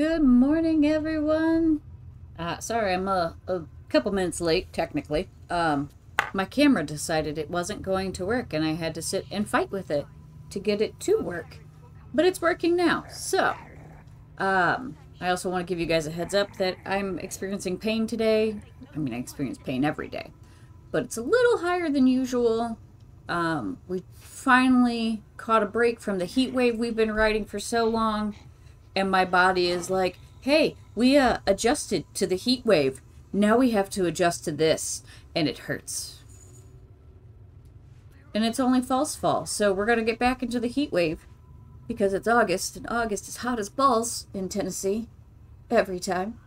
Good morning, everyone. Sorry, I'm a couple minutes late, technically. My camera decided it wasn't going to work, and I had to sit and fight with it to get it to work. But it's working now, so... I also want to give you guys a heads up that I'm experiencing pain today. I mean, I experience pain every day. But it's a little higher than usual. We finally caught a break from the heat wave we've been riding for so long. And my body is like, hey, we adjusted to the heat wave. Now we have to adjust to this. And it hurts. And it's only false fall. So we're going to get back into the heat wave. Because it's August, and August is hot as balls in Tennessee. Every time.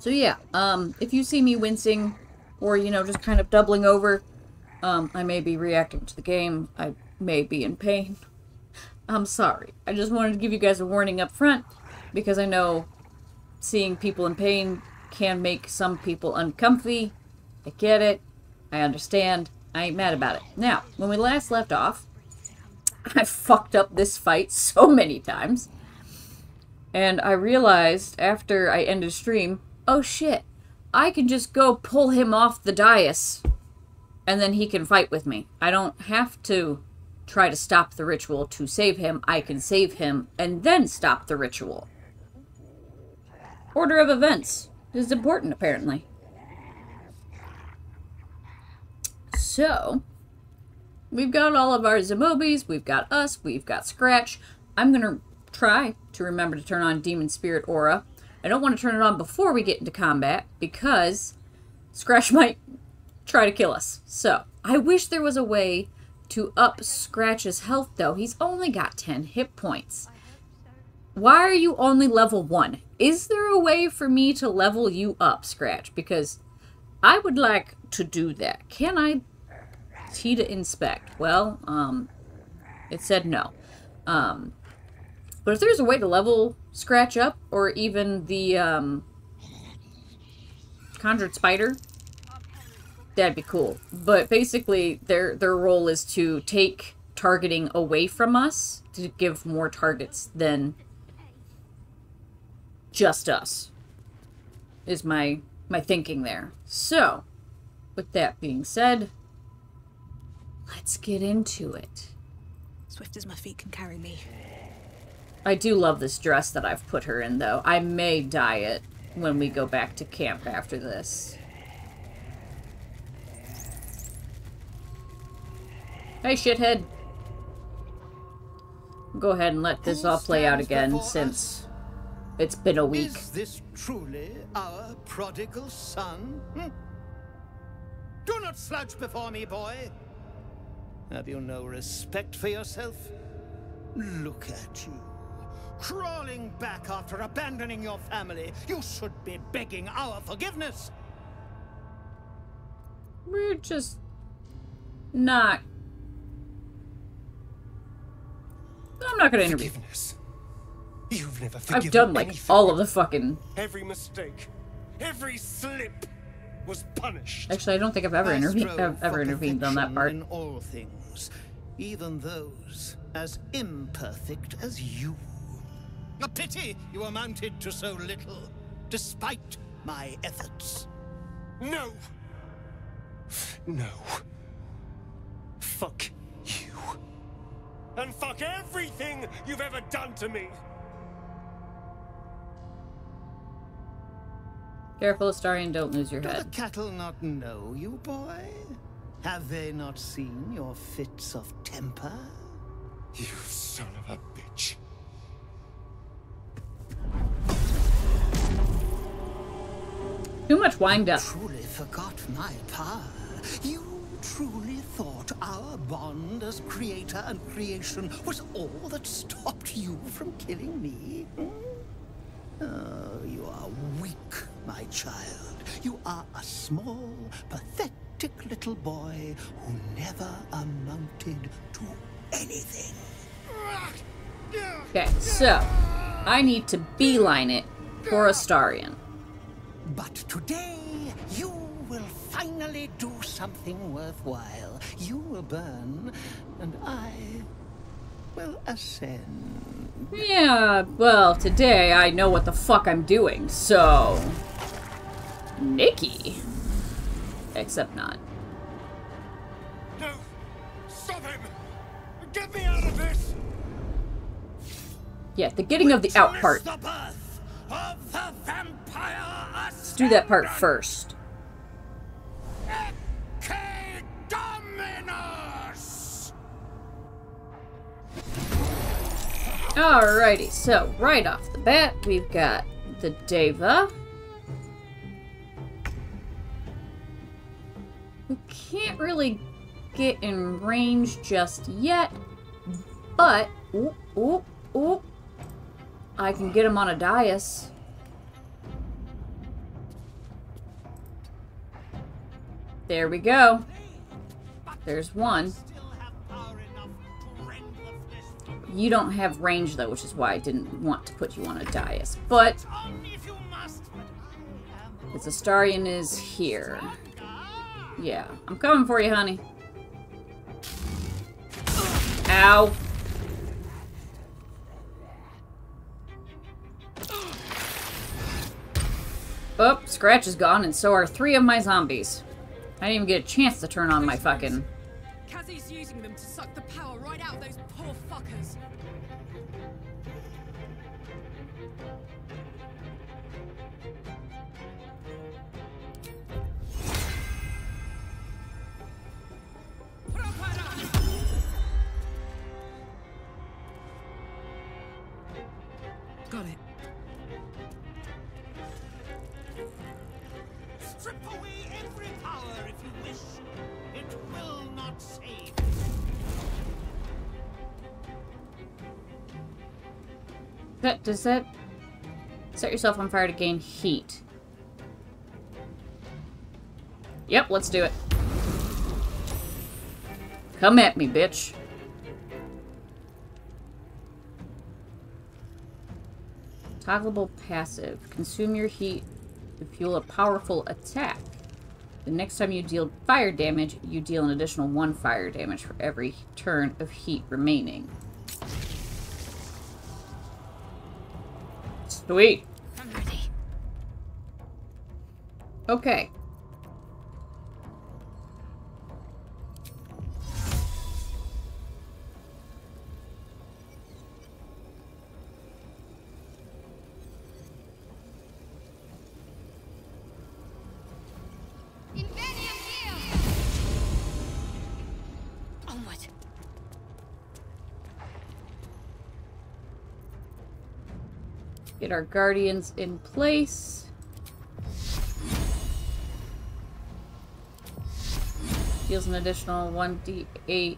So yeah, if you see me wincing, or, you know, just kind of doubling over, I may be reacting to the game. I may be in pain. I'm sorry. I just wanted to give you guys a warning up front, because I know seeing people in pain can make some people uncomfy. I get it. I understand. I ain't mad about it. Now, when we last left off, I fucked up this fight so many times. And I realized after I ended stream, oh shit, I can just go pull him off the dais and then he can fight with me. I don't have to try to stop the ritual to save him. I can save him and then stop the ritual. Order of events is important, apparently. So, we've got all of our Zombies, we've got us, we've got Scratch. I'm going to try to remember to turn on Demon Spirit Aura. I don't want to turn it on before we get into combat, because Scratch might try to kill us. So, I wish there was a way to up Scratch's health, though. He's only got 10 hit points. Why are you only level 1? Is there a way for me to level you up, Scratch? Because I would like to do that. Can I... T to inspect. Well, it said no. But if there's a way to level Scratch up, or even the Conjured Spider, that'd be cool. But basically, their role is to take targeting away from us to give more targets than just us, is my thinking there. So, with that being said, let's get into it. Swift as my feet can carry me. I do love this dress that I've put her in, though. I may dye it when we go back to camp after this. Hey, shithead. Go ahead and let this all play out again, since it's been a week. Is this truly our prodigal son? Hm? Do not slouch before me, boy. Have you no respect for yourself? Look at you, crawling back after abandoning your family. You should be begging our forgiveness. We're just not. I'm not going to interview. Forgiveness. You've never forgiven. I've done like anything. All of the fucking. Every mistake, every slip was punished. Actually, I don't think I've ever intervened on that part. In all things, even those as imperfect as you. A pity you amounted to so little, despite my efforts. No. No. Fuck you. And fuck everything you've ever done to me. Careful, Astarion, don't lose your head. Do the cattle not know you, boy? Have they not seen your fits of temper? You son of a bitch. Too much wind up. You truly forgot my power. You truly thought our bond as creator and creation was all that stopped you from killing me? Hmm? Oh, you are weak, my child. You are a small, pathetic little boy who never amounted to anything. Okay, so I need to beeline it for Astarion. But today, you will finally do something worthwhile. You will burn, and I will ascend. Yeah, well, today I know what the fuck I'm doing, so... Nikki. Except not. No! Stop him! Get me out of this! Yeah, the getting of the out part. Let's do that part first. Alrighty, so right off the bat, we've got the Deva. We can't really get in range just yet, but ooh, I can get him on a dais. There we go. There's one. You don't have range, though, which is why I didn't want to put you on a dais. But the Astarion is here. Yeah, I'm coming for you, honey. Ow. Oh, Scratch is gone, and so are three of my zombies. I didn't even get a chance to turn on my fucking... Kazzy's using them to suck the power right out of those poor fuckers. Got it. Strip away every power if you wish. It will not save. That does it. Set yourself on fire to gain heat. Yep, let's do it. Come at me, bitch. Toggleable passive. Consume your heat to fuel a powerful attack. The next time you deal fire damage, you deal an additional 1 fire damage for every turn of heat remaining. Sweet. I'm ready. Okay. Get our guardians in place. Deals an additional 1d8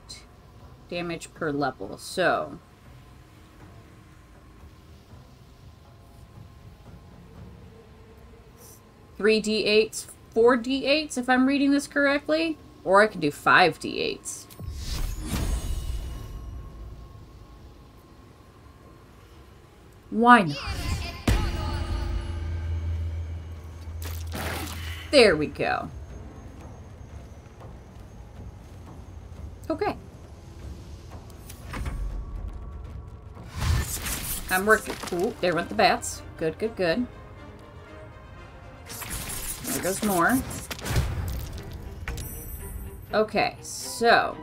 damage per level, so... Three d8s, 4 d8s if I'm reading this correctly, or I can do 5 d8s. Why not? There we go. Okay. I'm working. Cool. There went the bats. Good, good, good. There goes more. Okay, so...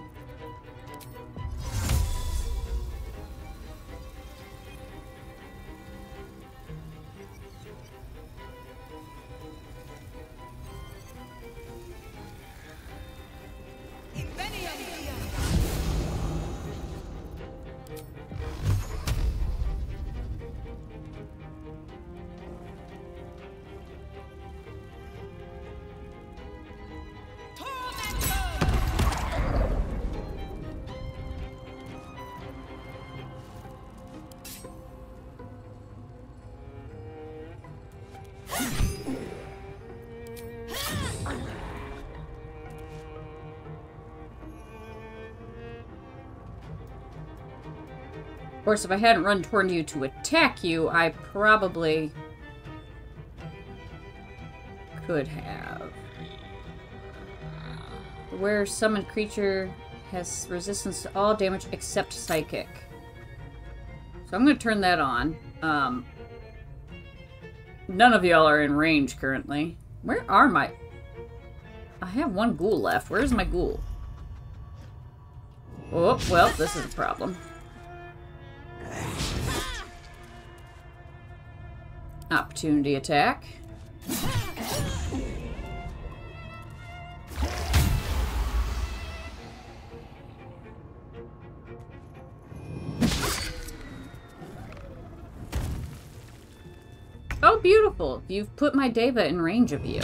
Of course, if I hadn't run toward you to attack you, I probably could have. Where summoned creature has resistance to all damage except psychic. So I'm going to turn that on. None of y'all are in range currently. Where are my... I have one ghoul left. Where's my ghoul? Oh, well, this is a problem. Opportunity attack. Oh, beautiful. You've put my Deva in range of you.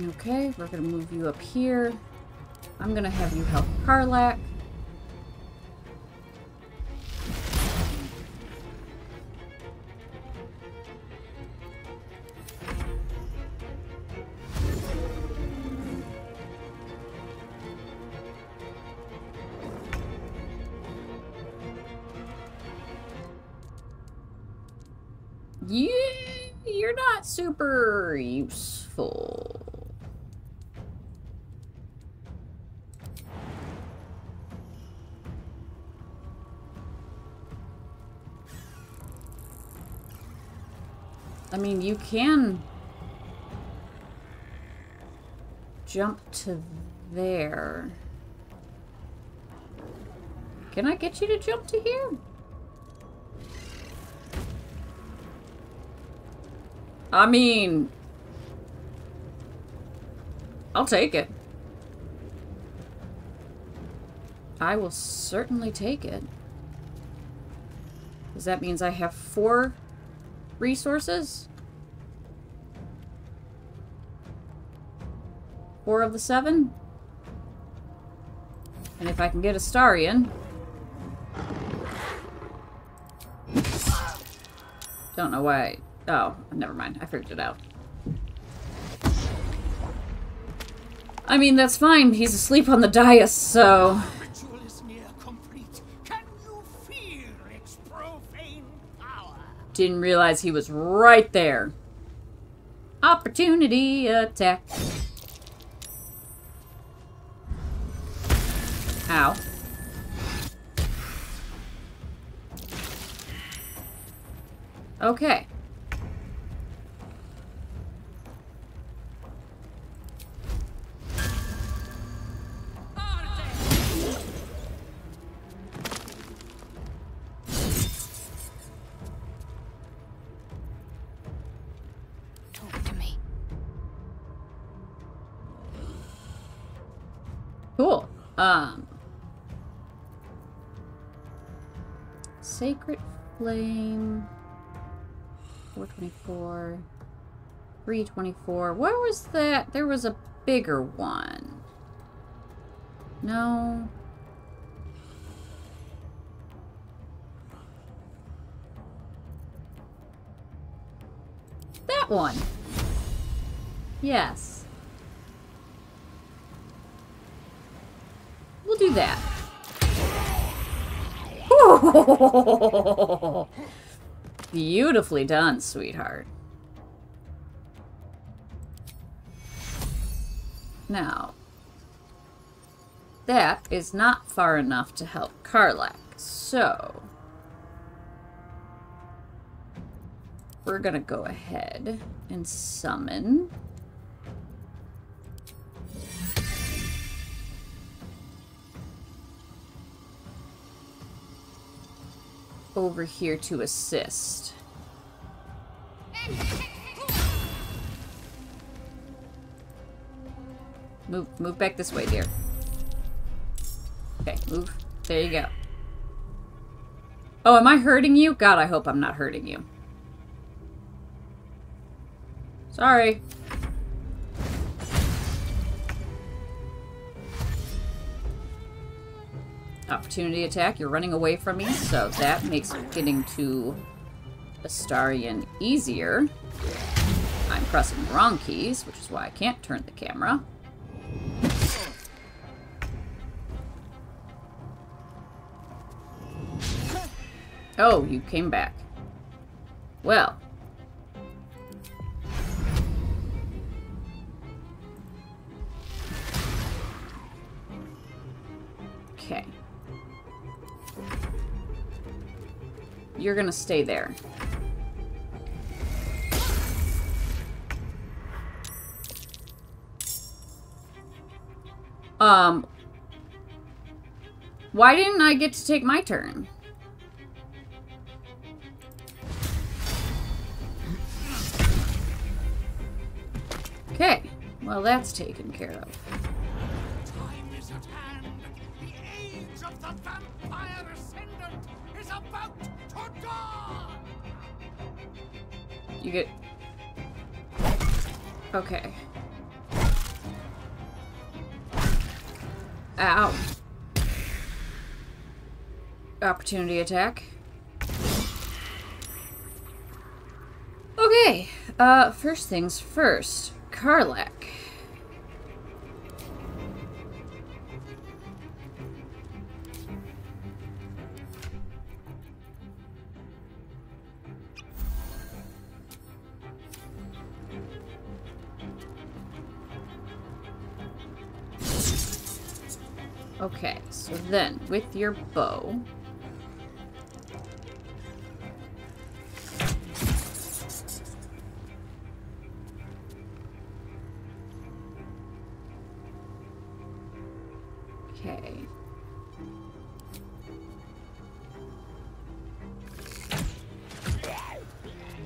Okay, we're going to move you up here. I'm going to have you help Karlach. You're not super useful. I mean, you can jump to there. Can I get you to jump to here? I mean, I'll take it. I will certainly take it. Because that means I have 4... resources? 4 of the 7? And if I can get Astarion. Don't know why. Oh, never mind. I figured it out. I mean, that's fine. He's asleep on the dais, so... Didn't realize he was right there. Opportunity attack. Ow. Okay. Sacred Flame, 424, 324. What was that? There was a bigger one. No. That one. Yes. We'll do that. Beautifully done, sweetheart. Now, that is not far enough to help Karlach, so we're gonna go ahead and summon over here to assist. Move back this way, dear. Okay, move. There you go. Oh, am I hurting you? God, I hope I'm not hurting you. Sorry. Opportunity attack. You're running away from me, so that makes getting to Astarion easier. I'm pressing the wrong keys, which is why I can't turn the camera. Oh, you came back. Well. Okay. You're gonna stay there. Why didn't I get to take my turn? Okay, well that's taken care of. Time is at hand. The age of the vampire ascendant is about to dawn. You get okay. Ow. Opportunity attack. Okay, first things first. Karlach. Okay, so then, with your bow...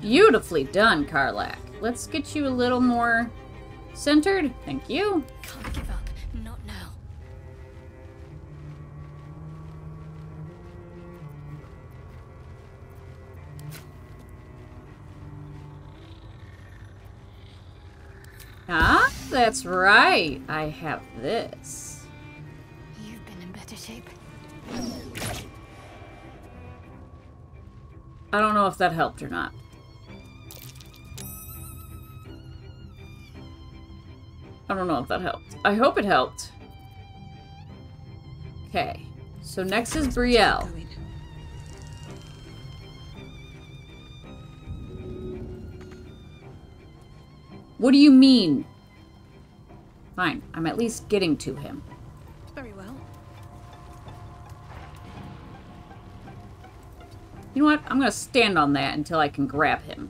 Beautifully done, Karlach. Let's get you a little more centered. Thank you. Can't give up. Not now. Ah, that's right. I have this. You've been in better shape. I don't know if that helped or not. I don't know if that helped. I hope it helped. Okay. So next is Briel. What do you mean? Fine. I'm at least getting to him. Very well. You know what? I'm going to stand on that until I can grab him.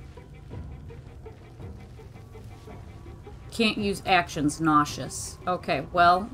Can't use actions, nauseous. Okay, well.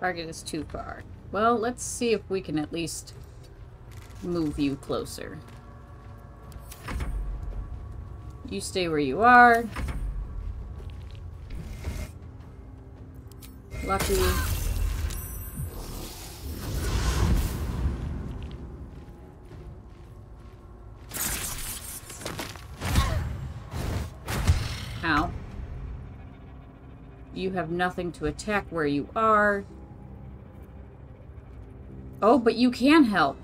Target is too far. Well, let's see if we can at least move you closer. You stay where you are. Lucky. Ow. You have nothing to attack where you are. Oh, but you can help.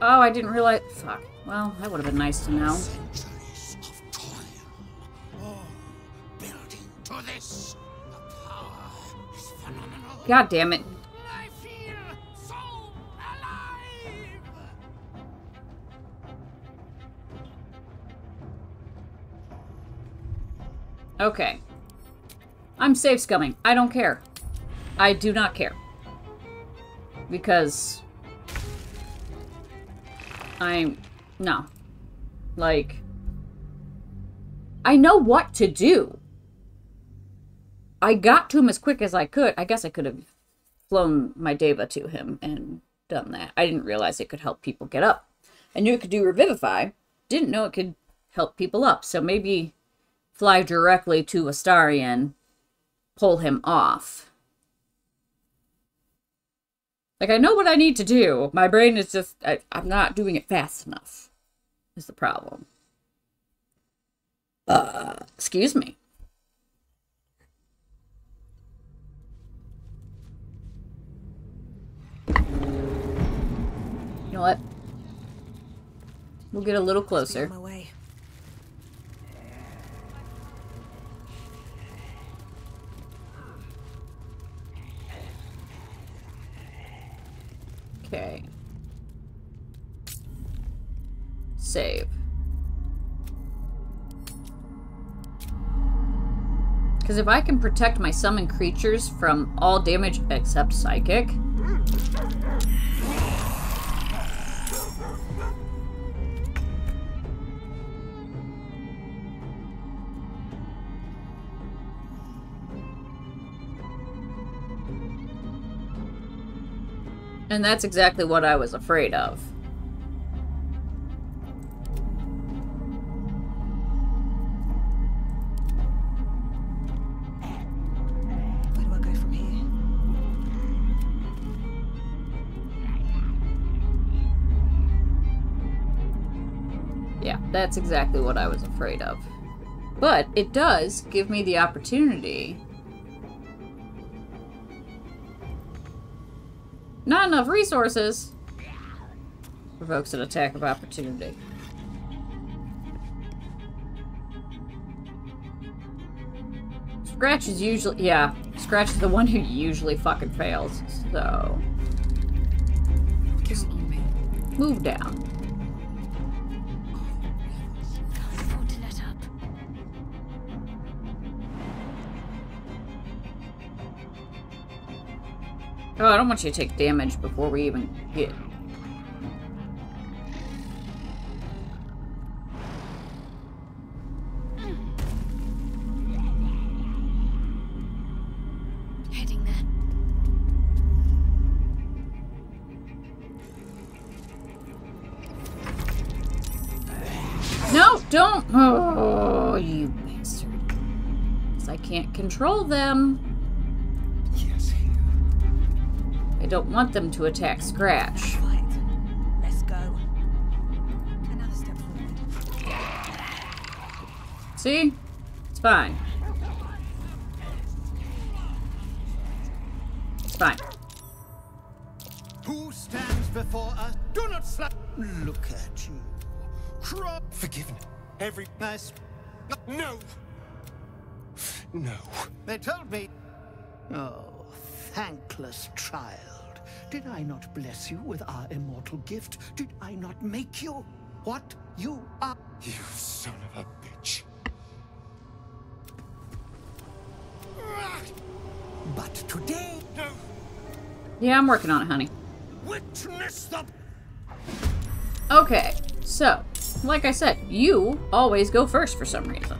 Oh, I didn't realize... Fuck. Well, that would have been nice to know. Centuries of toil, all building to this. The power is phenomenal. God damn it. I feel so alive. Okay. I'm safe scumming. I don't care. I do not care. Because I'm... No. Like... I know what to do. I got to him as quick as I could. I guess I could have flown my Deva to him and done that. I didn't realize it could help people get up. I knew it could do Revivify. Didn't know it could help people up. So maybe fly directly to Astarion, pull him off. Like, I know what I need to do. My brain is just... I'm not doing it fast enough, is the problem. Excuse me. You know what? We'll get a little closer. Okay. Save. Because if I can protect my summoned creatures from all damage except psychic... And that's exactly what I was afraid of. Where do I go from here? Yeah, that's exactly what I was afraid of. But it does give me the opportunity... Not enough resources. Provokes an attack of opportunity. Scratch is usually... Yeah. Scratch is the one who usually fucking fails. So... Just move down. Oh, I don't want you to take damage before we even get... Heading there. No, don't! Oh, you bastard. Because I can't control them. I don't want them to attack Scratch. Right. Let's go. Another step forward. See? It's fine. It's fine. Who stands before us? Do not slap. Look at you. Crop. Forgive me. Every nice. No. No. They told me. Oh, thankless trial. Did I not bless you with our immortal gift? Did I not make you what you are? You son of a bitch. But today... No. Yeah, I'm working on it, honey. Witness the... Okay, so, like I said, you always go first for some reason.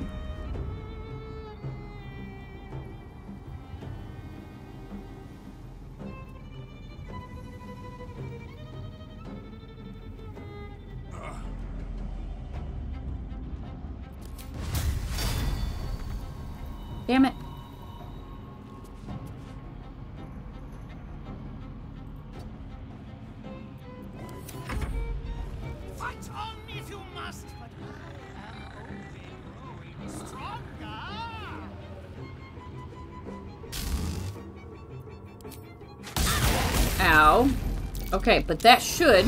Damn it. Fight on if you must, but I am stronger. Ow. Okay, but that should...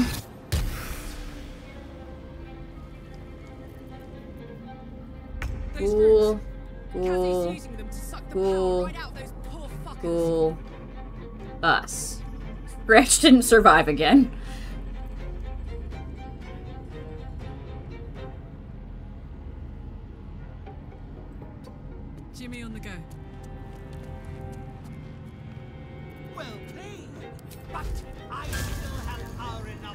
Cool. Cool. Cool. Cool. Us. Scratch didn't survive again. Jimmy on the go. Well played, but I still have our enough.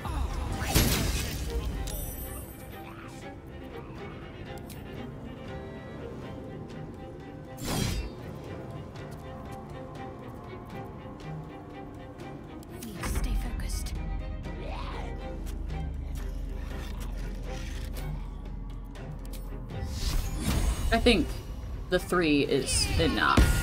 I think the 3 is enough.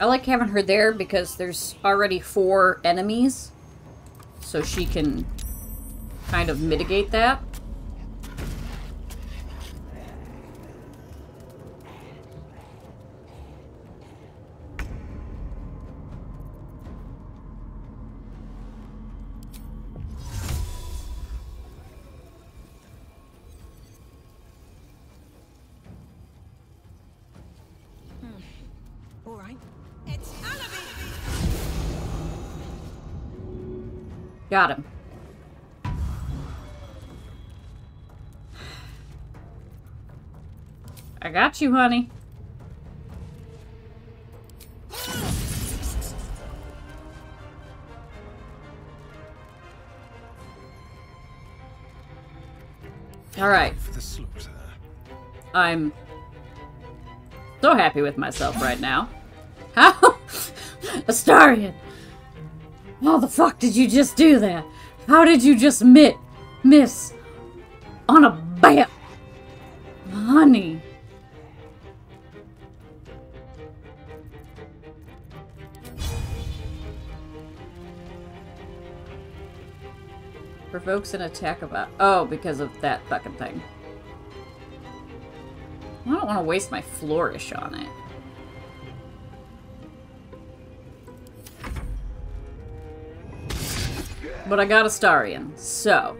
I like having her there because there's already 4 enemies, so she can kind of mitigate that. Got him. I got you, honey. All right. I'm so happy with myself right now. How? Astarion! How the fuck did you just do that? How did you just miss on a bat? Honey. Provokes an attack about... Oh, because of that fucking thing. I don't want to waste my flourish on it. But I got Astarion, so.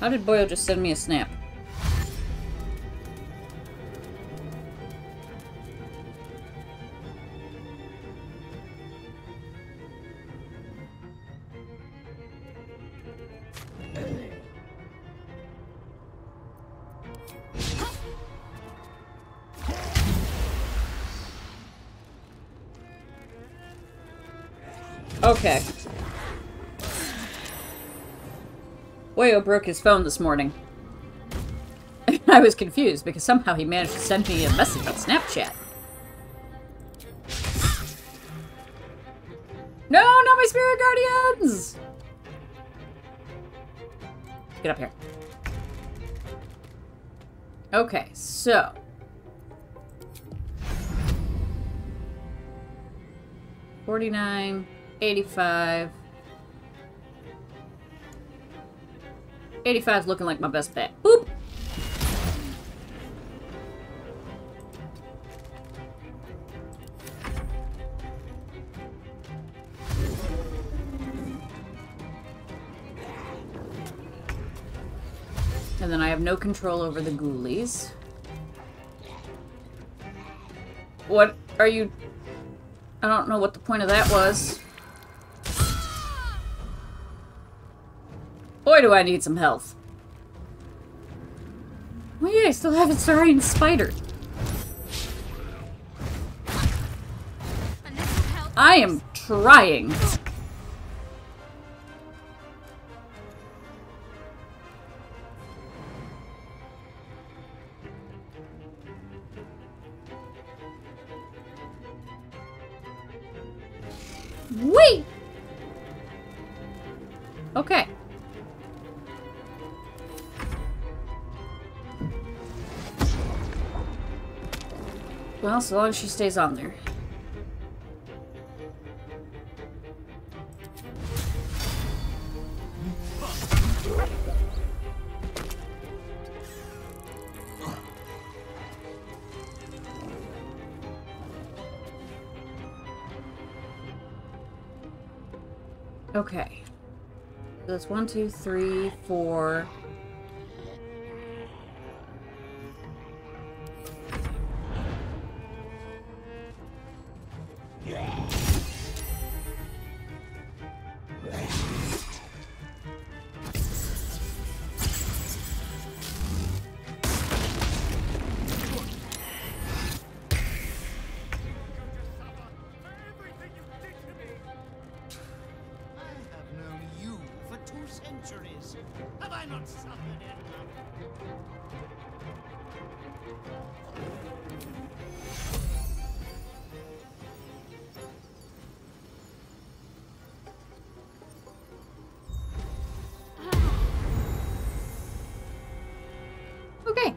How did Boyle just send me a snap? Okay. Wayo broke his phone this morning. I was confused because somehow he managed to send me a message on Snapchat. No, not my spirit guardians! Get up here. Okay, so... $49... 85. 85's looking like my best bet. Boop! And then I have no control over the ghoulies. What are you... I don't know what the point of that was. Boy, do I need some health. Well, yeah, I still have Astarion Spider. I am trying. Wait! Okay. Well, so long as she stays on there. Okay. So that's 1, 2, 3, 4... centuries. Have I not suffered enough? Okay.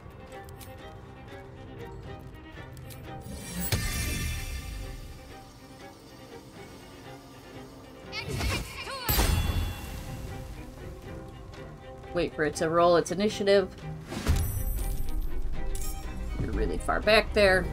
Wait for it to roll its initiative. You're really far back there.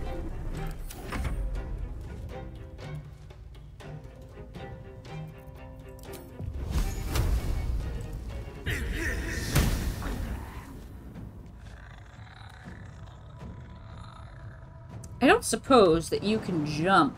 I don't suppose that you can jump.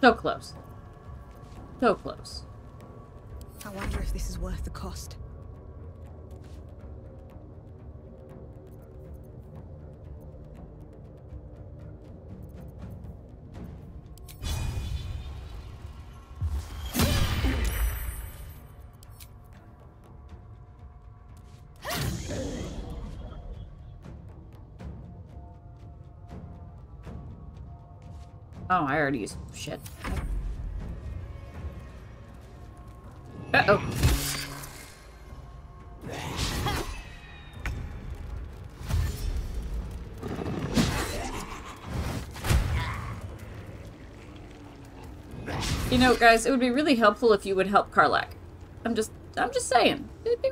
So close. So close. I wonder if this is worth the cost. Oh, I already used shit. Uh-oh. You know, guys, it would be really helpful if you would help Karlach. I'm just saying. It'd be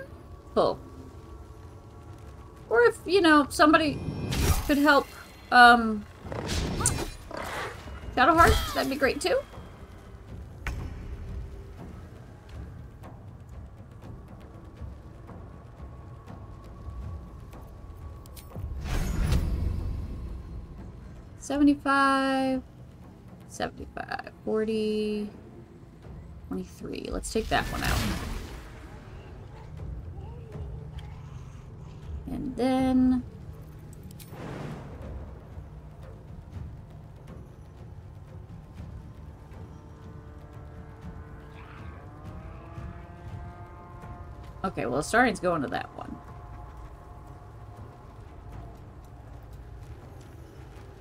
helpful. Or if, you know, somebody could help, Shadowheart, that'd be great too. $75, 40, 23. Let's take that one out. And then okay, well, Astarion's going to that one.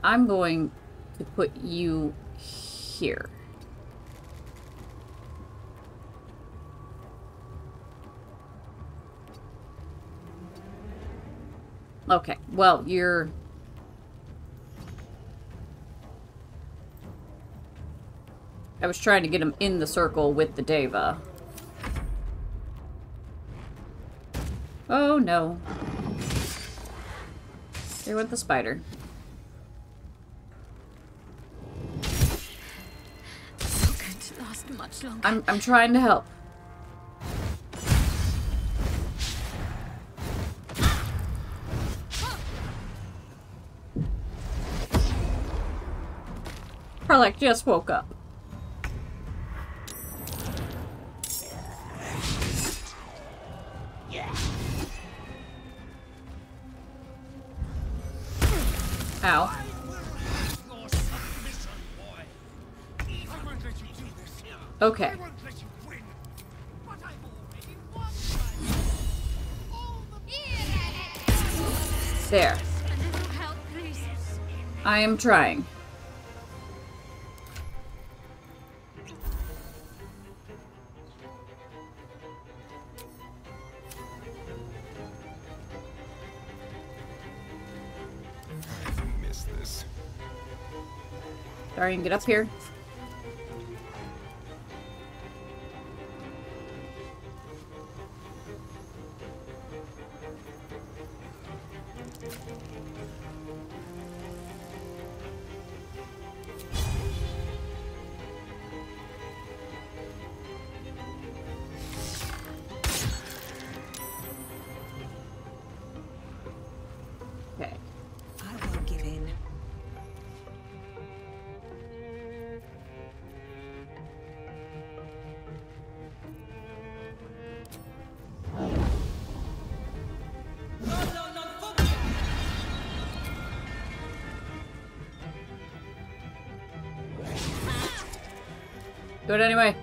I'm going to put you here. Okay, well, you're... I was trying to get him in the circle with the Deva. Oh, no. There went the spider. So can't last much longer. I'm trying to help. Karlach just woke up. Ow. Okay. There. I am trying. Sorry, get up here. Okay. I won't give in. Do it anyway.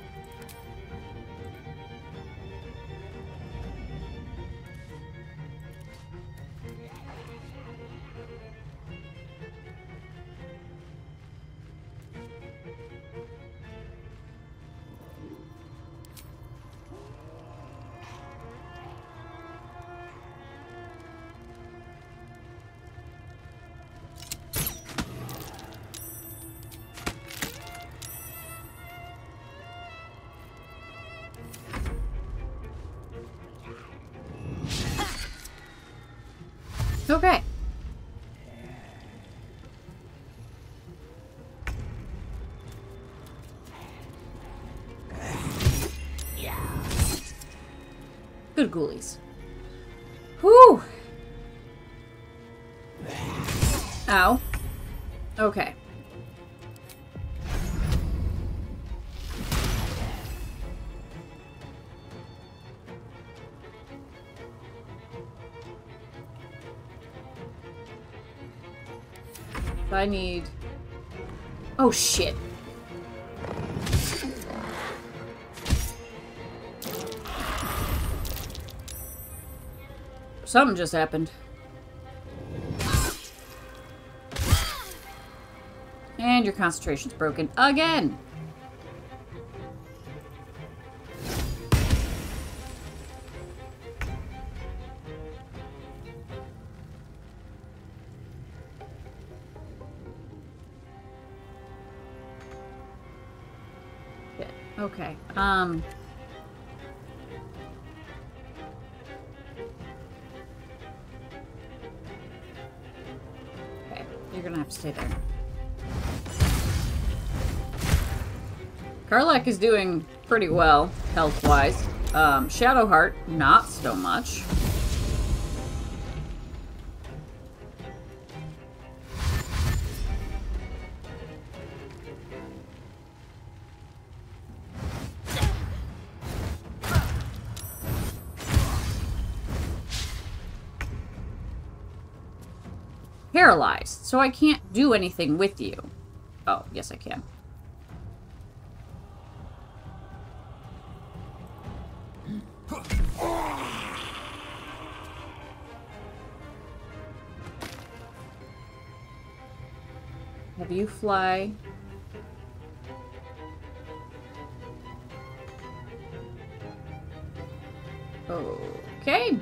Okay. Good ghoulies. Whew. Ow. Okay. I need... Oh, shit. Something just happened. And your concentration's broken again! Okay, okay, you're gonna have to stay there. Karlach is doing pretty well, health-wise. Shadowheart, not so much. Paralyzed, so I can't do anything with you. Oh, yes I can. Have you fly? Okay.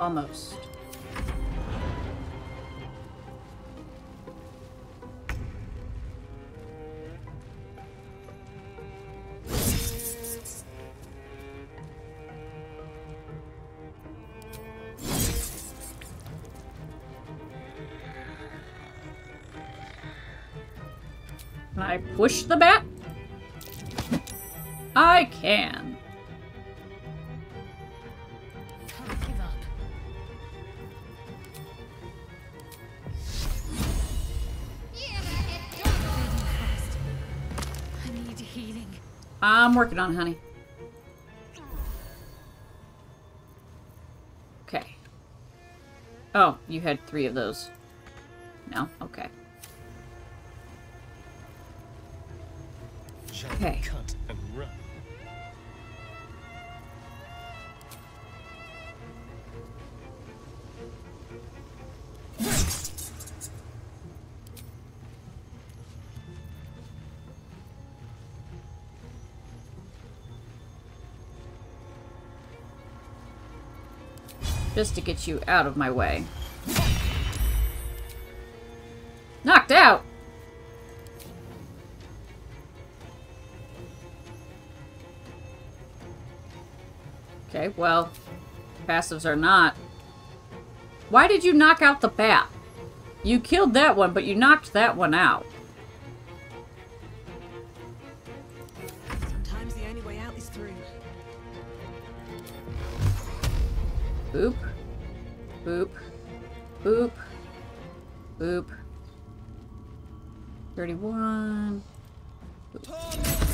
Almost. Can I push the bat? I can. I'm working on it, honey. Okay. Oh, you had 3 of those. No? Okay. Okay. Cut and run. Just to get you out of my way. Knocked out! Okay, well, passives are not. Why did you knock out the bat? You killed that one, but you knocked that one out. Sometimes the only way out is through. Boop. Boop. Boop. Boop. 31. Boop.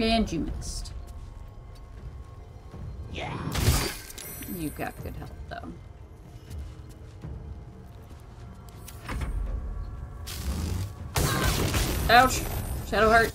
And you missed. Yeah. You've got good health, though. Ouch! Shadowheart.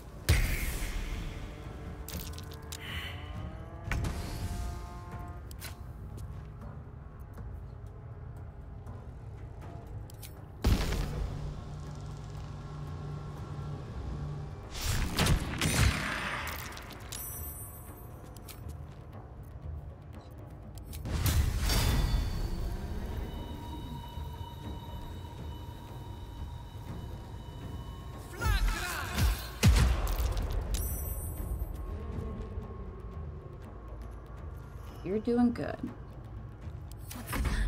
You're doing good. What's the gun?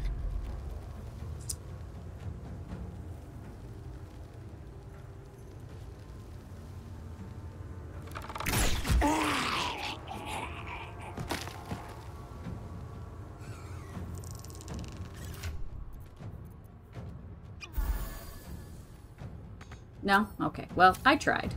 No? Okay. Well, I tried.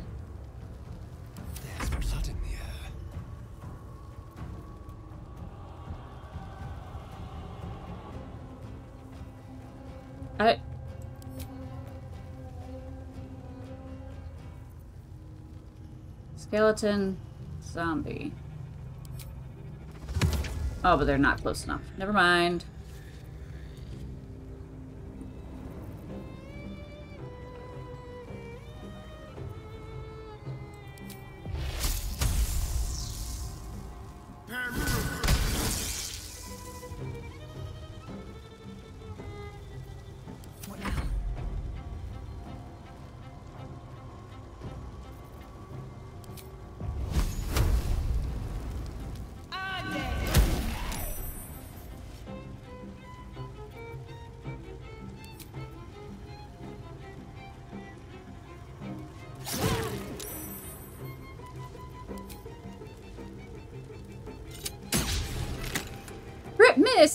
Skeleton zombie. Oh, but they're not close enough. Never mind.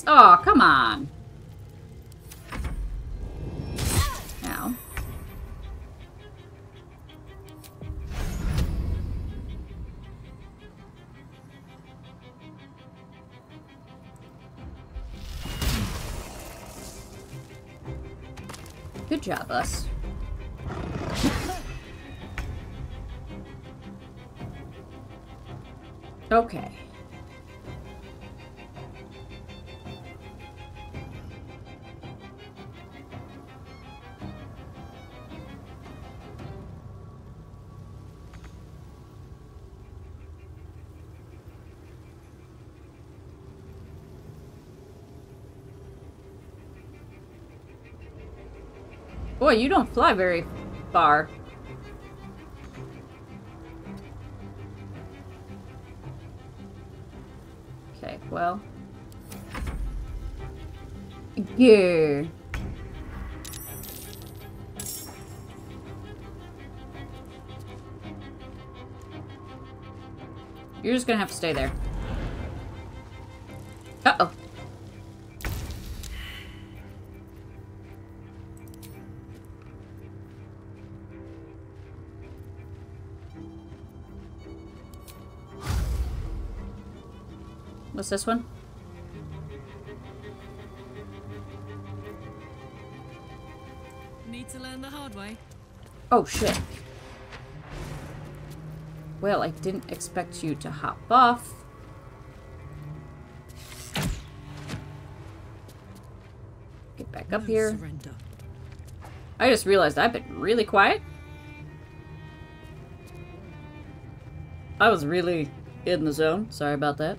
Oh, come on. Ow. Good job, us. Okay. Boy, you don't fly very far. Okay, well. Yeah. You're just gonna have to stay there. Uh-oh. What's this one? Need to learn the hard way. Oh shit. Well, I didn't expect you to hop off. Get back up here. Surrender. I just realized I've been really quiet. I was really in the zone. Sorry about that.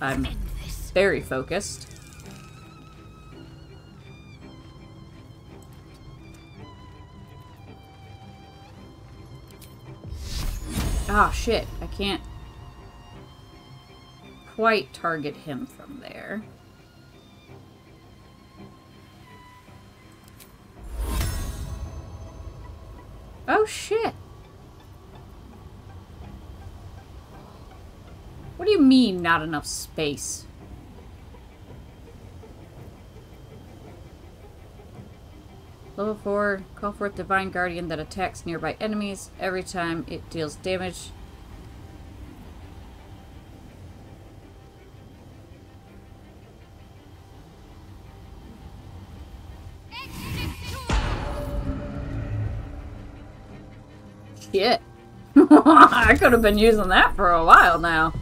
I'm very focused. Ah, shit. I can't quite target him from there. Oh, shit. What do you mean, not enough space? Level 4, call forth Divine Guardian that attacks nearby enemies every time it deals damage. Shit. I could have been using that for a while now.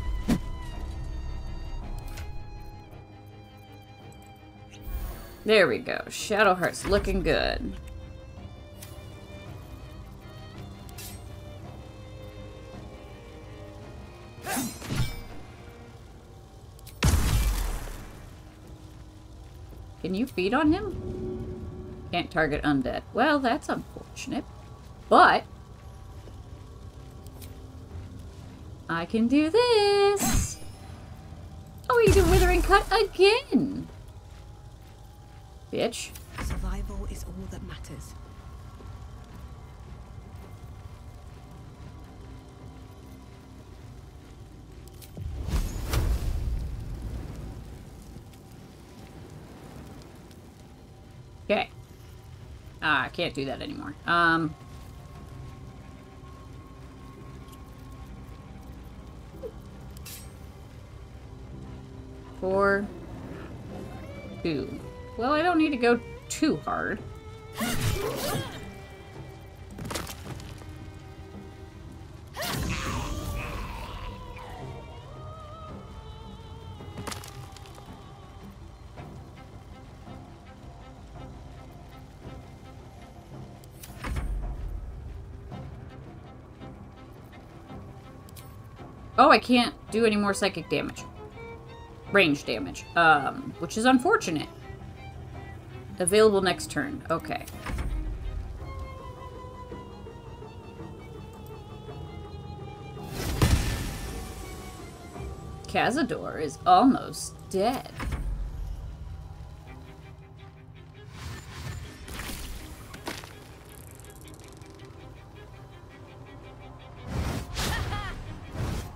There we go. Shadowheart's looking good. Can you feed on him? Can't target undead. Well, that's unfortunate. But I can do this! Oh, you do Withering Cut again! Bitch. Survival is all that matters. Okay. I can't do that anymore. Four. Two. Well, I don't need to go too hard. Oh, I can't do any more psychic damage. Range damage. Which is unfortunate. Available next turn. Okay. Cazador is almost dead.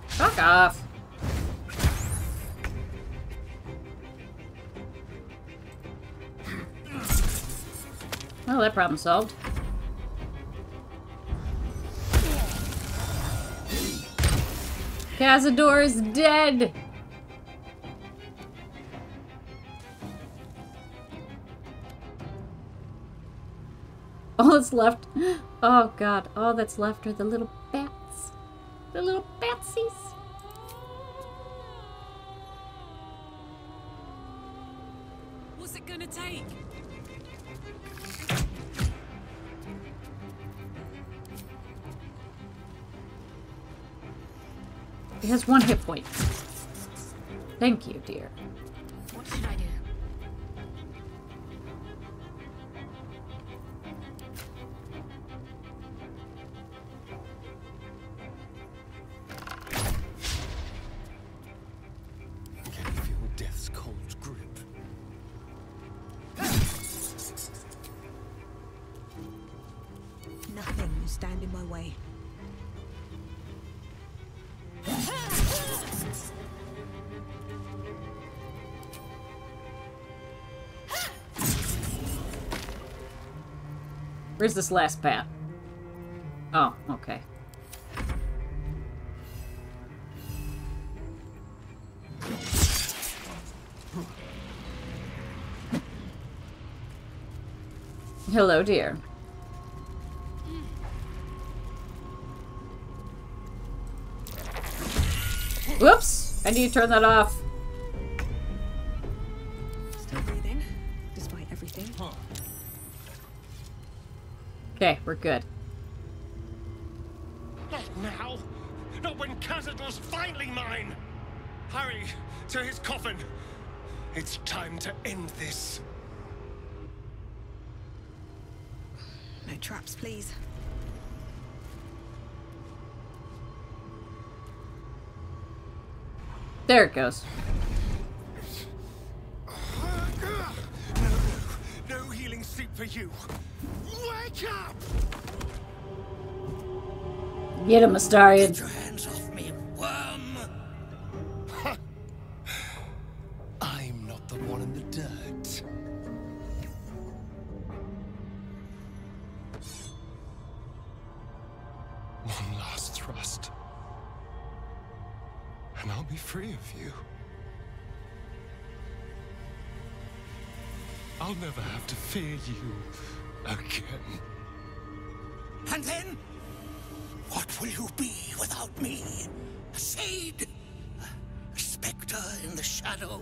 Fuck off. Oh, that problem solved. Cazador is dead! All that's left. Oh god, all that's left are the little bats. The little batsies. What's it gonna take? It has 1 hit point. Thank you, dear. What should I do? way. Where's this last path? Oh, okay. Hello, dear. Whoops! I need to turn that off. Still breathing, despite everything. Okay, we're good. Not now! Not when Cazador's finally mine! Hurry to his coffin! It's time to end this. No traps, please. There it goes. No healing sleep for you. Wake up! Get him, Astarion. Get your hands off me, worm! I'm not the one in the dirt. One last thrust, and I'll be free of you. I'll never have to fear you again. And then, what will you be without me? A shade, a spectre in the shadow,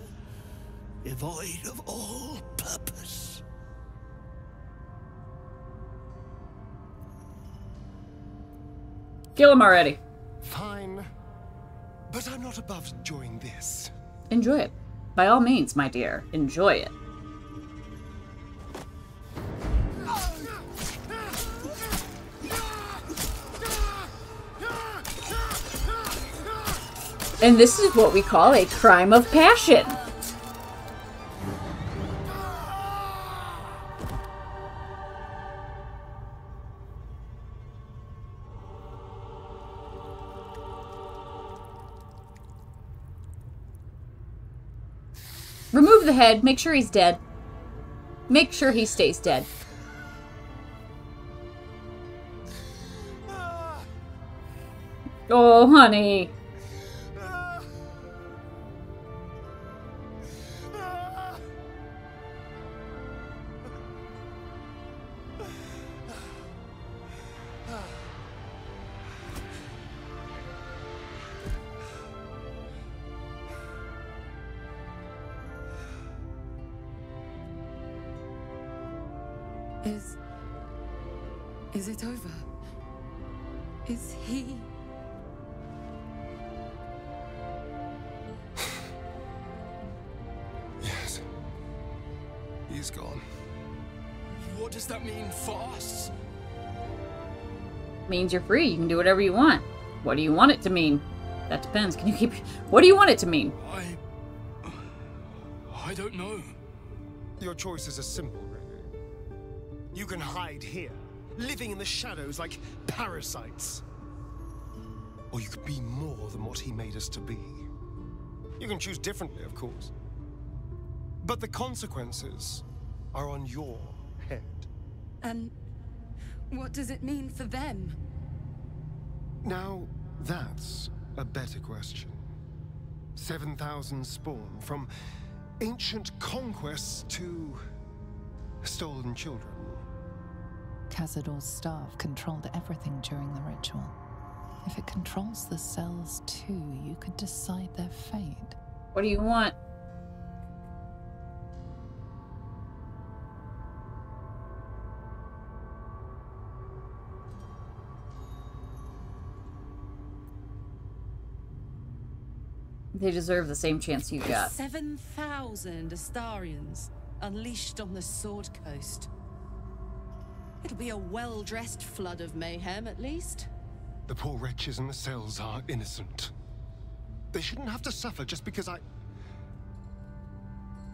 devoid of all purpose. Kill him already. Fine. But I'm not above enjoying this. Enjoy it. By all means, my dear. Enjoy it. And this is what we call a crime of passion. Remove the head. Make sure he's dead. Make sure he stays dead. Oh, honey. Is it over? Is he? Yes. He's gone. What does that mean for us? Means you're free. You can do whatever you want. What do you want it to mean? That depends. Can you keep... What do you want it to mean? I don't know. Your choices are simple, really. You can hide here, living in the shadows like parasites. Or you could be more than what he made us to be. You can choose differently, of course. But the consequences are on your head. And what does it mean for them? Now, that's a better question. 7,000 spawn, from ancient conquests to stolen children. Cazador's staff controlled everything during the ritual. If it controls the cells too, you could decide their fate. What do you want? They deserve the same chance you got. 7,000 Astarions unleashed on the Sword Coast. It'll be a well-dressed flood of mayhem, at least. The poor wretches in the cells are innocent. They shouldn't have to suffer just because I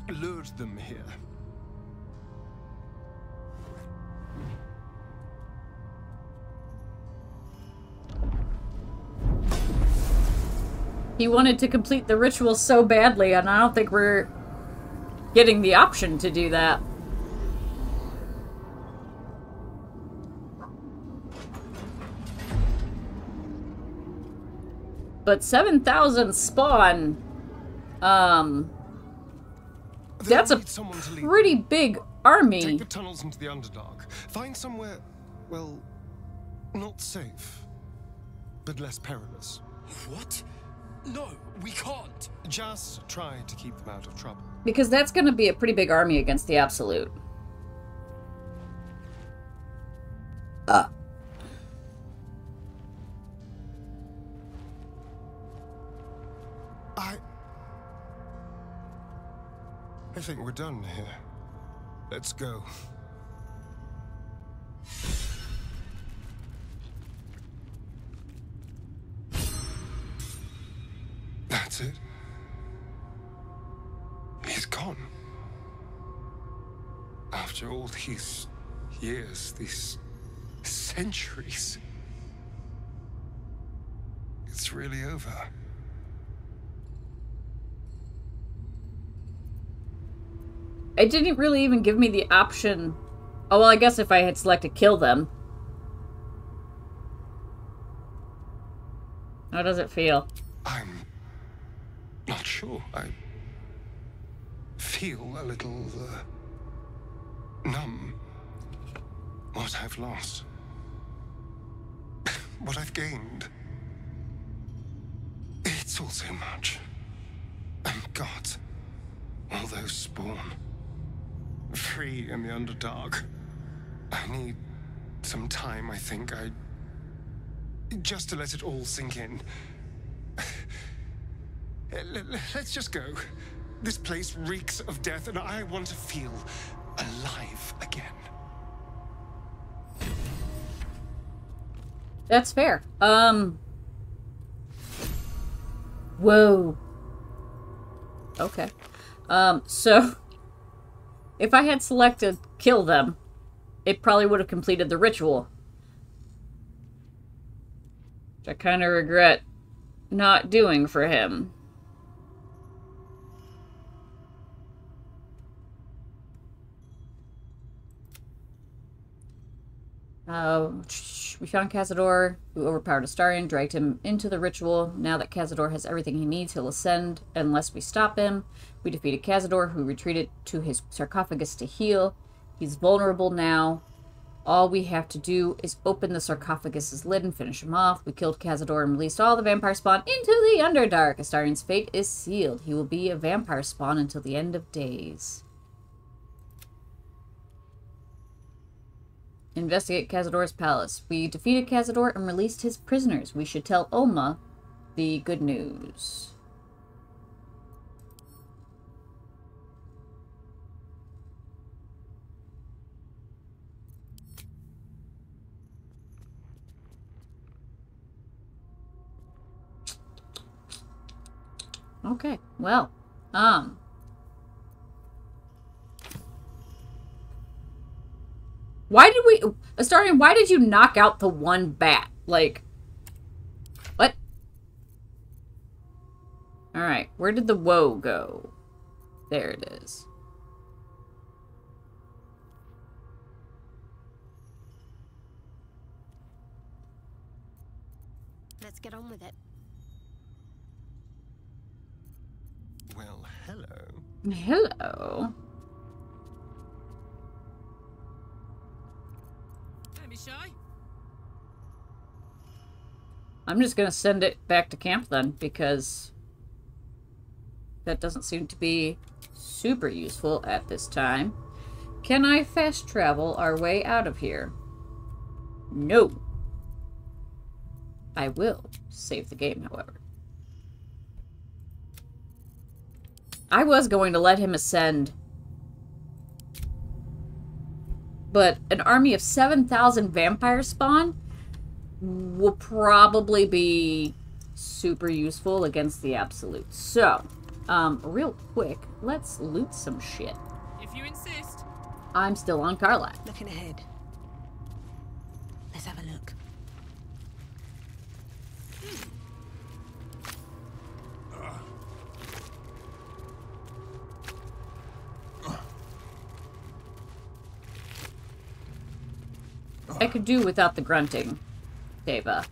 lured them here. He wanted to complete the ritual so badly, and I don't think we're getting the option to do that. But 7,000 spawn, that's a pretty big army. Take the tunnels into the Underdark. Find somewhere, well, not safe, but less perilous. What? No, we can't. Just try to keep them out of trouble. Because that's going to be a pretty big army against the Absolute. I think we're done here. Let's go. That's it. He's gone. After all these years, these centuries, it's really over. It didn't really even give me the option. Oh, well, I guess if I had selected kill them. How does it feel? I'm not sure. I feel a little numb. What I've lost. What I've gained. It's all so much. And God, all those spawn. Free in the Underdark. I need some time, I think. Just to let it all sink in. Let's just go. This place reeks of death, and I want to feel alive again. That's fair. Whoa. Okay. So... If I had selected kill them, it probably would have completed the ritual. Which I kind of regret not doing for him. We found Cazador, who overpowered Astarion, dragged him into the ritual. Now that Cazador has everything he needs, he'll ascend unless we stop him. We defeated Cazador, who retreated to his sarcophagus to heal. He's vulnerable now. All we have to do is open the sarcophagus's lid and finish him off. We killed Cazador and released all the vampire spawn into the Underdark. Astarion's fate is sealed. He will be a vampire spawn until the end of days. Investigate Cazador's palace. We defeated Cazador and released his prisoners. We should tell Ulma the good news. Okay, well, why did we, Astarion, why did you knock out the one bat? Like, what? All right, where did the woe go? There it is. Let's get on with it. Well, hello. Hello. I'm just gonna send it back to camp then, because that doesn't seem to be super useful at this time. Can I fast travel our way out of here? No. I will save the game, however. I was going to let him ascend, but an army of 7,000 vampire spawn will probably be super useful against the Absolute. So, real quick, let's loot some shit. If you insist. I'm still on Karlach. Looking ahead. Let's have a look. I could do without the grunting, Deva.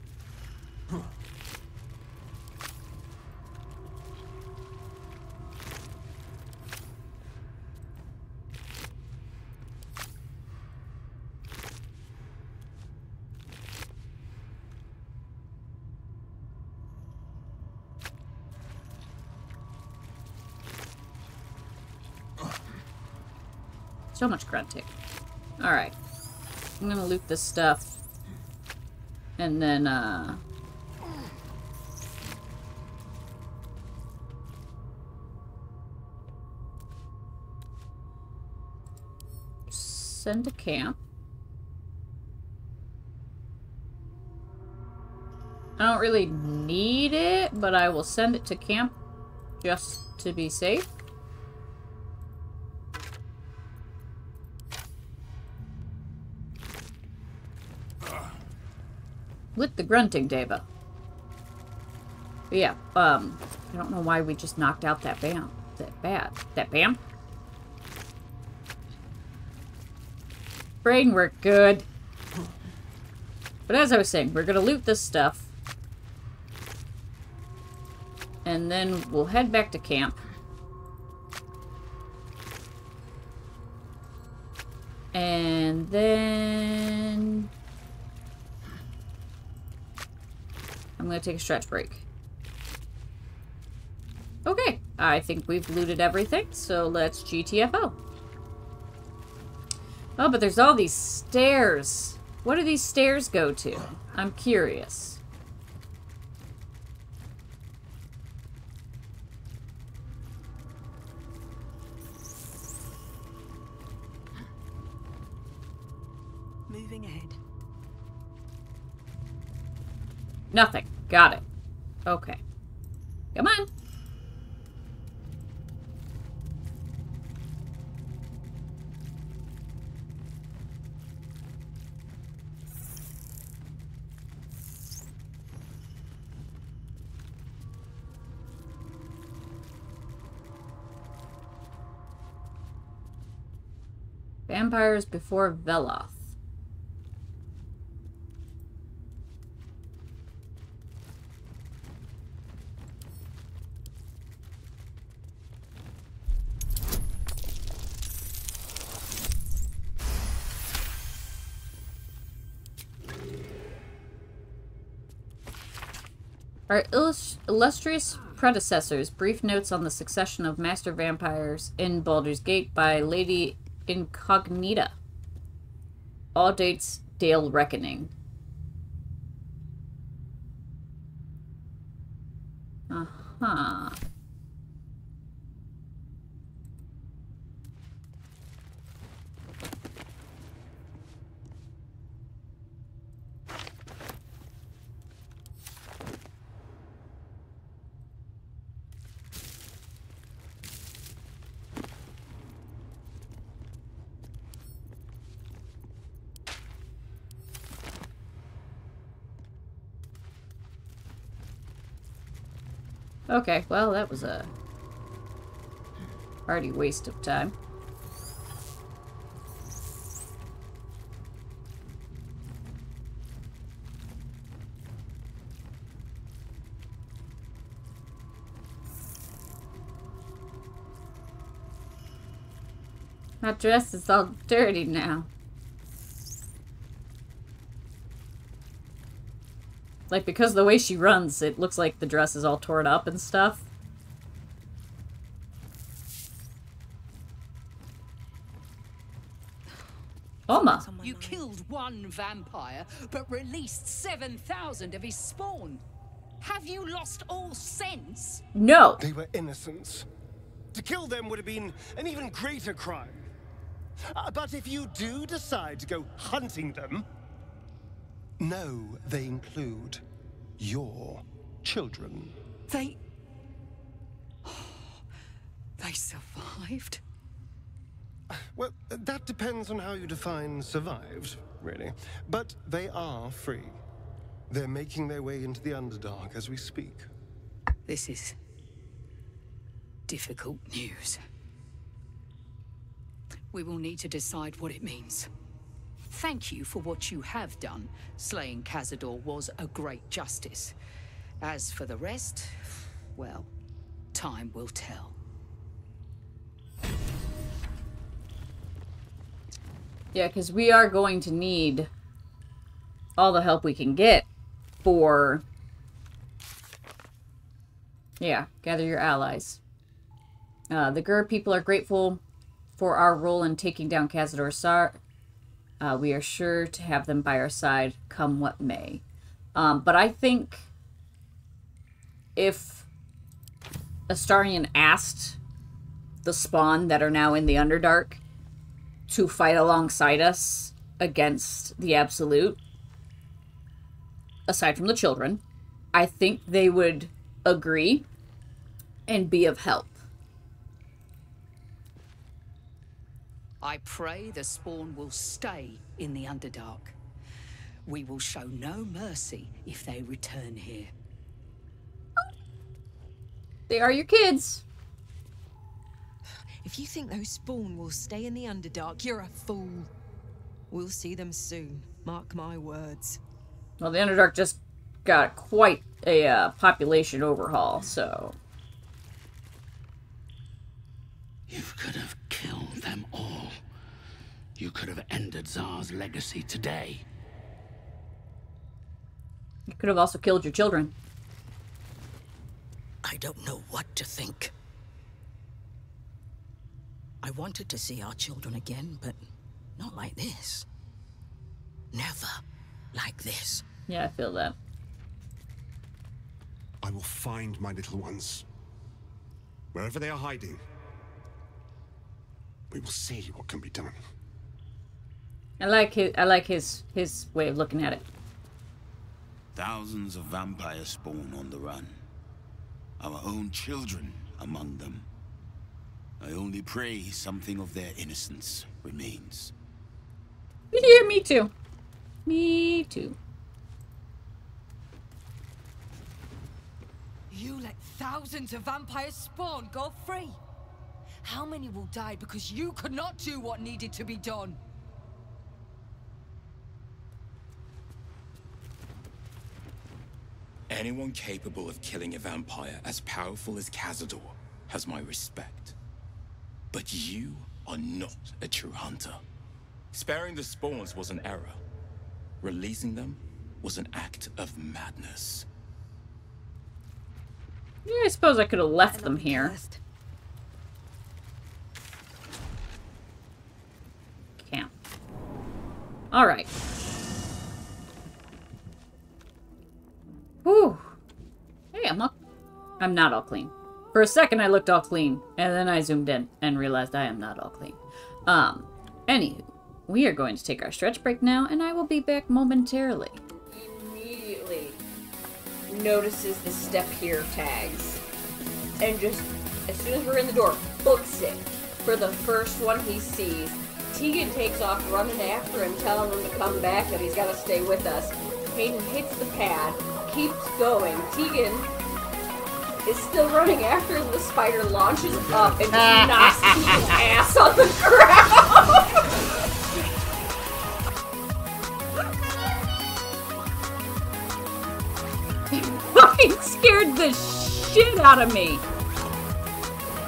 So much grunting. Alright. I'm gonna loot this stuff. And then, send to camp. I don't really need it, but I will send it to camp just to be safe. With the grunting, Deva. But yeah, I don't know why we just knocked out that bam. That bam? Brain work good. But as I was saying, we're gonna loot this stuff. And then we'll head back to camp. And then... I'm going to take a stretch break. Okay, I think we've looted everything, so let's GTFO. Oh, but there's all these stairs. What do these stairs go to? I'm curious. Moving ahead. Nothing. Got it. Okay. Come on. Vampires before Veloth. Our illustrious predecessors, brief notes on the succession of master vampires in Baldur's Gate by Lady Incognita. All dates, Dale Reckoning. Uh-huh. Okay, well, that was a hearty waste of time. My dress is all dirty now. Like, because of the way she runs, it looks like the dress is all torn up and stuff. Ulma! You killed one vampire, but released 7,000 of his spawn. Have you lost all sense? No. They were innocents. To kill them would have been an even greater crime. But if you do decide to go hunting them... No, they include your children. They survived? Well, that depends on how you define survived, really. But they are free. They're making their way into the Underdark as we speak. This is difficult news. We will need to decide what it means. Thank you for what you have done. Slaying Cazador was a great justice. As for the rest, well, time will tell. Yeah, because we are going to need all the help we can get for... Yeah, gather your allies. The Gur people are grateful for our role in taking down Cazador Sar. We are sure to have them by our side, come what may. But I think if Astarion asked the spawn that are now in the Underdark to fight alongside us against the Absolute, aside from the children, I think they would agree and be of help. I pray the spawn will stay in the Underdark. We will show no mercy if they return here. Oh. They are your kids. If you think those spawn will stay in the Underdark, you're a fool. We'll see them soon. Mark my words. Well, the Underdark just got quite a population overhaul, so... You could have killed them all. You could have ended Tsar's legacy today. You could have also killed your children. I don't know what to think. I wanted to see our children again, but not like this. Never like this. Yeah, I feel that. I will find my little ones. Wherever they are hiding. We will see what can be done. I like his way of looking at it. Thousands of vampire spawn on the run. Our own children among them. I only pray something of their innocence remains. Yeah, me too. Me too. You let thousands of vampires spawn go free. How many will die because you could not do what needed to be done? Anyone capable of killing a vampire as powerful as Cazador has my respect. But you are not a true hunter. Sparing the spawns was an error. Releasing them was an act of madness. Yeah, I suppose I could have left them here. Camp. Alright. Whew. Hey, I'm not all clean. For a second I looked all clean, and then I zoomed in and realized I am not all clean. Anywho, we are going to take our stretch break now, and I will be back momentarily. Immediately notices the step here tags, and just, as soon as we're in the door, books it for the first one he sees. Tegan takes off running after him, telling him to come back, that he's got to stay with us. Hayden hits the pad, keeps going. Tegan is still running after him. The spider launches up and just knocks Tegan's ass on the ground. He fucking scared the shit out of me.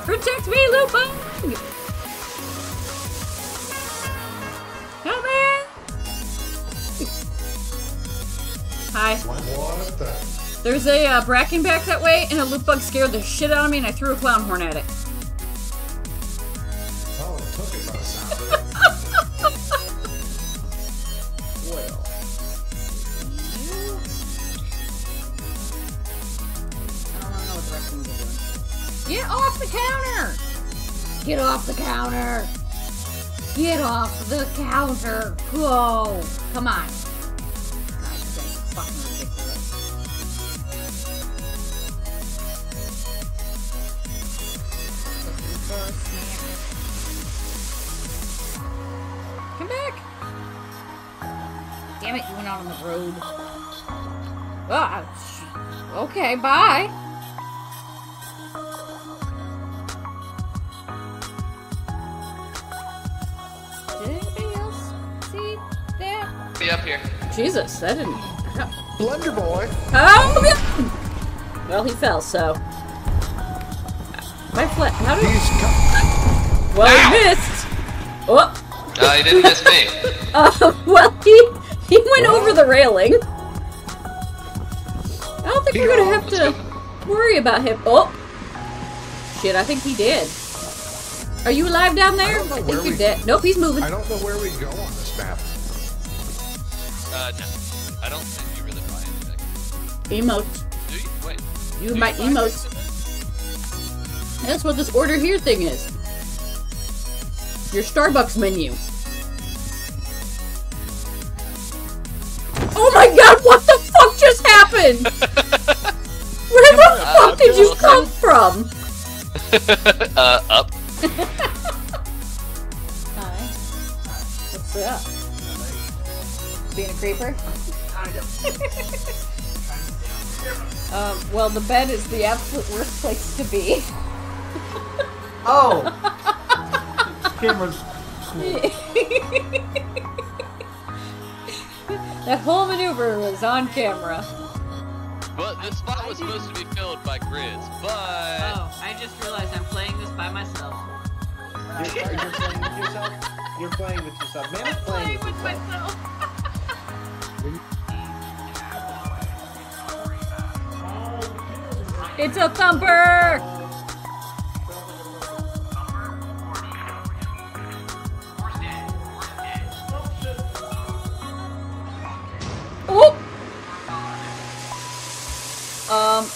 Protect me, Lupin! Come in! Hi. What the? There's a bracken back that way, and a loop bug scared the shit out of me, and I threw a clown horn at it. Oh, it took it by the sound of it. Well. I don't know what the rest of them are doing. Get off the counter! Get off the counter! Get off the counter! Go! Come on! Fucking ridiculous. Come back! Damn it! You went out on the road. Oh, okay. Bye. be up here. Jesus, that didn't... Ow. Blunder boy! Oh, God. Well, he fell, so... My flat... How did... Well, ow. He missed! Oh! He didn't miss me. Well, he went over the railing. I don't think we're gonna have to worry about him. Oh! Shit, I think he did. Are you alive down there? I think you're dead. Nope, he's moving. I don't know where we go on this map. No. I don't think you really buy anything. Emotes. Do you? Wait. You my emotes. That's what this order here thing is. Your Starbucks menu. Oh my god, what the fuck just happened? Where the fuck did you come from? Up. Hi. What's up? Being a creeper? Kind of. Well, the bed is the absolute worst place to be. Oh! Camera's that whole maneuver was on camera. But this spot was supposed to be filled by grids, but... Oh, I just realized I'm playing this by myself. You're playing with yourself? You're playing with yourself. Man, I'm playing with myself. It's a thumper!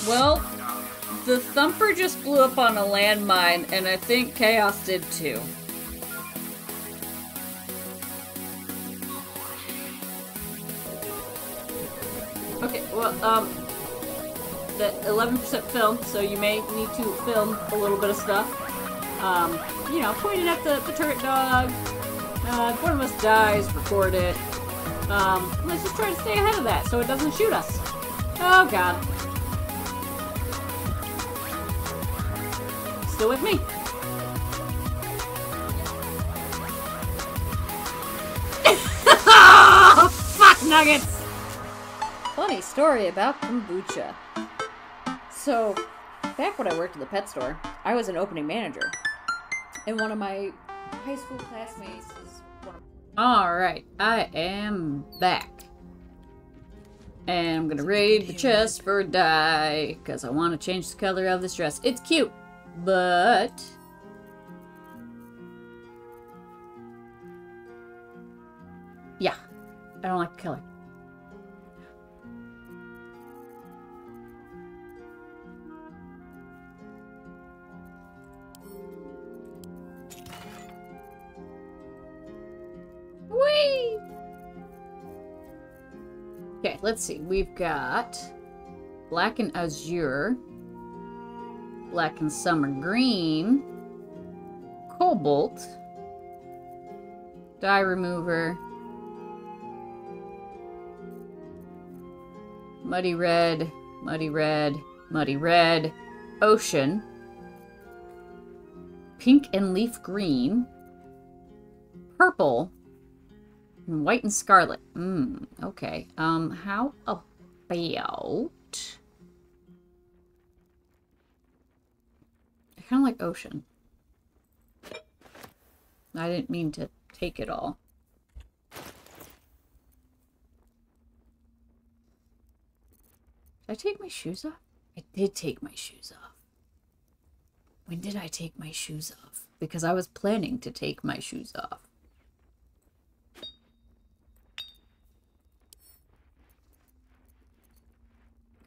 Well, the thumper just blew up on a landmine, and I think Chaos did too. Okay, well, the 11% film, so you may need to film a little bit of stuff. You know, point it at the turret dog. If one of us dies, record it. Let's just try to stay ahead of that so it doesn't shoot us. Oh god. Still with me. Oh, fuck nuggets! Funny story about kombucha. So, back when I worked at the pet store, I was an opening manager. And one of my high school classmates is one of my... Alright, I am back. And I'm gonna raid the chest for a dye, because I want to change the color of this dress. It's cute! But yeah, I don't like the color. Whee! Okay, let's see. We've got black and azure. Black and summer green, cobalt, dye remover, muddy red, muddy red, muddy red, ocean, pink and leaf green, purple, and white and scarlet. Okay. How about... Kind of like ocean. I didn't mean to take it all. Did I take my shoes off? I did take my shoes off. When did I take my shoes off? Because I was planning to take my shoes off.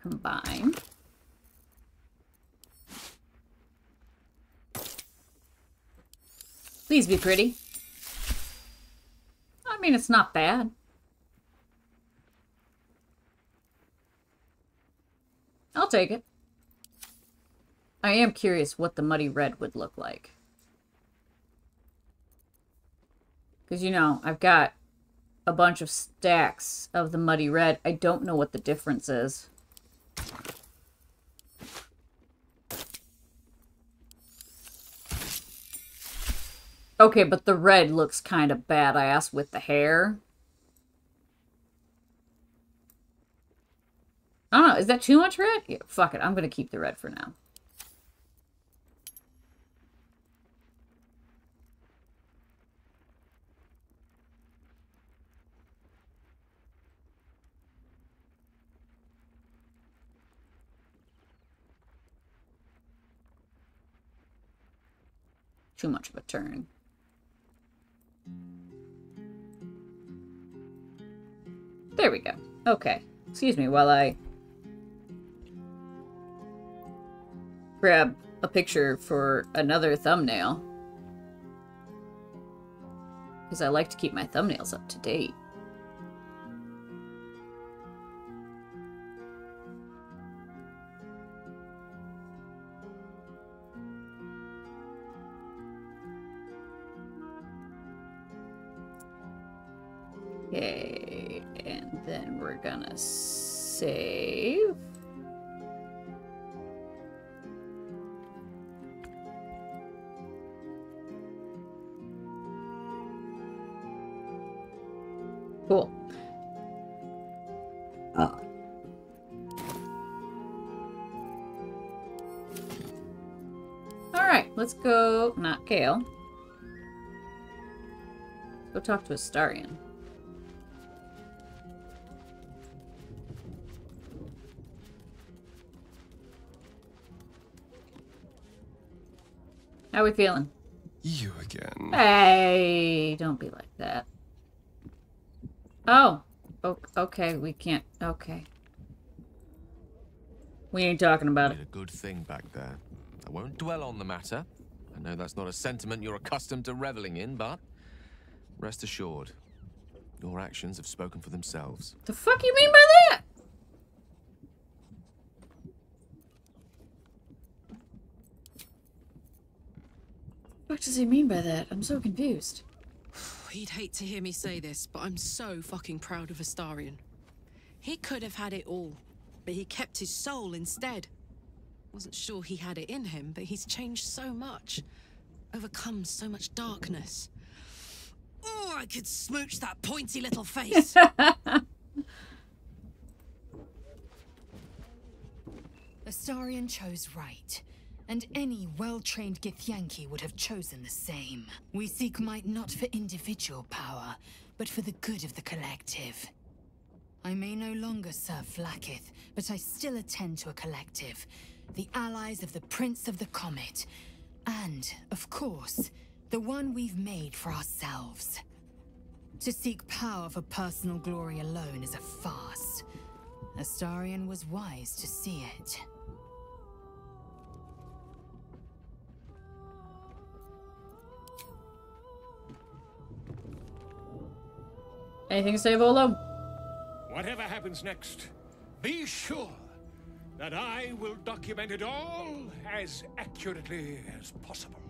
Combine. Please be pretty. I mean, it's not bad. I'll take it. I am curious what the muddy red would look like. Because, you know, I've got a bunch of stacks of the muddy red. I don't know what the difference is. Okay, but the red looks kind of badass with the hair. Is that too much red? Yeah, fuck it. I'm going to keep the red for now. Too much of a turn. There we go. Okay. Excuse me while I grab a picture for another thumbnail. Because I like to keep my thumbnails up to date. Okay, and then we're gonna save. Cool. Oh. All right, let's go, not Gale. Go talk to Astarion. How we feeling? You again. Hey, don't be like that. Oh. Okay, we can't. Okay. We ain't talking about it. A good thing back there. I won't dwell on the matter. I know that's not a sentiment you're accustomed to reveling in, but rest assured, your actions have spoken for themselves. The fuck you mean by that? What does he mean by that? I'm so confused. He'd hate to hear me say this, but I'm so fucking proud of Astarion. He could have had it all, but he kept his soul instead. Wasn't sure he had it in him, but he's changed so much. Overcome so much darkness. Oh, I could smooch that pointy little face. Astarion chose right. And any well-trained Githyanki would have chosen the same. We seek might not for individual power, but for the good of the collective. I may no longer serve Flakith, but I still attend to a collective. The allies of the Prince of the Comet. And, of course, the one we've made for ourselves. To seek power for personal glory alone is a farce. Astarion was wise to see it. Anything to say, Volo? Whatever happens next, be sure that I will document it all as accurately as possible.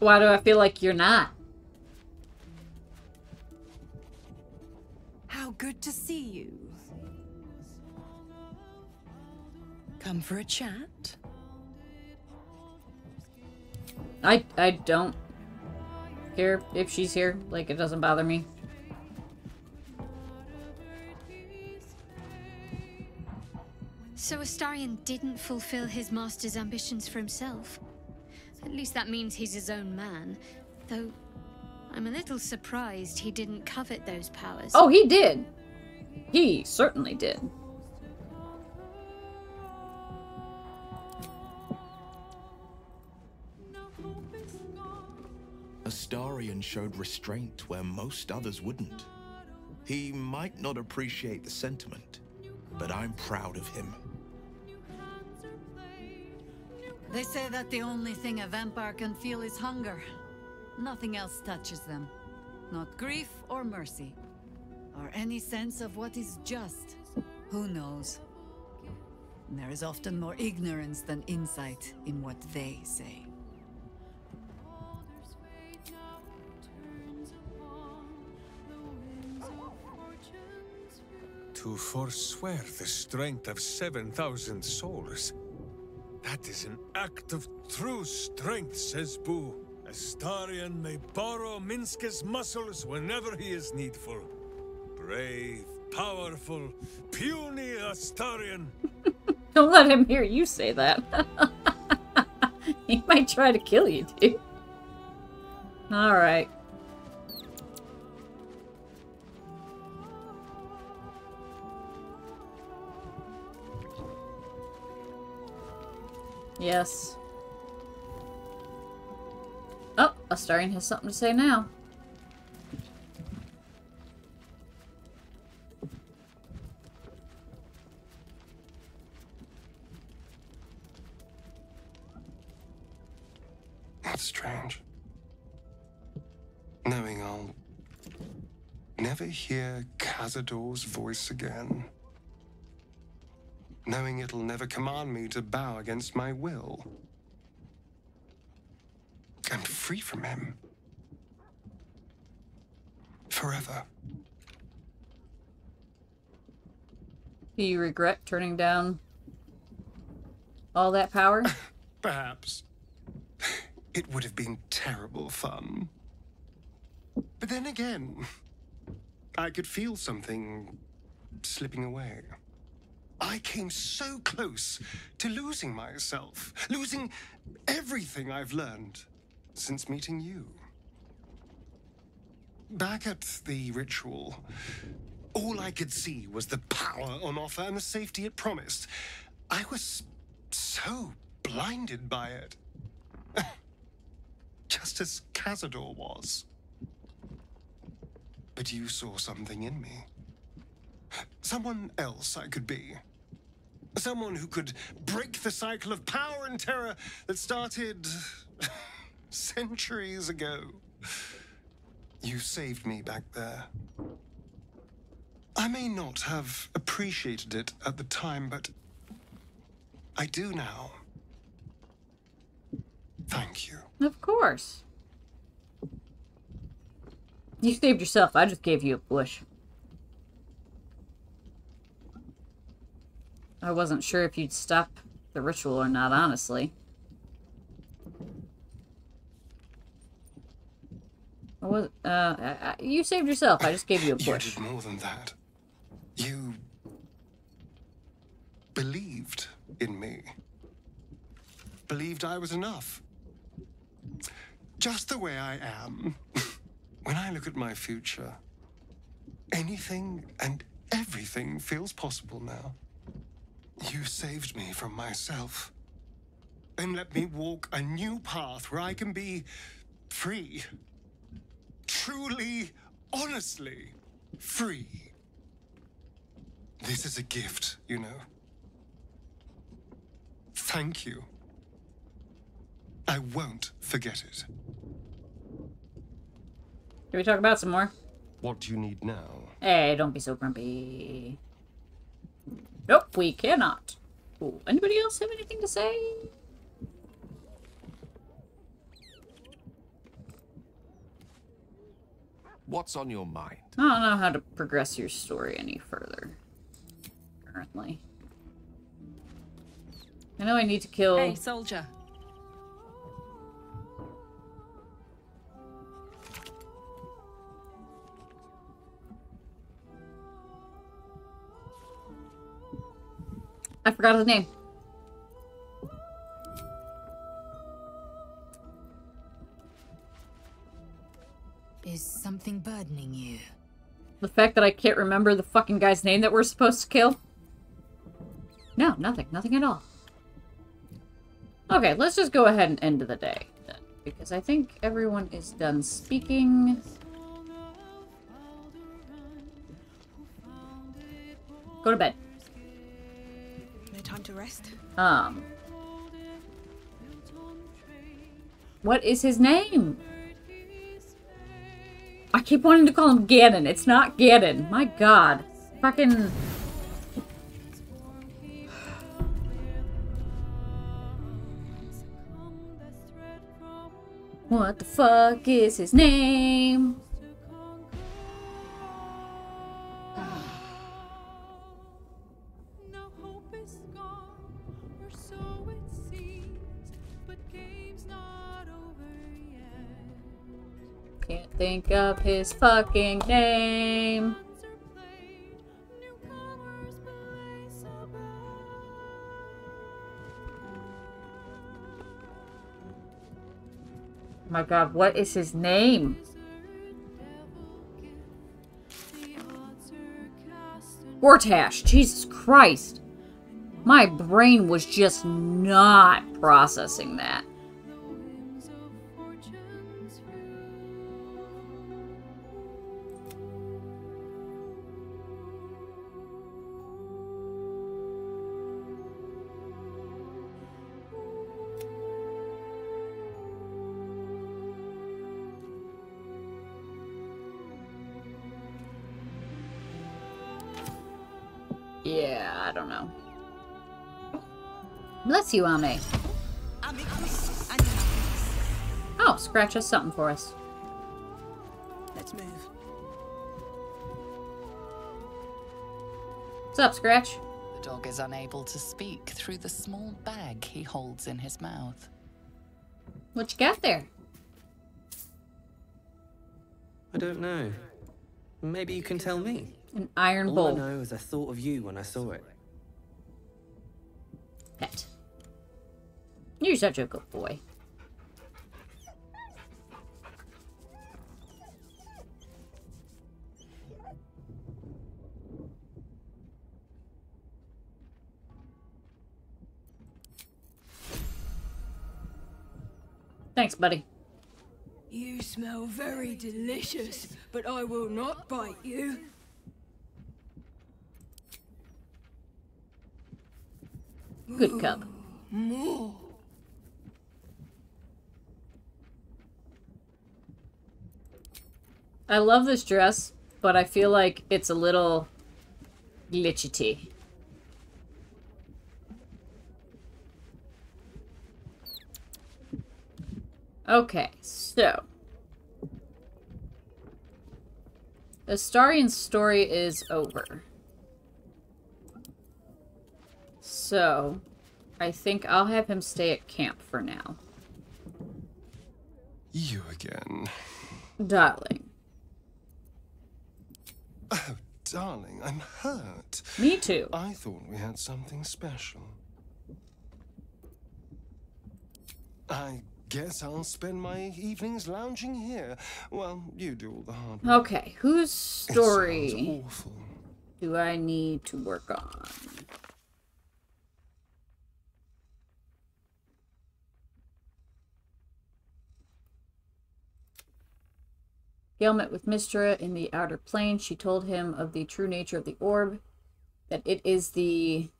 Why do I feel like you're not? How good to see you. Come for a chat? I don't care if she's here, like, it doesn't bother me. So Astarion didn't fulfill his master's ambitions for himself. At least that means he's his own man, though I'm a little surprised he didn't covet those powers. Oh, he did. He certainly did. Astarion showed restraint where most others wouldn't. He might not appreciate the sentiment, but I'm proud of him. They say that the only thing a vampire can feel is hunger. Nothing else touches them. Not grief or mercy, or any sense of what is just. Who knows? There is often more ignorance than insight in what they say. To forswear the strength of 7,000 souls. That is an act of true strength, says Boo. Astarion may borrow Minska's muscles whenever he is needful. Brave, powerful, puny Astarion. Don't let him hear you say that. He might try to kill you, dude. Alright. Yes. Oh, Astarion has something to say now. That's strange. Knowing I'll never hear Cazador's voice again. Knowing it'll never command me to bow against my will. I'm free from him. Forever. Do you regret turning down all that power? Perhaps. It would have been terrible fun. But then again, I could feel something slipping away. I came so close to losing myself, losing everything I've learned since meeting you. Back at the ritual, all I could see was the power on offer and the safety it promised. I was so blinded by it. Just as Cazador was. But you saw something in me. Someone else I could be. Someone who could break the cycle of power and terror that started centuries ago. You saved me back there. I may not have appreciated it at the time, but I do now. Thank you. Of course. You saved yourself. I just gave you a push. I wasn't sure if you'd stop the ritual or not, honestly. I was, you saved yourself. I just gave you a push. You did more than that. You believed in me. Believed I was enough. Just the way I am. When I look at my future, anything and everything feels possible now. You saved me from myself and let me walk a new path where I can be free. Truly, honestly, free. This is a gift, you know. Thank you. I won't forget it. Can we talk about some more? What do you need now? Hey, don't be so grumpy. Nope, we cannot. Ooh, anybody else have anything to say? What's on your mind? I don't know how to progress your story any further. Currently. I know I need to kill... Hey, soldier. I forgot his name. Is something burdening you? The fact that I can't remember the fucking guy's name that we're supposed to kill? No, nothing. Nothing at all. Okay, let's just go ahead and end the day, then, because I think everyone is done speaking. Go to bed. Time to rest. What is his name? I keep wanting to call him Ganon. It's not Ganon. My god. Fucking... What the fuck is his name? Think of his fucking name. my god, what is his name? Gortash, Jesus Christ. My brain was just not processing that. I don't know. Bless you, Ame. Oh, Scratch has something for us. Let's move. What's up, Scratch? The dog is unable to speak through the small bag he holds in his mouth. What you got there? I don't know. Maybe you can tell me. An iron bowl. All I know is I thought of you when I saw it. Pet. You're such a good boy. Thanks, buddy. You smell very delicious, but I will not bite you. Good cub. More. I love this dress, but I feel like it's a little glitchity. Okay, so Astarion's story is over. So, I think I'll have him stay at camp for now. You again. Darling. Oh, darling, I'm hurt. Me too. I thought we had something special. I guess I'll spend my evenings lounging here while you do all the hard work. Okay, whose story do I need to work on? Gale met with Mystra in the outer plain. She told him of the true nature of the orb, that it is the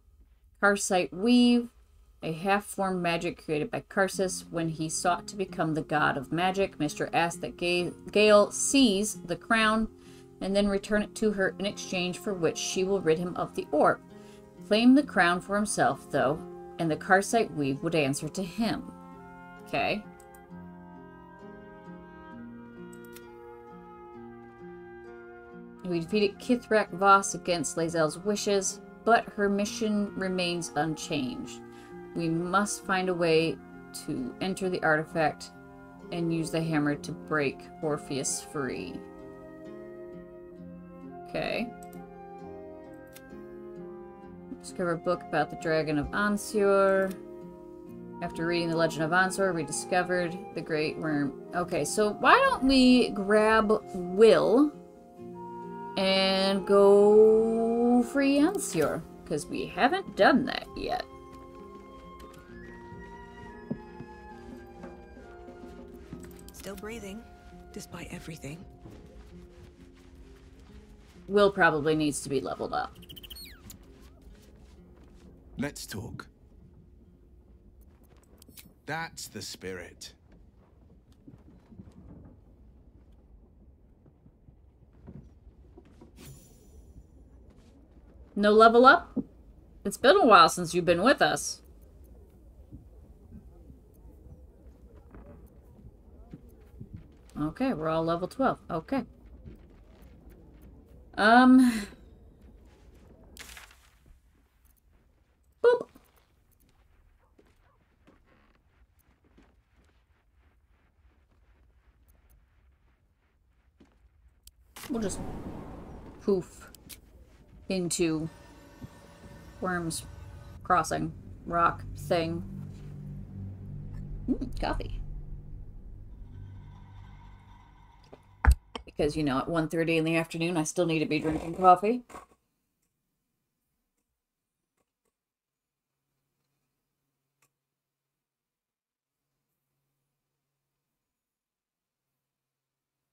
Karsite Weave, a half-formed magic created by Karsus. When he sought to become the god of magic, Mystra asked that Gale seize the crown and then return it to her, in exchange for which she will rid him of the orb. Claim the crown for himself, though, and the Karsite Weave would answer to him. Okay. We defeated Kithrak Voss against Lazel's wishes, but her mission remains unchanged. We must find a way to enter the artifact and use the hammer to break Orpheus free. Okay. Discover a book about the Dragon of Ansur. After reading The Legend of Ansur, we discovered the Great Worm. Okay, so why don't we grab Wyll and go free Ansur, because we haven't done that yet. Still breathing, despite everything. Wyll probably needs to be leveled up. Let's talk. That's the spirit. No level up? It's been a while since you've been with us. Okay, we're all level 12. Okay. Boop. We'll just poof into Wyrms Crossing rock thing. Coffee. because, you know, at 1:30 in the afternoon, I still need to be drinking coffee.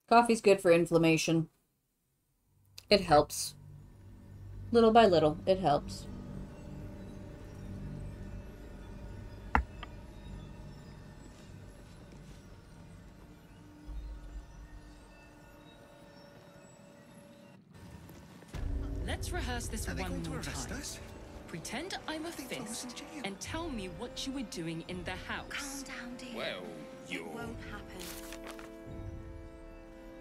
Coffee's good for inflammation. It helps. Little by little, it helps. Let's rehearse this one more time. Pretend I'm a fist and tell me what you were doing in the house. Calm down, dear. Well, you won't happen.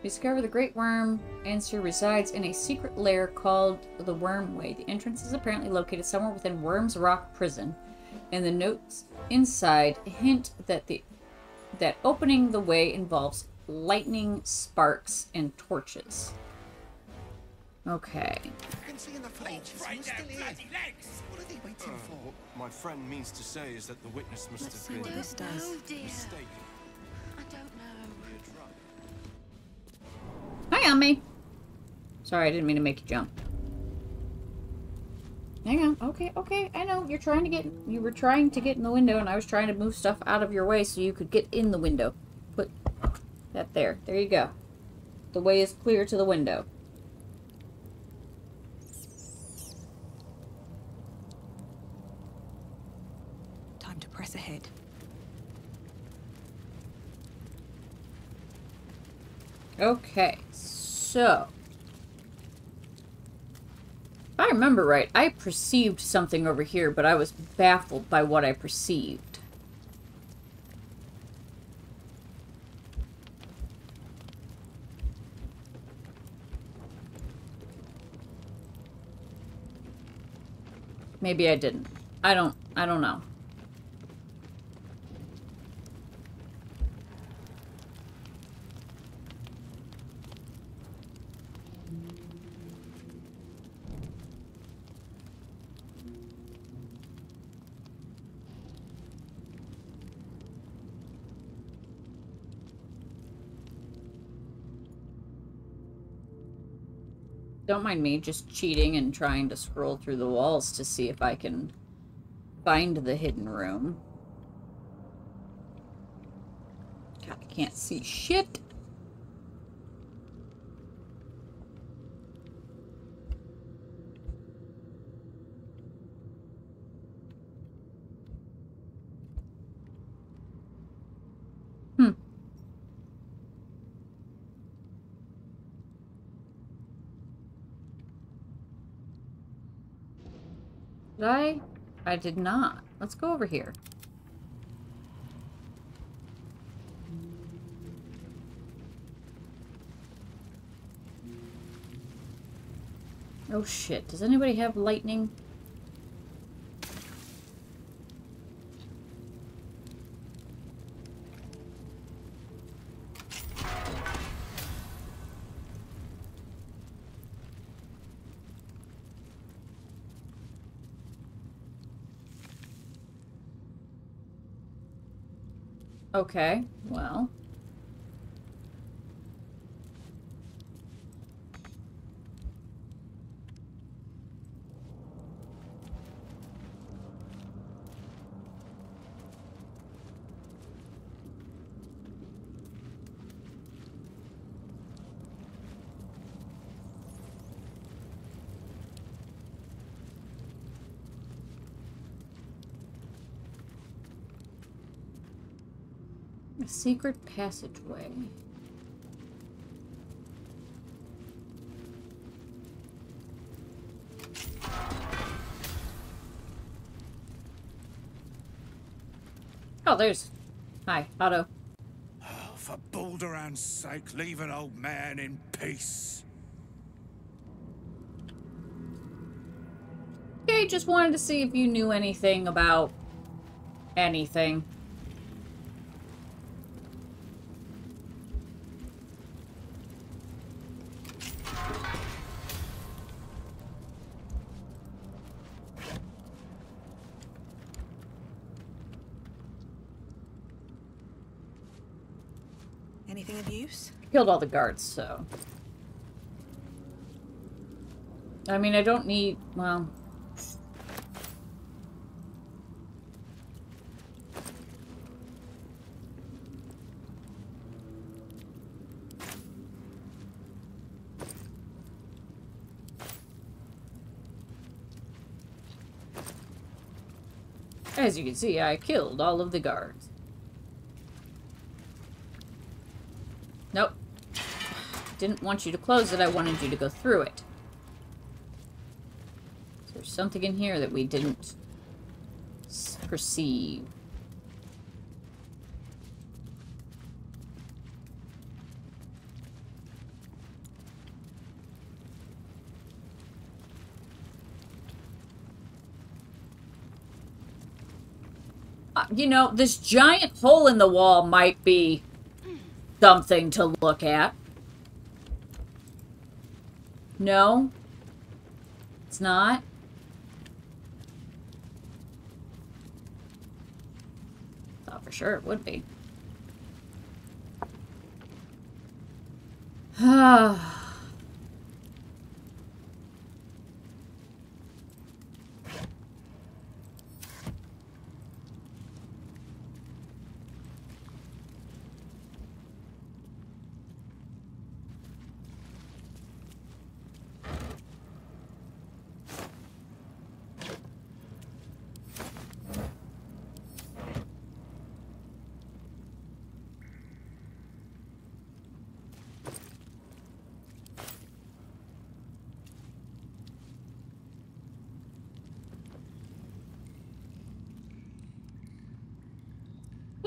We discover the Great Worm Ansur resides in a secret lair called the Wormway. The entrance is apparently located somewhere within Worms Rock Prison, and the notes inside hint that that opening the way involves lightning, sparks, and torches. Okay. I can see in the flames. Right there, bloody legs. What are they waiting for? What my friend means to say is that the witness must have been mistaken. Hi, Ami. Sorry, I didn't mean to make you jump. Hang on. Okay, okay. I know you're trying to get. You were trying to get in the window, and I was trying to move stuff out of your way so you could get in the window. Put that there. There you go. The way is clear to the window. Time to press ahead. Okay, so if I remember right, I perceived something over here, but I was baffled by what I perceived. Maybe I didn't. I don't know. Don't mind me just cheating and trying to scroll through the walls to see if I can find the hidden room. God, I can't see shit. Did I? I did not. Let's go over here. Oh shit, does anybody have lightning? Okay, well. A secret passageway. Oh, there's... Hi, Otto. Oh, for Balduran's sake, leave an old man in peace. Okay, just wanted to see if you knew anything about... anything. Anything of use? killed all the guards, so... I mean, I don't need... well... as you can see, I killed all of the guards. Nope. Didn't want you to close it, I wanted you to go through it. Is there something in here that we didn't perceive? You know, this giant hole in the wall might be something to look at. No? It's not? Thought for sure it would be.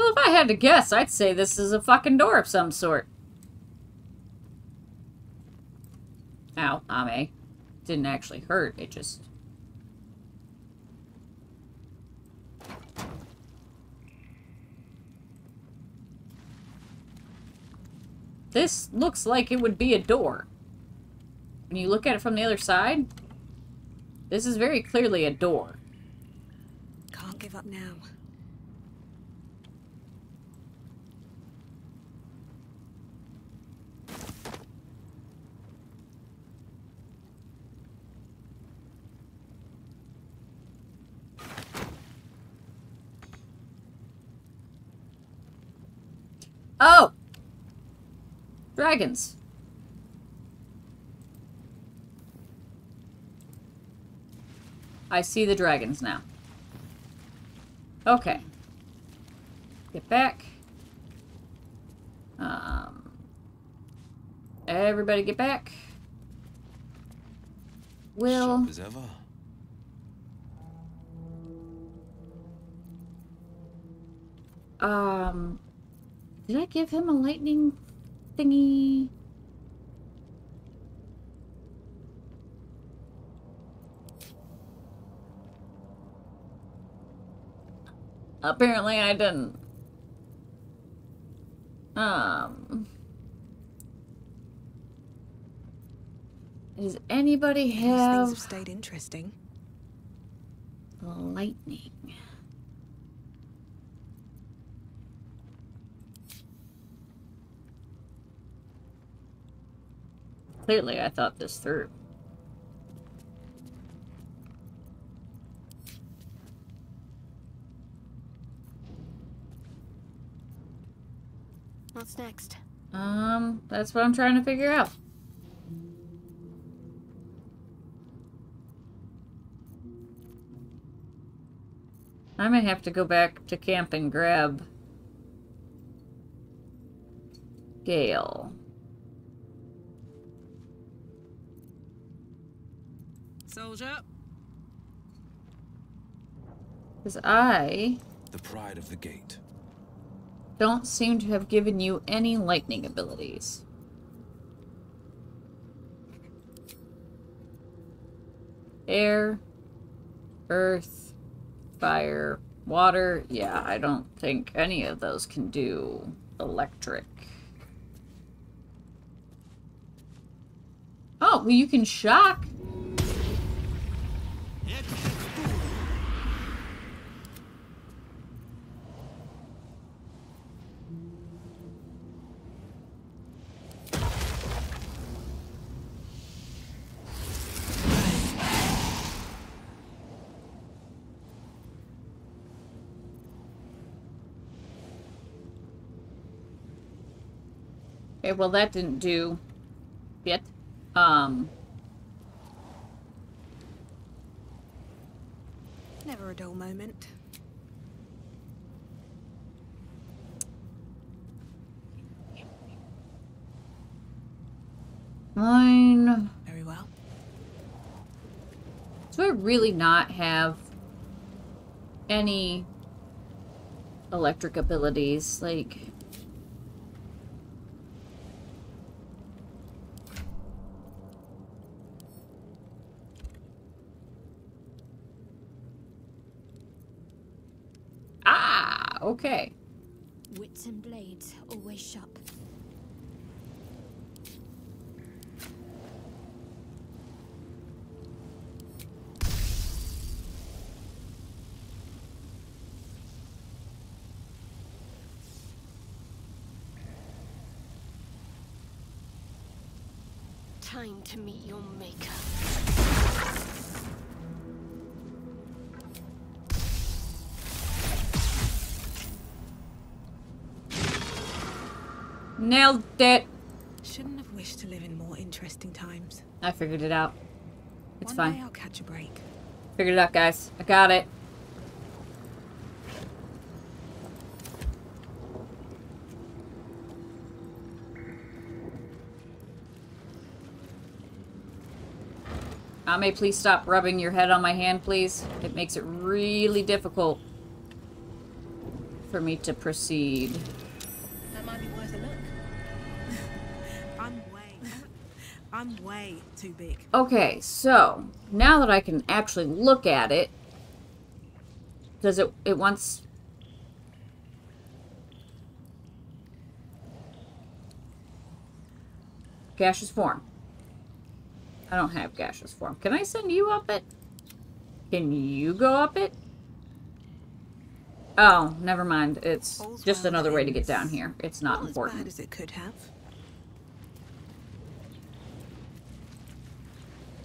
If I had to guess, I'd say this is a fucking door of some sort. Ow, Ame. Didn't actually hurt, it just... this looks like it would be a door. When you look at it from the other side, this is very clearly a door. Can't give up now. Oh! Dragons. I see the dragons now. Okay. Get back. Everybody get back. Will. Sharp as ever. Did I give him a lightning thingy? Apparently I didn't. Does anybody have... these things have stayed interesting. Lightning. Clearly, I thought this through. What's next? That's what I'm trying to figure out. I may have to go back to camp and grab Gale. Soldier. Because I... the pride of the gate. Don't seem to have given you any lightning abilities. Air, earth, fire, water. Yeah, I don't think any of those can do electric. Oh, well, you can shock. Okay, well that didn't do shit. Never a dull moment. Mine. Very well. So I really not have any electric abilities, like... Ah! Okay. Wits and blades, always sharp. Time to meet your maker. Nailed it. Shouldn't have wished to live in more interesting times. I figured it out. It's fine. One day I'll catch a break. Figured it out, guys. I got it. May please stop rubbing your head on my hand, please? It makes it really difficult for me to proceed. That might be worth a look. I'm way too big. Okay, so now that I can actually look at it, does it wants? Gaseous form. I don't have gaseous form. Can I send you up it? Can you go up it? Oh, never mind. It's just another way to get down here. It's not important. As bad as it could have.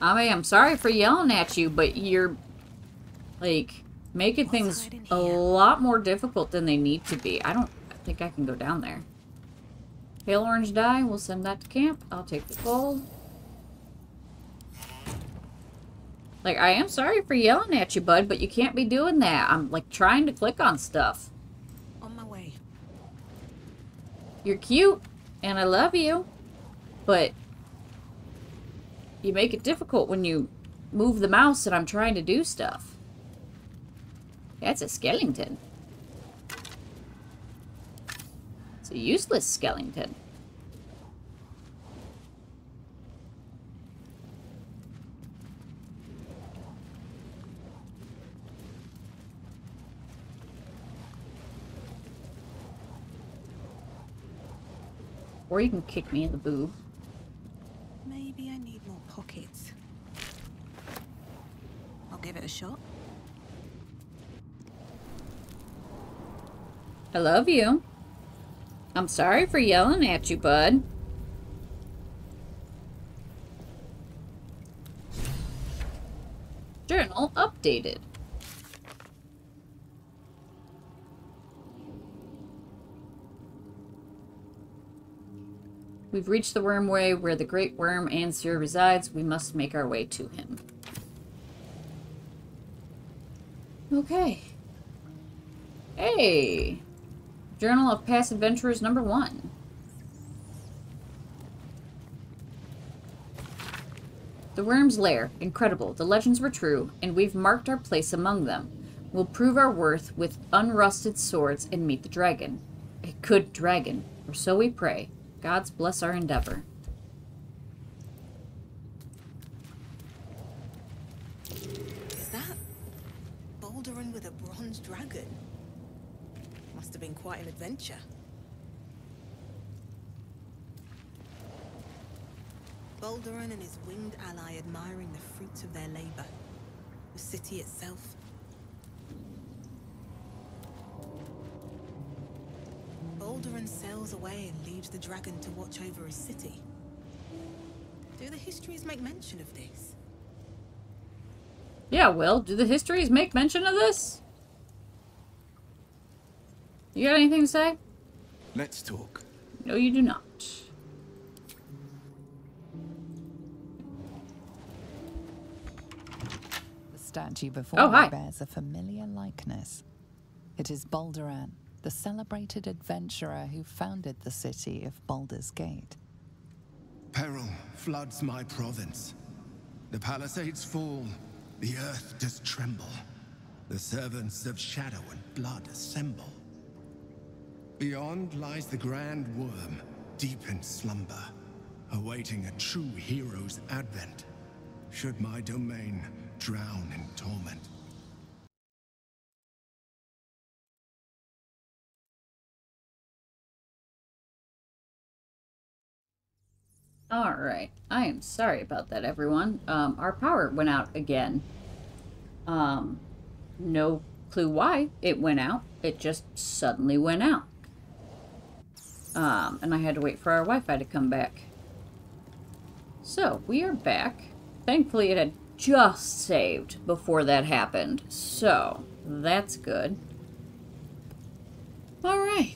I mean, I'm sorry for yelling at you, but you're like making things a lot more difficult than they need to be. I don't think I can go down there. Pale orange dye. We'll send that to camp. I'll take the gold. Like, I am sorry for yelling at you, bud, but you can't be doing that. I'm, like, trying to click on stuff. On my way. You're cute, and I love you, but you make it difficult when you move the mouse and I'm trying to do stuff. That's a skeleton. It's a useless skeleton. Or you can kick me in the boob. Maybe I need more pockets. I'll give it a shot. I love you. I'm sorry for yelling at you, bud. Journal updated. We've reached the Wormway where the great worm Ansur resides. We must make our way to him. Okay. Hey! Journal of Past Adventurers #1. The Worm's Lair. Incredible. The legends were true, and we've marked our place among them. We'll prove our worth with unrusted swords and meet the dragon. A good dragon, or so we pray. Gods bless our endeavor. Is that Balduran with a bronze dragon? Must have been quite an adventure. Balduran and his winged ally admiring the fruits of their labor. The city itself. Balduran sails away and leaves the dragon to watch over his city. Do the histories make mention of this? Yeah, Will, do the histories make mention of this? You got anything to say? Let's talk. No, you do not. statue before me bears a familiar likeness. It is Balduran, the celebrated adventurer who founded the city of Baldur's Gate. Peril floods my province. The palisades fall, the earth does tremble. The servants of shadow and blood assemble. Beyond lies the grand worm, deep in slumber, awaiting a true hero's advent, should my domain drown in torment. All right, I am sorry about that, everyone. Our power went out again. No clue why it went out. It just suddenly went out. And I had to wait for our Wi-Fi to come back. So, we are back. Thankfully, it had just saved before that happened. So, that's good. All right.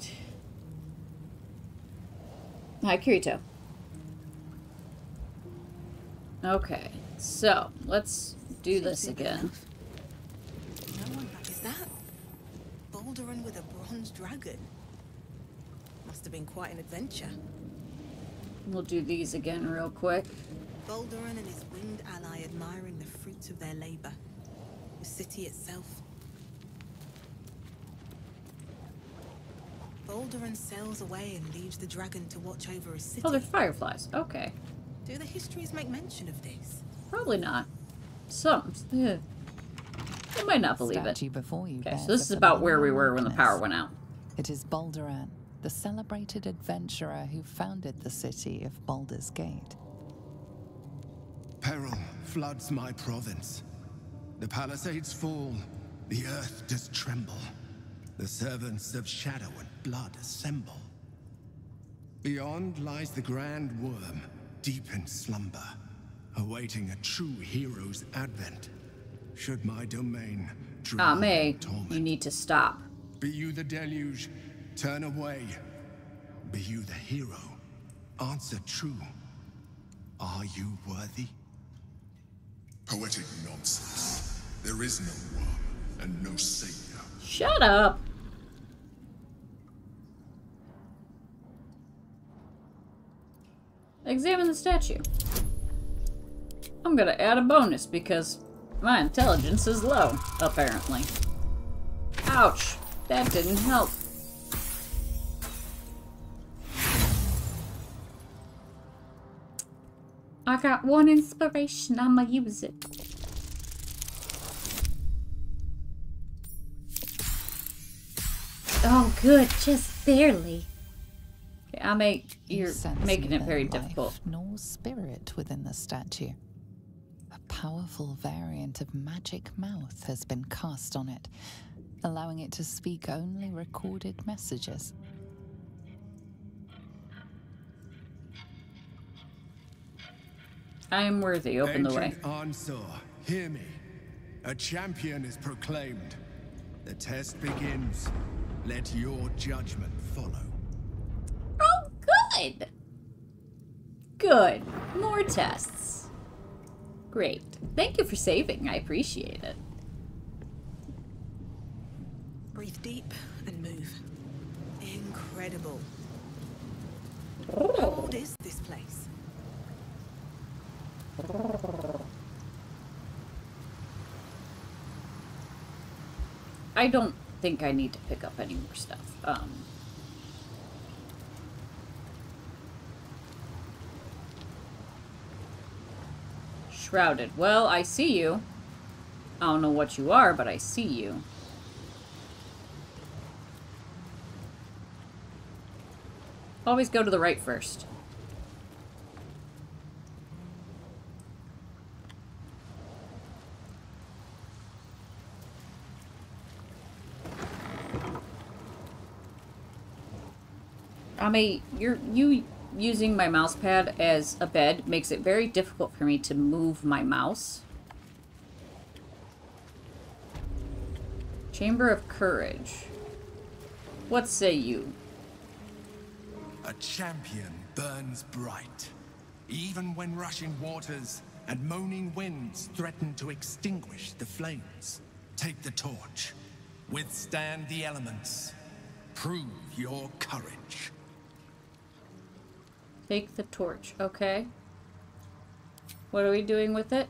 Hi, Kirito. Okay, so let's do this again. No one is that Balduran with a bronze dragon. Must have been quite an adventure. We'll do these again real quick. Balduran and his winged ally admiring the fruits of their labor. The city itself. Balduran sails away and leaves the dragon to watch over his city. Oh, they're fireflies. Okay. Do the histories make mention of these? Probably not. Some. They might not believe it. Okay, so this is about where we were when the power went out. It is Balduran, the celebrated adventurer who founded the city of Baldur's Gate. Peril floods my province. The palisades fall. The earth does tremble. The servants of shadow and blood assemble. Beyond lies the grand worm, deep in slumber, awaiting a true hero's advent, should my domain drown in torment. You need to stop. Be you the deluge, turn away. Be you the hero, answer true. Are you worthy? Poetic nonsense. There is no one and no savior. Shut up. Examine the statue. I'm gonna add a bonus because my intelligence is low, apparently. Ouch! That didn't help. I got one inspiration, I'ma use it. Oh good, just barely. You're making it very difficult. Nor spirit within the statue. A powerful variant of magic mouth has been cast on it, allowing it to speak only recorded messages. I am worthy, open the way. Ansur, hear me. A champion is proclaimed. The test begins. Let your judgment follow. Good. Good. More tests. Great. Thank you for saving. I appreciate it. Breathe deep and move. Incredible. Oh. How old is this place? I don't think I need to pick up any more stuff. Shrouded. Well, I see you. I don't know what you are, but I see you. Always go to the right first. I mean, you using my mouse pad as a bed makes it very difficult for me to move my mouse. Chamber of Courage. What say you? A champion burns bright. Even when rushing waters, and moaning winds threaten to extinguish the flames. Take the torch. Withstand the elements. Prove your courage. Take the torch, okay. What are we doing with it?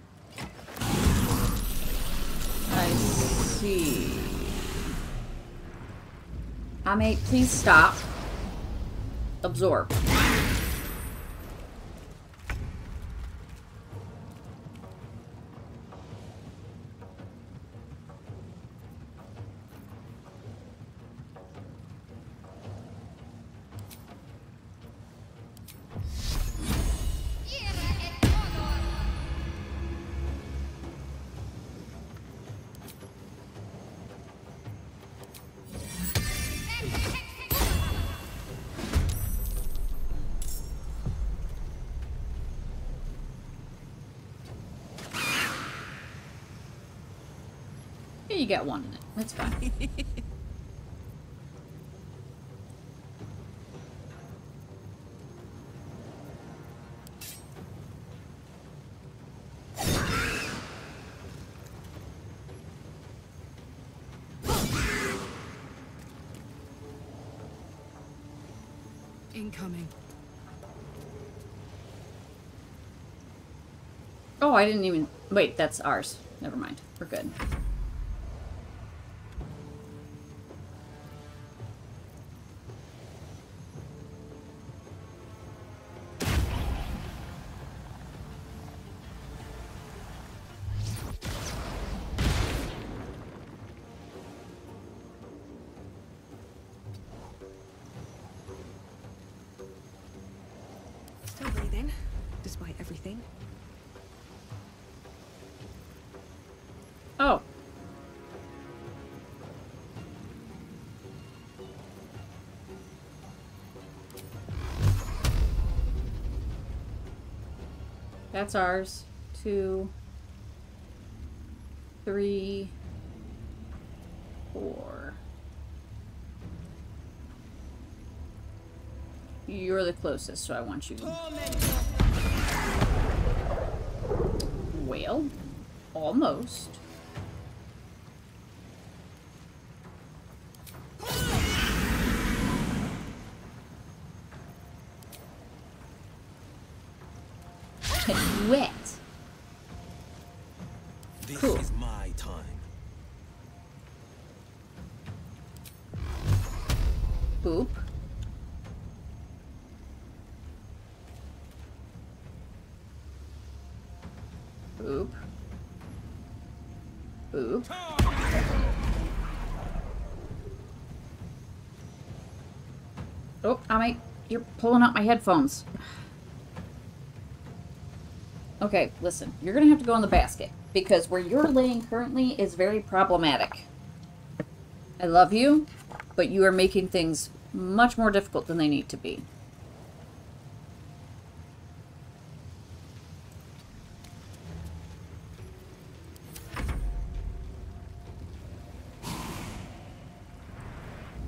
I see. I mate, please stop. Absorb. You get one in it. That's fine. Incoming. Oh, I didn't even... Wait, that's ours. Never mind. We're good. That's ours. 2, 3, 4. You're the closest, so I want you. Well, almost. Oh, you're pulling out my headphones. Okay, listen. You're going to have to go in the basket, because where you're laying currently is very problematic. I love you, but you are making things much more difficult than they need to be.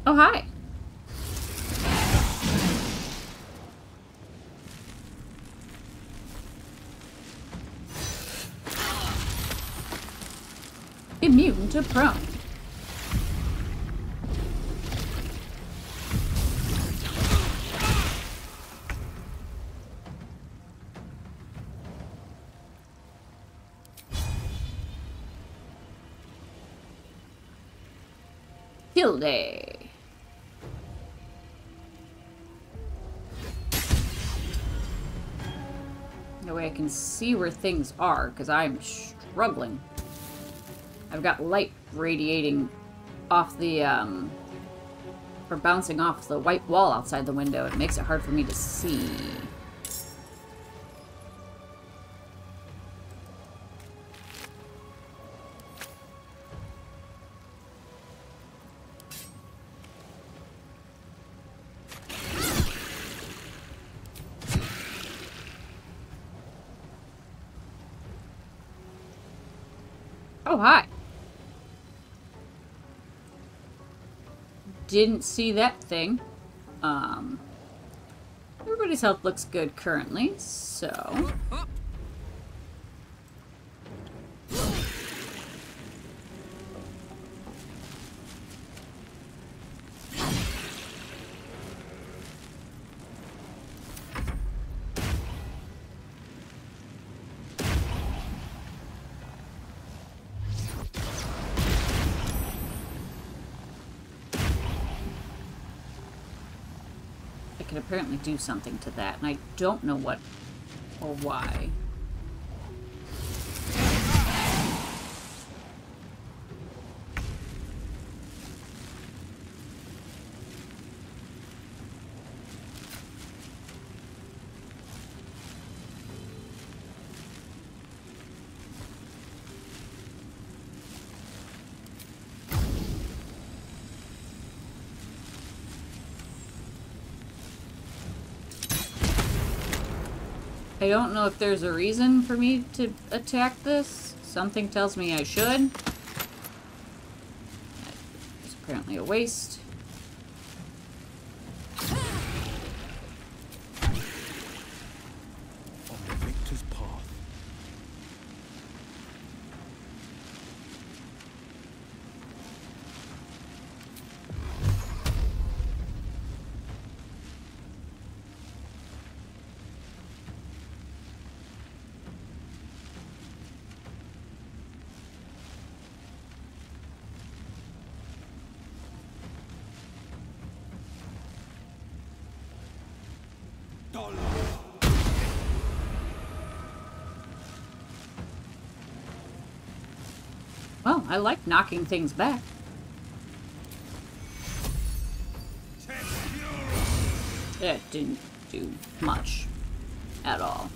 Oh, hi. Immune to prone. Kill day. I can see where things are, because I'm struggling. I've got light radiating off the, or bouncing off the white wall outside the window. It makes it hard for me to see. Oh, hi. Didn't see that thing. Everybody's health looks good currently, so... can apparently do something to that, and I don't know what or why. I don't know if there's a reason for me to attack this. Something tells me I should. It's apparently a waste. Well, I like knocking things back. That didn't do much at all.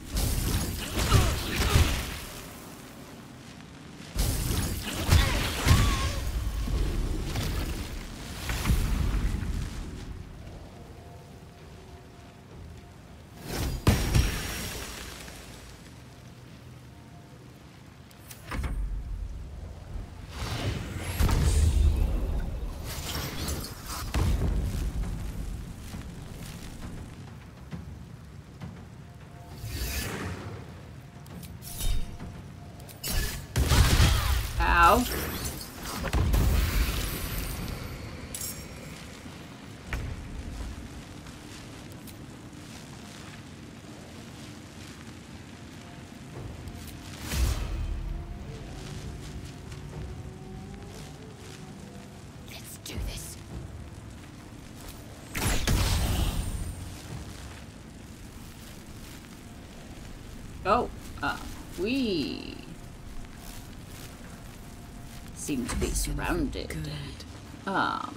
We seem to be surrounded. Good. Ow.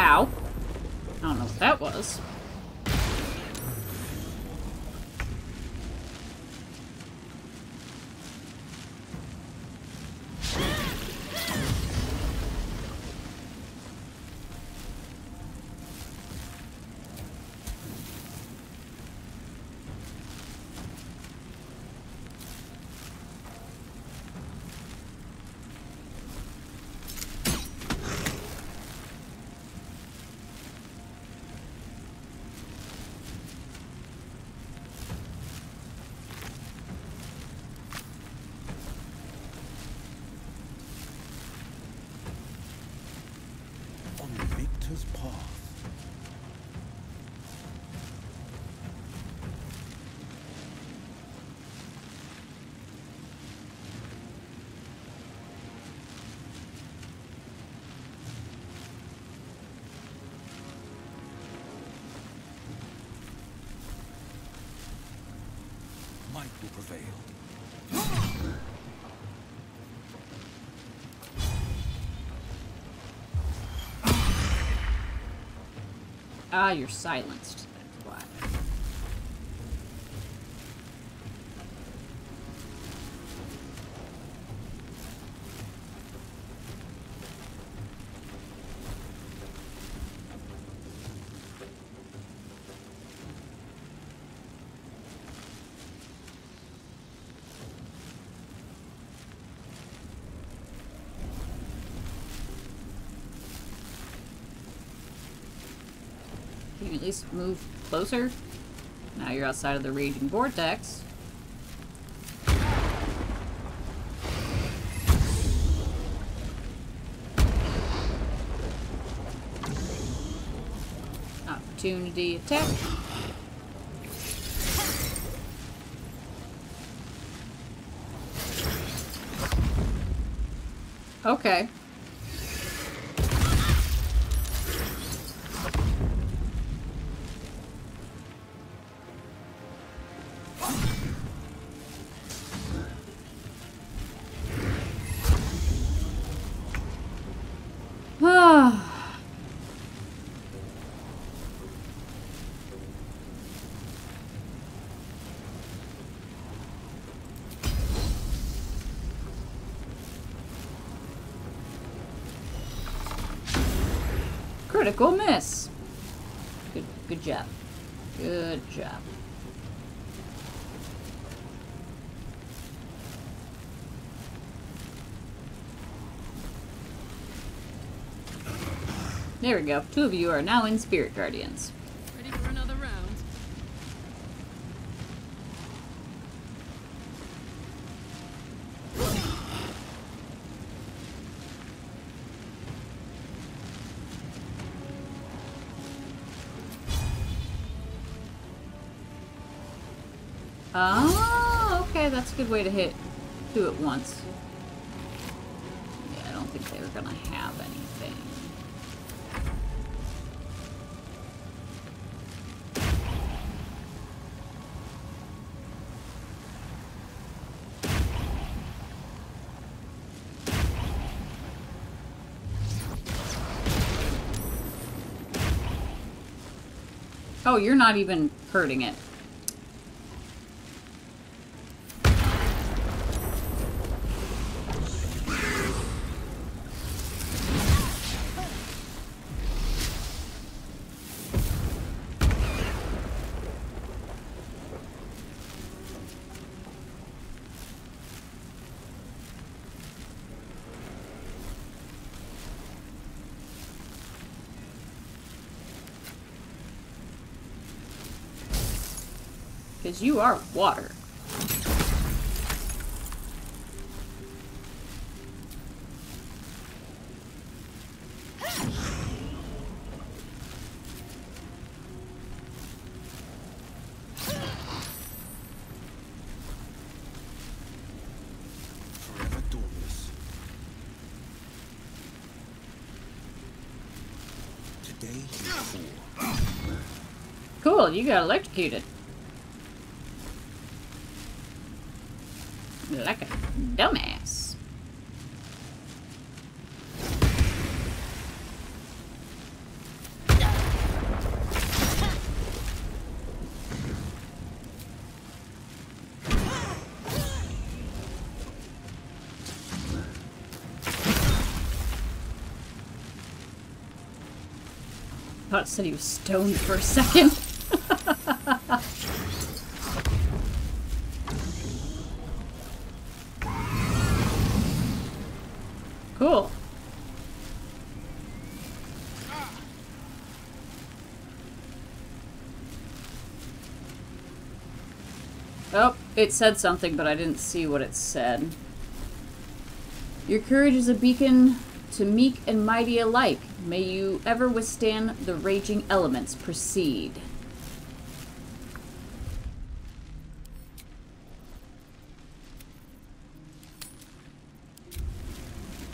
I don't know what that was. Ah, you're silenced. That's why. you at least move closer? Now you're outside of the raging vortex. Opportunity attack. Okay. Critical miss. Good job. Good job. There we go. Two of you are now in Spirit Guardians. Ready for another round? Oh, okay, that's a good way to hit two at once. Yeah, I don't think they were gonna have anything. Oh, you're not even hurting it. You are water. Cool, you got electrocuted. Like a dumbass. I thought it said he was stoned for a second. Cool. Oh, it said something, but I didn't see what it said. Your courage is a beacon to meek and mighty alike. May you ever withstand the raging elements. Proceed.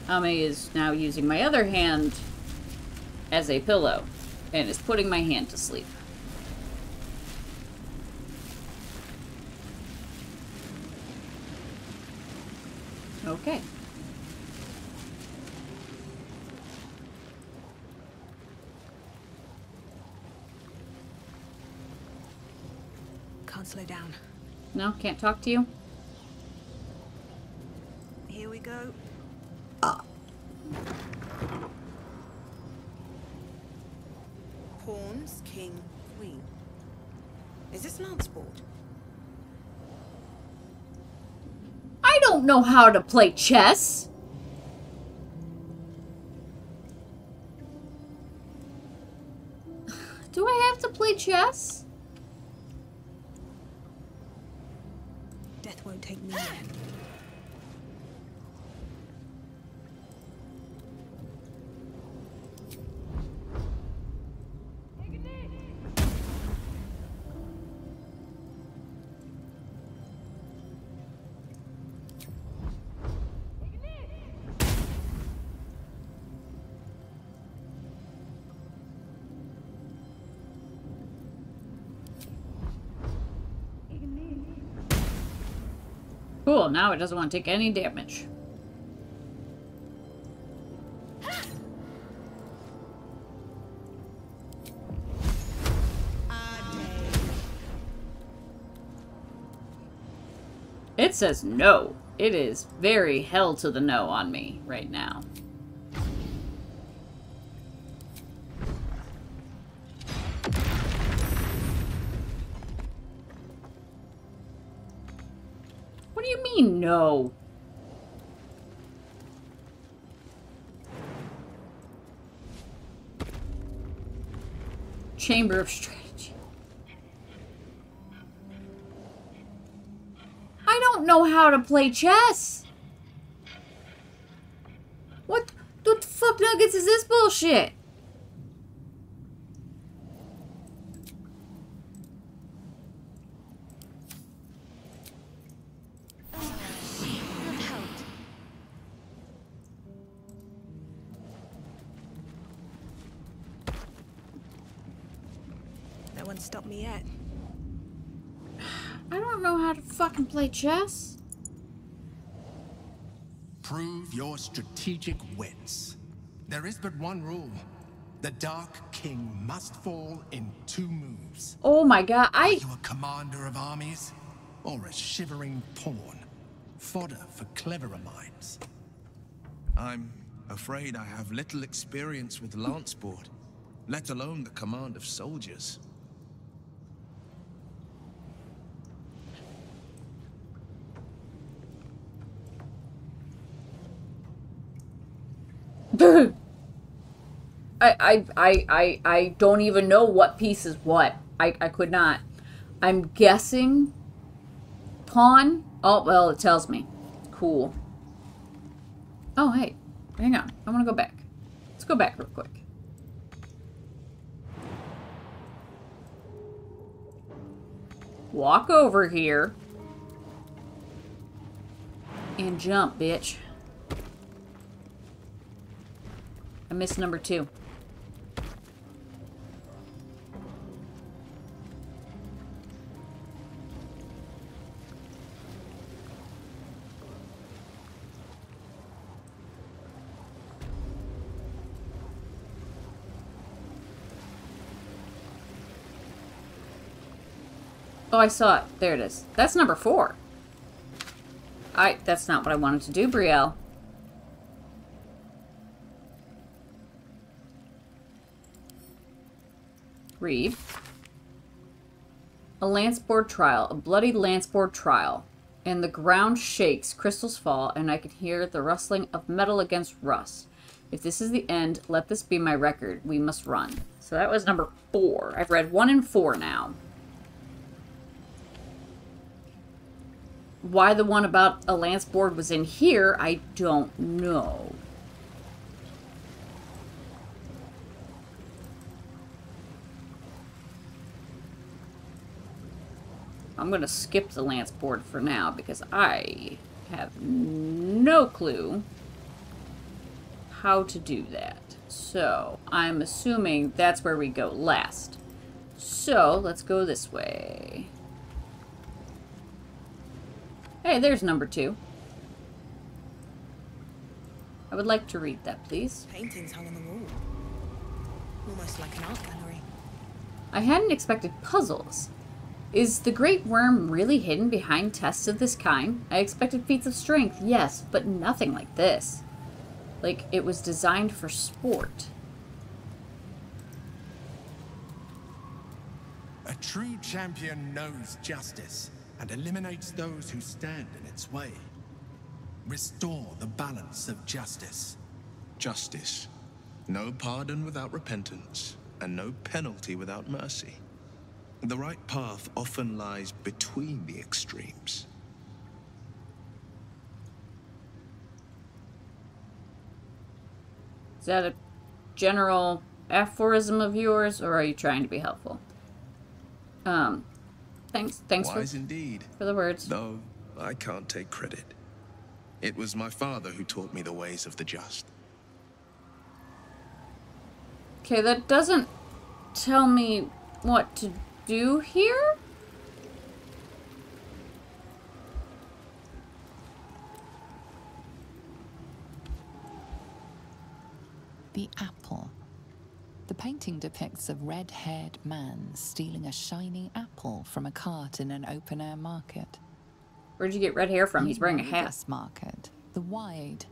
Ami is now using my other hand as a pillow and is putting my hand to sleep. Okay. Can't slow down. No, can't talk to you. Here we go. Pawns, king, queen. Is this an sport? I don't know how to play chess. Do I have to play chess? Death won't take me. Cool, now it doesn't want to take any damage. It says no. It is very hell to the no on me right now. No. Chamber of Strategy. I don't know how to play chess. What the fuck nuggets is this bullshit? Fucking play chess. Prove your strategic wits. There is but one rule. The Dark King must fall in two moves. Oh my god, Are you a commander of armies or a shivering pawn? Fodder for cleverer minds. I'm afraid I have little experience with Lanceboard, let alone the command of soldiers. I don't even know what piece is what. I could not. I'm guessing pawn. Oh, well, it tells me. Cool. Oh, hey. Hang on. I want to go back. Let's go back real quick. Walk over here. And jump, bitch. I missed number 2. Oh, I saw it. There it is. That's number 4. That's not what I wanted to do, Brielle. Read. A Lanceboard trial. A bloody Lanceboard trial. And the ground shakes, crystals fall, and I can hear the rustling of metal against rust. If this is the end, let this be my record. We must run. So that was number 4. I've read 1 and 4 now. Why the one about a Lanceboard was in here, I don't know. I'm going to skip the Lanceboard for now because I have no clue how to do that. So I'm assuming that's where we go last. So let's go this way. Hey, there's number 2. I would like to read that, please. Paintings hung on the wall. Almost like an art gallery. I hadn't expected puzzles. Is the great worm really hidden behind tests of this kind? I expected feats of strength, yes, but nothing like this. Like, it was designed for sport. A true champion knows justice and eliminates those who stand in its way. Restore the balance of justice. Justice. No pardon without repentance. and no penalty without mercy. The right path often lies between the extremes. Is that a general aphorism of yours, or are you trying to be helpful? Thanks for the words. Though I can't take credit. It was my father who taught me the ways of the just. Okay, that doesn't tell me what to do here? The apple. The painting depicts a red-haired man stealing a shiny apple from a cart in an open-air market. Where'd you get red hair from? He's wearing a hat. Market, the wide,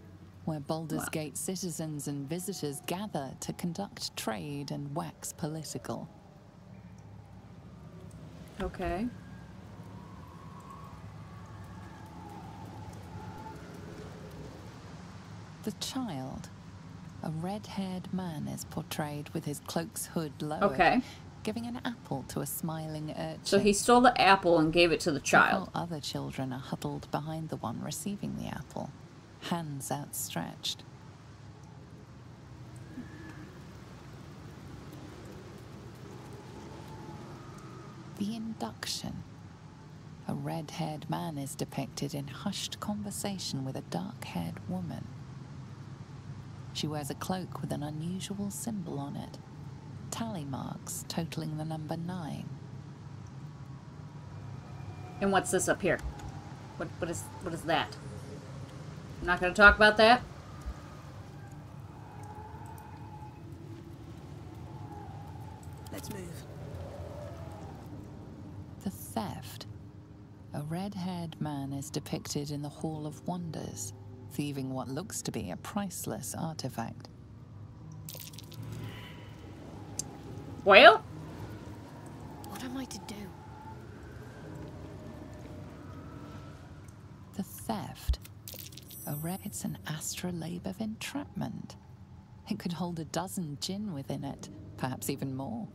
where Baldur's Gate citizens and visitors gather to conduct trade and wax political. Okay. The child. A red-haired man is portrayed with his cloak's hood lowered, giving an apple to a smiling urchin. So he stole the apple and gave it to the child. All other children are huddled behind the one receiving the apple, hands outstretched. The induction. A red-haired man is depicted in hushed conversation with a dark-haired woman. She wears a cloak with an unusual symbol on it. Tally marks totaling the number 9. And what's this up here? What is that? I'm not going to talk about that. Let's move. The theft. A red-haired man is depicted in the Hall of Wonders, thieving what looks to be a priceless artifact. Well? What am I to do? The theft. It's an astrolabe of entrapment. It could hold a dozen djinn within it, perhaps even more.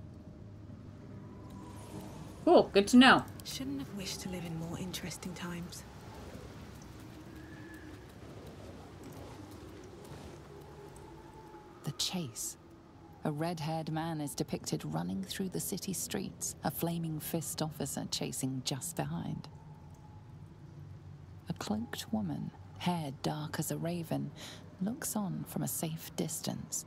Cool, good to know. Shouldn't have wished to live in more interesting times. The chase. A red-haired man is depicted running through the city streets, a flaming fist officer chasing just behind. A cloaked woman, hair dark as a raven, looks on from a safe distance.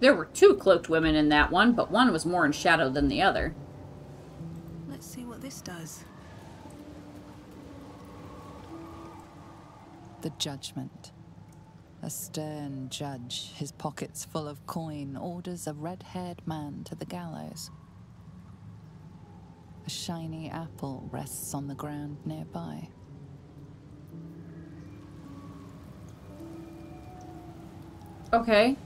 There were 2 cloaked women in that one, but one was more in shadow than the other. Let's see what this does. The judgment. A stern judge, his pockets full of coin, orders a red-haired man to the gallows. A shiny apple rests on the ground nearby. Okay.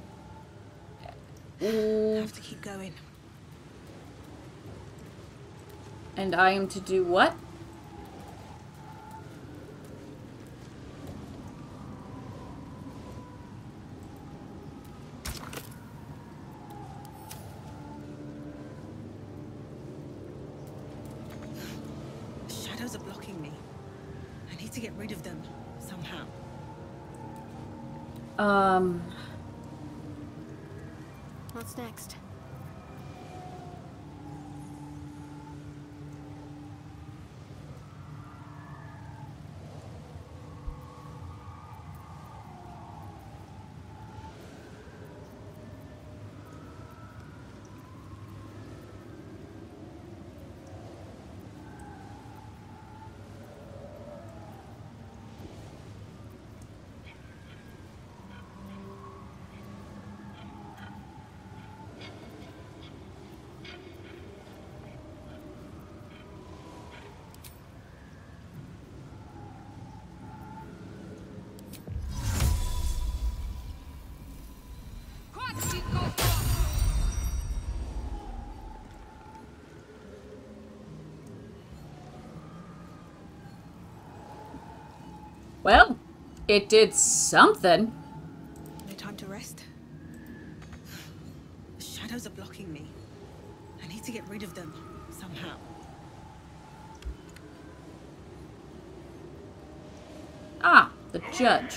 I have to keep going. And I am to do what? What's next? Well, it did something. No time to rest. shadows are blocking me. I need to get rid of them, somehow. Ah, the judge.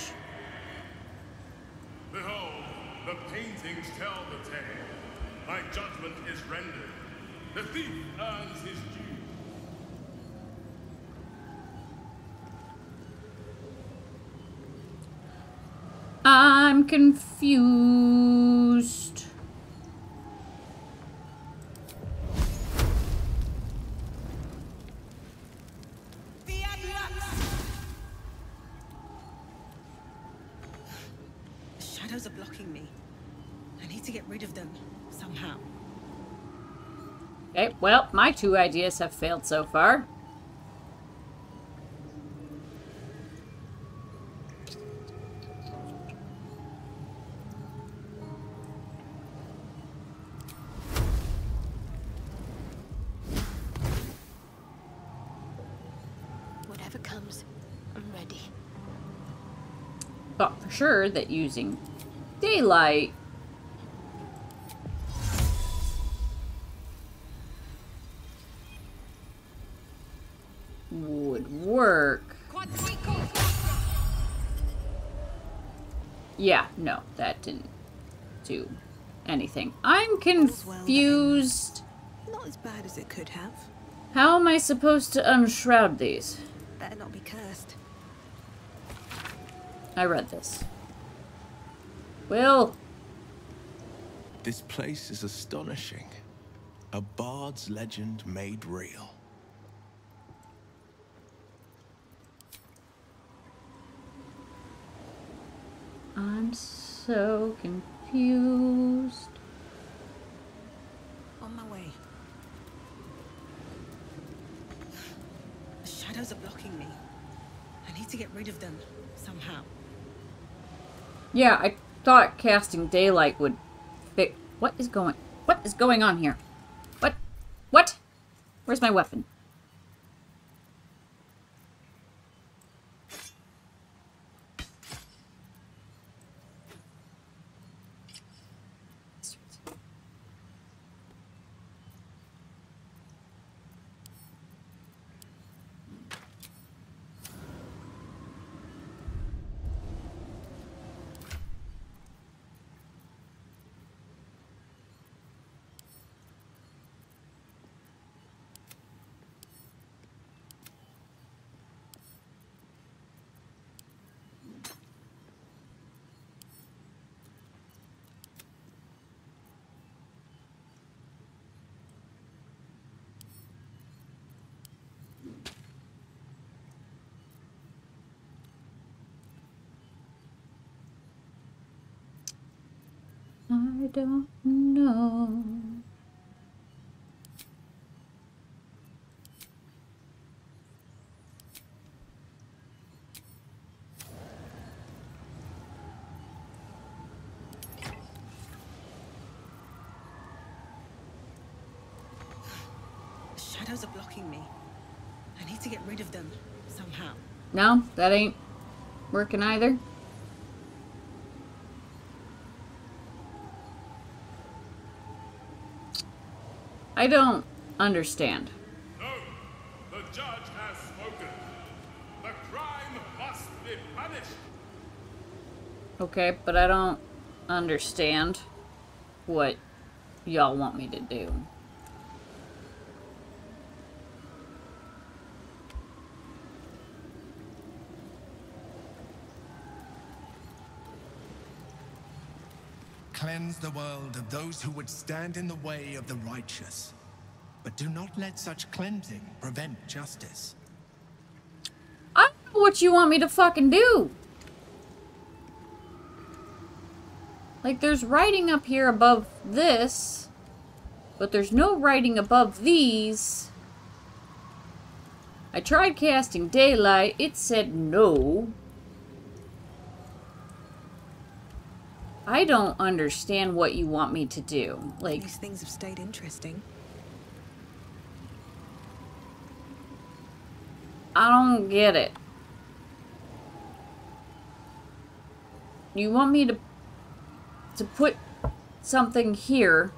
Behold, the paintings tell the tale. My judgment is rendered. The thief earns his due. I'm confused. Okay, well, my two ideas have failed so far. Whatever comes, I'm ready. But for sure that using daylight would work. Yeah, no, that didn't do anything. I'm confused. Not as bad as it could have. How am I supposed to unshroud these? Better not be cursed. I read this. Wyll. This place is astonishing. A bard's legend made real. I'm so confused. On my way. The shadows are blocking me. I need to get rid of them somehow. Yeah, I thought casting daylight would fit. What is going on here? What? Where's my weapon? I don't know. The shadows are blocking me. I need to get rid of them somehow. No, that ain't working either. I don't understand. No, the judge has spoken. The crime must be punished. Okay, but I don't understand what y'all want me to do. Cleanse the world of those who would stand in the way of the righteous, but do not let such cleansing prevent justice. I don't know what you want me to fucking do. Like, there's writing up here above this, but there's no writing above these. I tried casting daylight, it said no. I don't understand what you want me to do. Like, these things have stayed interesting. I don't get it. You want me to put something here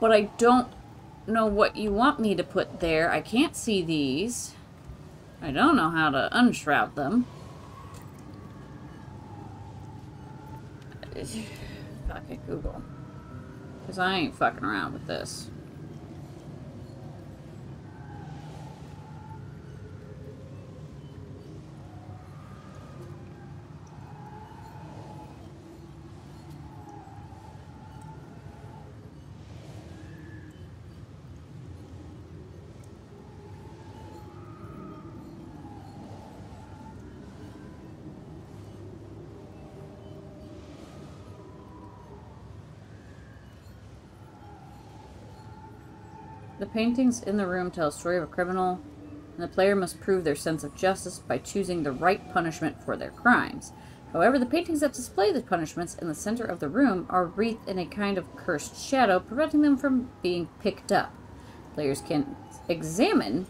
But I don't know what you want me to put there. I can't see these. I don't know how to unshroud them. Fuck it, Google. Because I ain't fucking around with this. The paintings in the room tell a story of a criminal, and the player must prove their sense of justice by choosing the right punishment for their crimes. However, the paintings that display the punishments in the center of the room are wreathed in a kind of cursed shadow, preventing them from being picked up. Players can examine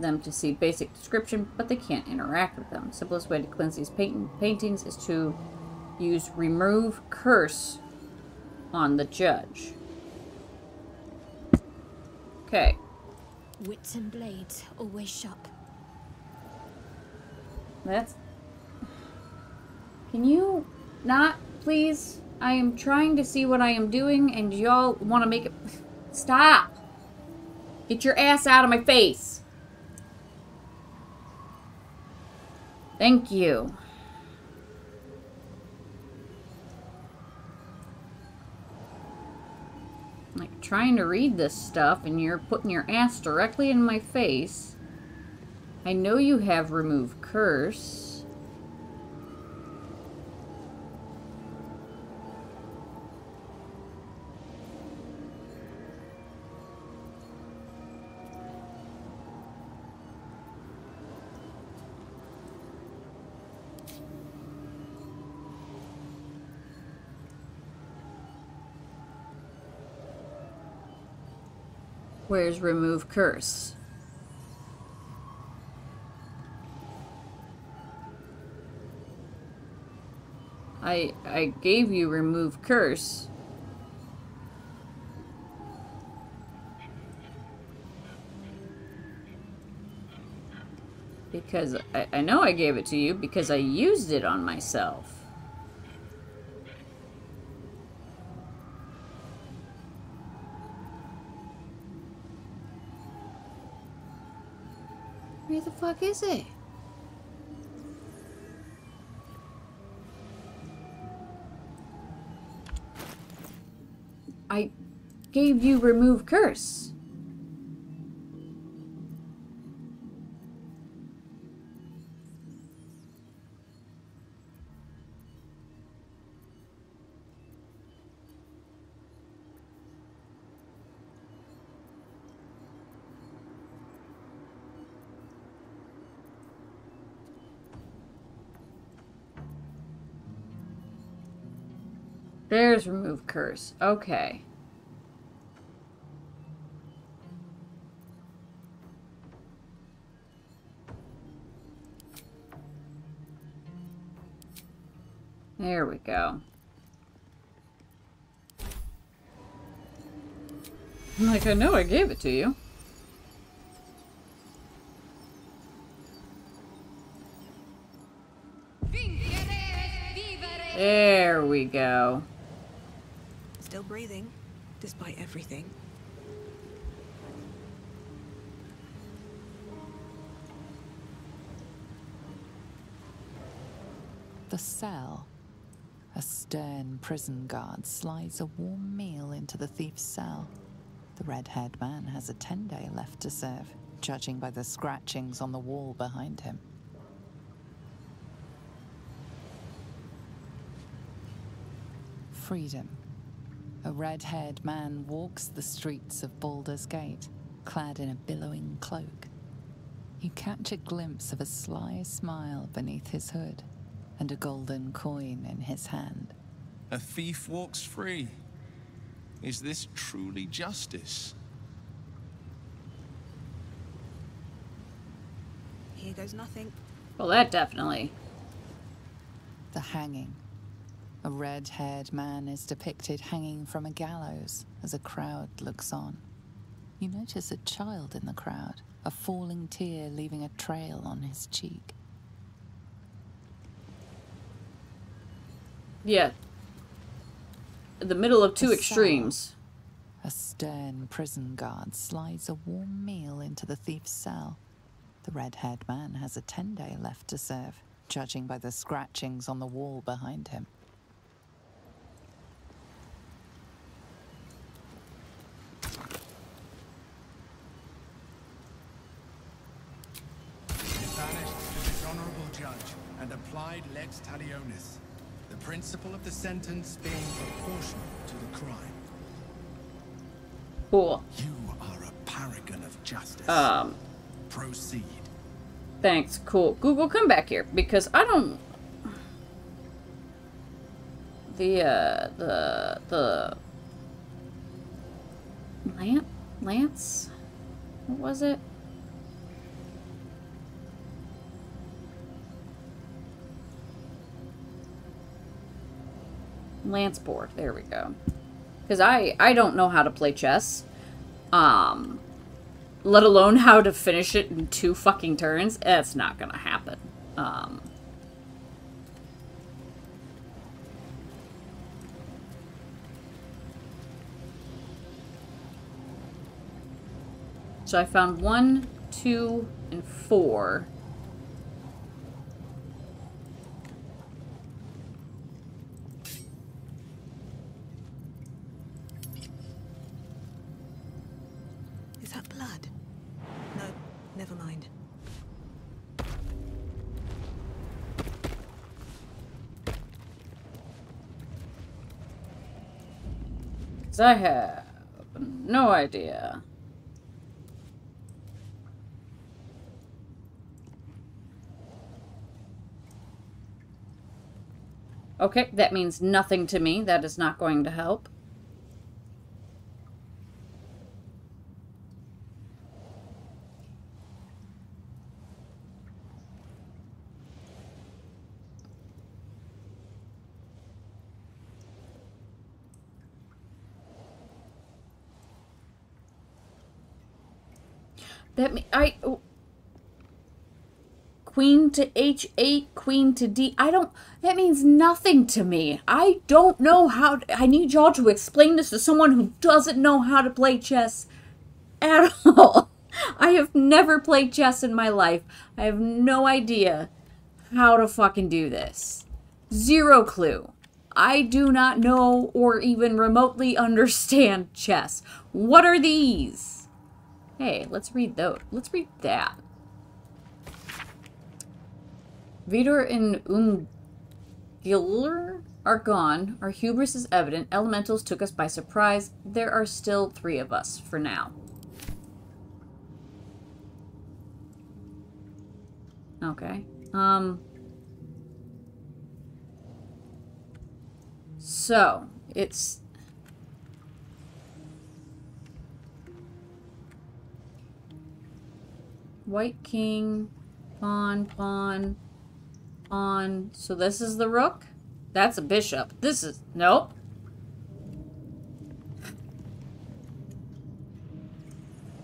them to see basic description, but they can't interact with them. The simplest way to cleanse these paintings is to use Remove Curse on the judge. Okay. Wits and blades always sharp. That's... Can you not, please? I am trying to see what I am doing and y'all want to make it... Stop! Get your ass out of my face! Thank you. Like, trying to read this stuff, and you're putting your ass directly in my face. I know you have Remove Curse. Where's Remove Curse? I gave you Remove Curse. Because I know I gave it to you because I used it on myself. Where the fuck is it? I gave you Remove Curse. There's Remove Curse. Okay. There we go. I'm like, I know I gave it to you. There we go. Still breathing, despite everything. The cell. A stern prison guard slides a warm meal into the thief's cell. The red-haired man has a 10-day left to serve, judging by the scratchings on the wall behind him. Freedom. A red-haired man walks the streets of Baldur's Gate, clad in a billowing cloak. You catch a glimpse of a sly smile beneath his hood, and a golden coin in his hand. A thief walks free. Is this truly justice? Here goes nothing. Well, that definitely. The hanging. A red-haired man is depicted hanging from a gallows as a crowd looks on. You notice a child in the crowd, a falling tear leaving a trail on his cheek. Yeah. In the middle of two extremes. A stern prison guard slides a warm meal into the thief's cell. The red-haired man has a 10-day left to serve, judging by the scratchings on the wall behind him. Lex talionis, the principle of the sentence being proportional to the crime. Cool. You are a paragon of justice. Proceed. Thanks, cool. Google, come back here, because I don't... Lance? What was it? Lance board. There we go. Because I don't know how to play chess. Let alone how to finish it in 2 fucking turns. That's not gonna happen. So I found 1, 2, and 4. I have no idea. Okay, that means nothing to me. That is not going to help. Queen to H8, queen to D. That means nothing to me. I don't know how to, I need y'all to explain this to someone who doesn't know how to play chess at all. I have never played chess in my life. I have no idea how to fucking do this. Zero clue. I do not know or even remotely understand chess. What are these? Hey, let's read those. Let's read that. Vidor and Umgiller are gone. Our hubris is evident. Elementals took us by surprise. There are still 3 of us for now. Okay. So, it's... White king, pawn, pawn, pawn. So this is the rook? That's a bishop. This is... Nope.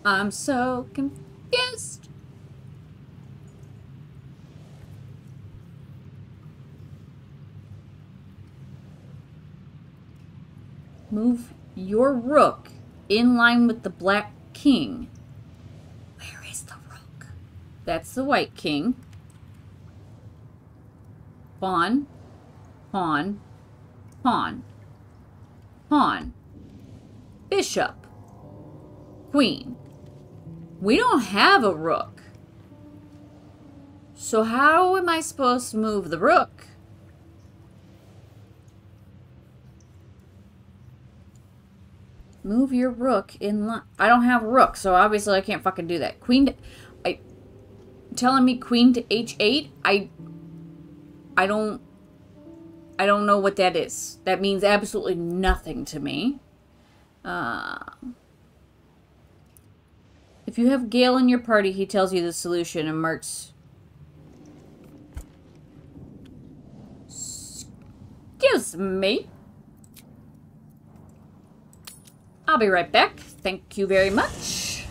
I'm so confused. Move your rook in line with the black king. That's the white king. Pawn, pawn, pawn, pawn, bishop, queen. We don't have a rook. So how am I supposed to move the rook? Move your rook in line. I don't have a rook, so obviously I can't fucking do that. Queen... telling me queen to h8, I don't know what that is. That means absolutely nothing to me. If you have Gale in your party, he tells you the solution and marks. Excuse me. I'll be right back. Thank you very much.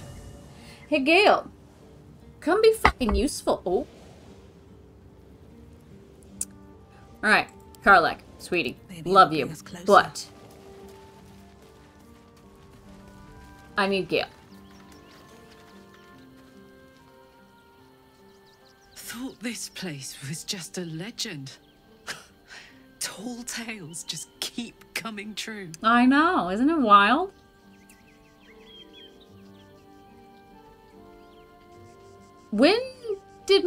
Hey, Gale. Come be fucking useful. Oh. Alright. Karlach, sweetie. Love you. But I need Gale. Thought this place was just a legend. Tall tales just keep coming true. I know. Isn't it wild? When did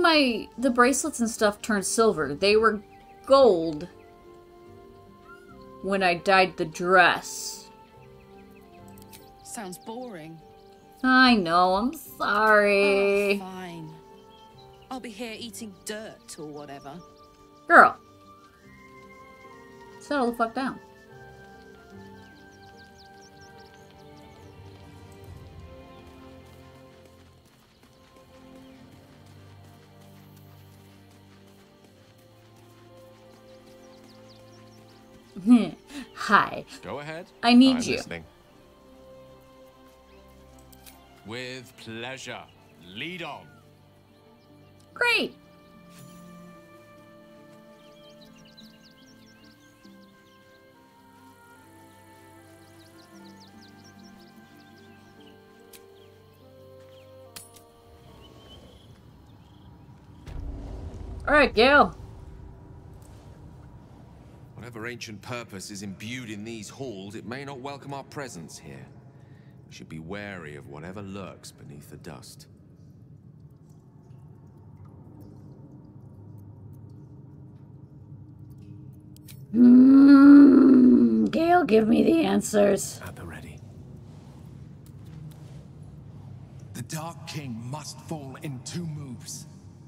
the bracelets and stuff turn silver? They were gold when I dyed the dress. Sounds boring. I know, I'm sorry. Oh, fine. I'll be here eating dirt or whatever. Girl. Settle the fuck down. Hi. Go ahead. I need you. Listening. With pleasure. Lead on. Great. All right, Gale. Whatever ancient purpose is imbued in these halls, it may not welcome our presence here. We should be wary of whatever lurks beneath the dust. Gale, give me the answers. At the ready. The Dark King must fall in two moves.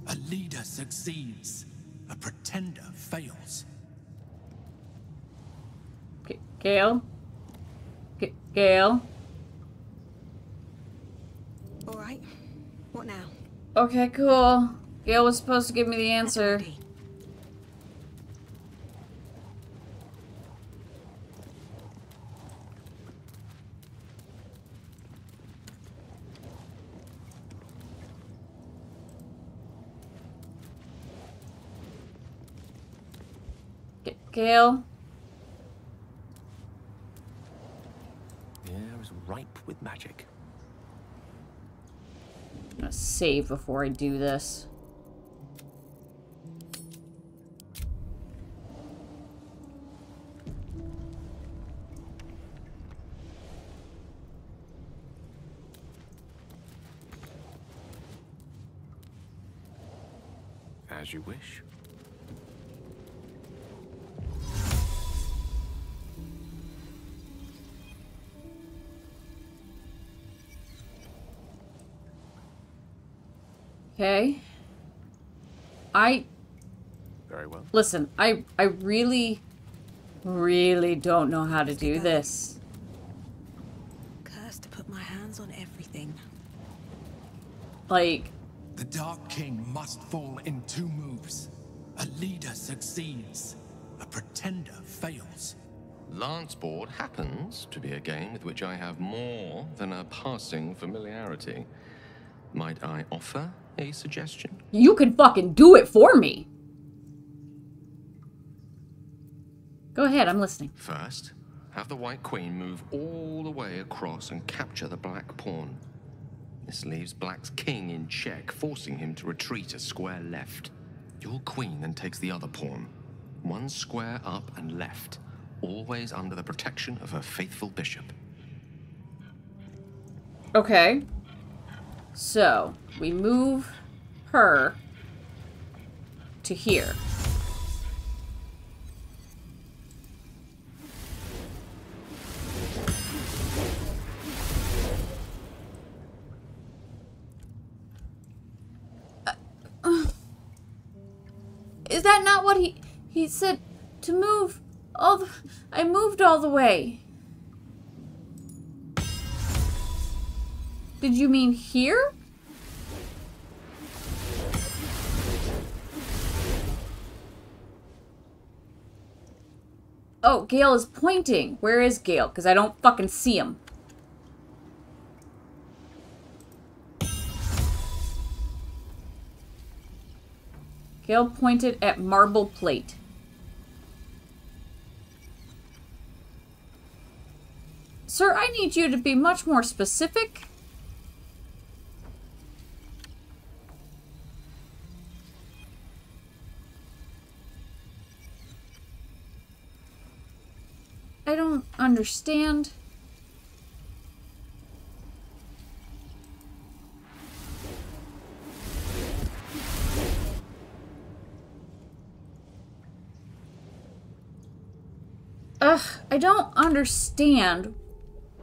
A leader succeeds. A pretender fails. Gale? Gale? Alright. What now? Okay, cool. Gale was supposed to give me the answer. Gale? Ripe with magic. I'm gonna save before I do this. As you wish. Okay. Very well. Listen, I really don't know how to do this. Cursed to put my hands on everything. Like, the Dark King must fall in two moves. A leader succeeds. A pretender fails. Lanceboard happens to be a game with which I have more than a passing familiarity. Might I offer a suggestion? You can fucking do it for me. Go ahead, I'm listening. First, have the White Queen move all the way across and capture the Black Pawn. This leaves Black's King in check, forcing him to retreat a square left. Your Queen then takes the other pawn, one square up and left, always under the protection of her faithful bishop. Okay. So, we move her to here. Is that not what he said? To move all the... I moved all the way. Did you mean here? Oh, Gale is pointing. Where is Gale? Because I don't fucking see him. Gale pointed at marble plate. Sir, I need you to be much more specific. I don't understand. Ugh, I don't understand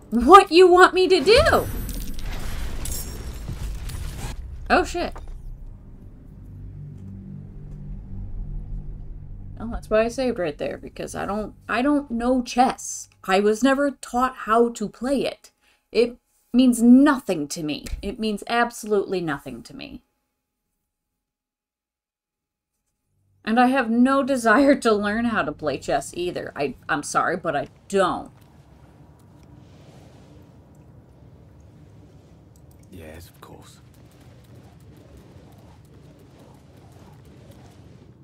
what you want me to do. Oh shit. Well, that's why I saved right there, because I don't know chess. I was never taught how to play it. It means nothing to me. It means absolutely nothing to me. And I have no desire to learn how to play chess either. I'm sorry, but I don't. Yes, of course.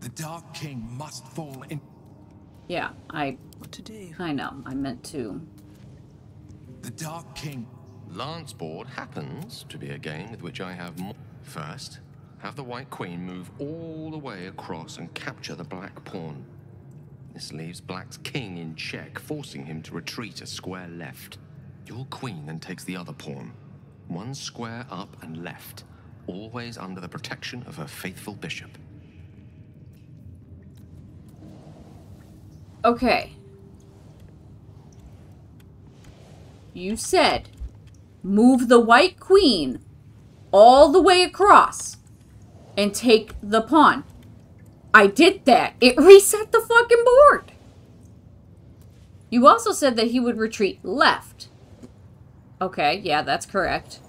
The Dark King must fall in. Yeah, What to do? I know. I meant to. The Dark King. Lanceboard happens to be a game with which I have more. First, have the White Queen move all the way across and capture the black pawn. This leaves Black's king in check, forcing him to retreat a square left. Your queen then takes the other pawn, one square up and left, always under the protection of her faithful bishop. Okay. You said, move the White Queen all the way across and take the pawn. I did that. It reset the fucking board. You also said that he would retreat left. Okay, yeah, that's correct.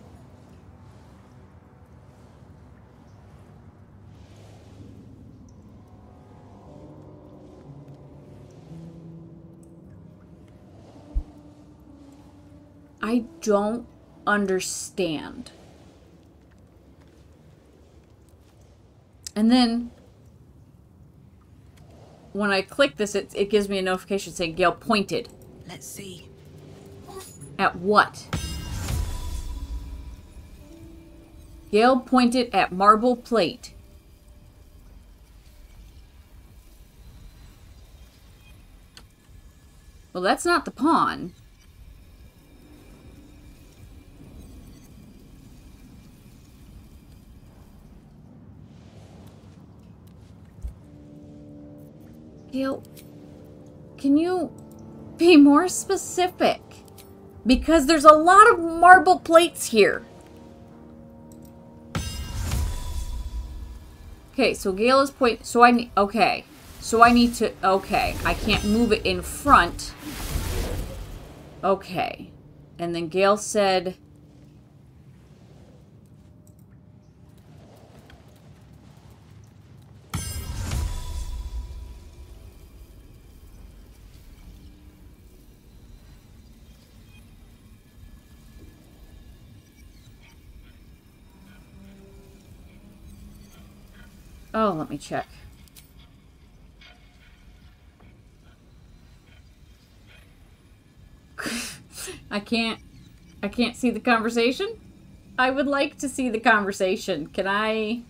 I don't understand. And then, when I click this, it gives me a notification saying Gale pointed. Let's see. At what? Gale pointed at marble plate. Well, that's not the pawn. Gale, can you be more specific? Because there's a lot of marble plates here. Okay, so Gale is okay, I can't move it in front. Okay. And then Gale said, oh, let me check. I can't see the conversation. I would like to see the conversation. Can I?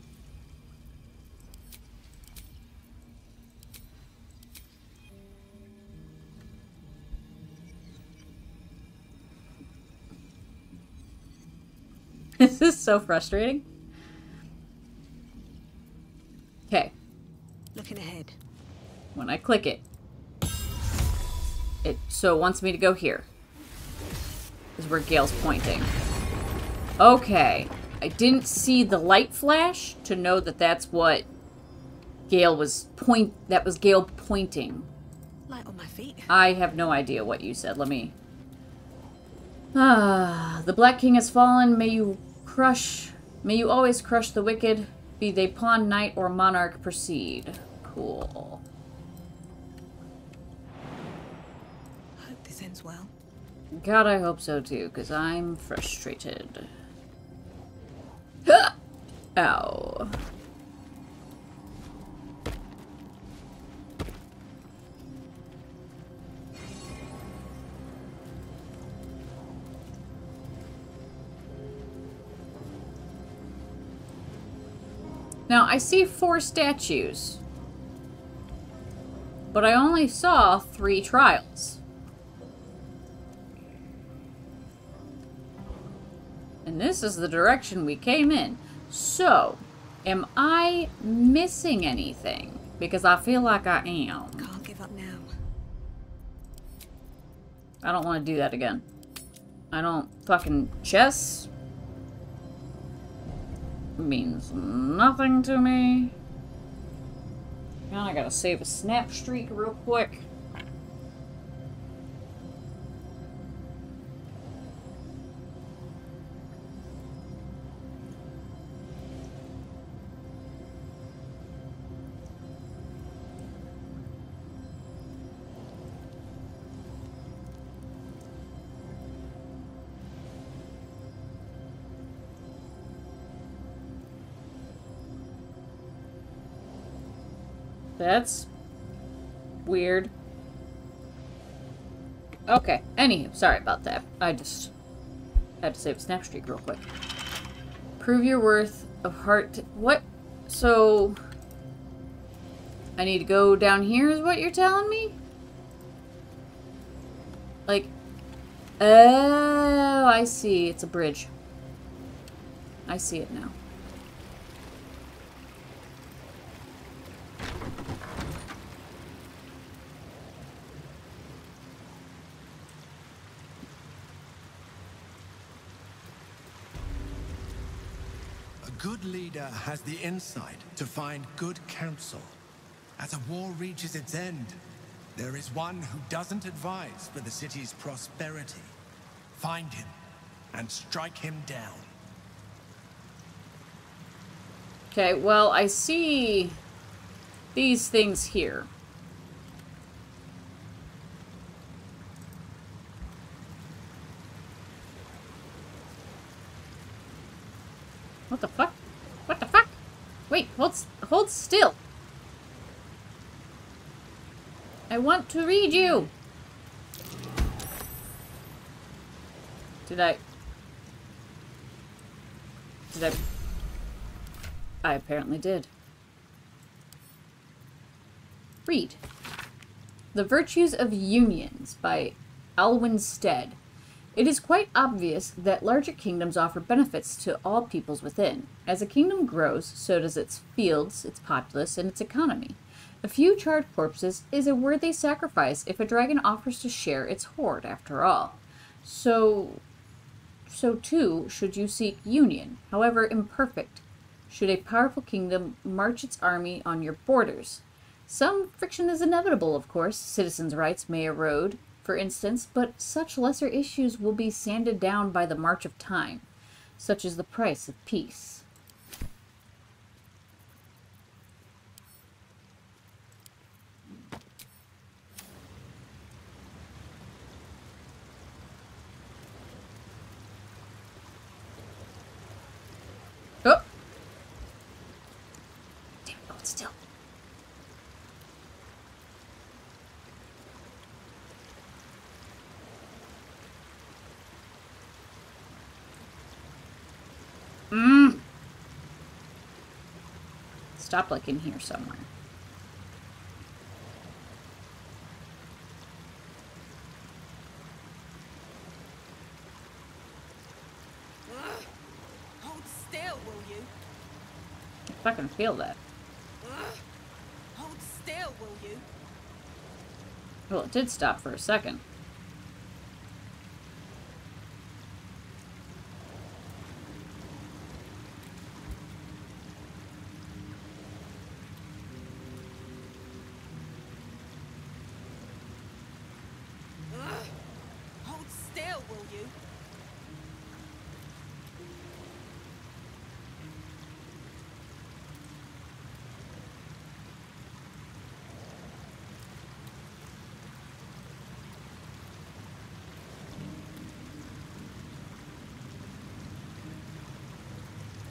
This is so frustrating. Okay. Looking ahead. When I click it, it so wants me to go here. Is where Gale's pointing. Okay. I didn't see the light flash to know that that's what Gale was that was Gale pointing. Light on my feet. I have no idea what you said. Let me. Ah, the Black King has fallen. May you always crush the wicked. Be they pawn, knight, or monarch, proceed. Cool. this ends well. God, I hope so too, because I'm frustrated. Ow. Now, I see 4 statues, but I only saw 3 trials. And this is the direction we came in. So, am I missing anything? Because I feel like I am. Can't give up now. I don't want to do that again. I don't fucking chess. Means nothing to me. And I gotta save a snap streak real quick. That's weird. Okay. Anywho, sorry about that. I just had to save a snap streak real quick. Prove your worth of heart. What? So I need to go down here is what you're telling me? Like, oh, I see. It's a bridge. I see it now. Good leader has the insight to find good counsel. As a war reaches its end, there is one who doesn't advise for the city's prosperity. Find him and strike him down. Okay, well, I see these things here. What the fuck? What the fuck? Wait, hold still. I want to read you. I apparently did. Read. The Virtues of Unions by Alwyn Stead. It is quite obvious that larger kingdoms offer benefits to all peoples within. As a kingdom grows, so does its fields, its populace, and its economy. A few charred corpses is a worthy sacrifice if a dragon offers to share its hoard, after all. So too should you seek union, however imperfect, should a powerful kingdom march its army on your borders. Some friction is inevitable, of course. Citizens' rights may erode, for instance, but such lesser issues will be sanded down by the march of time, such is the price of peace. Oh! Damn, hold still. Stop, like, in here somewhere. Hold still, will you? I fucking feel that. Hold still, will you? Well, it did stop for a second.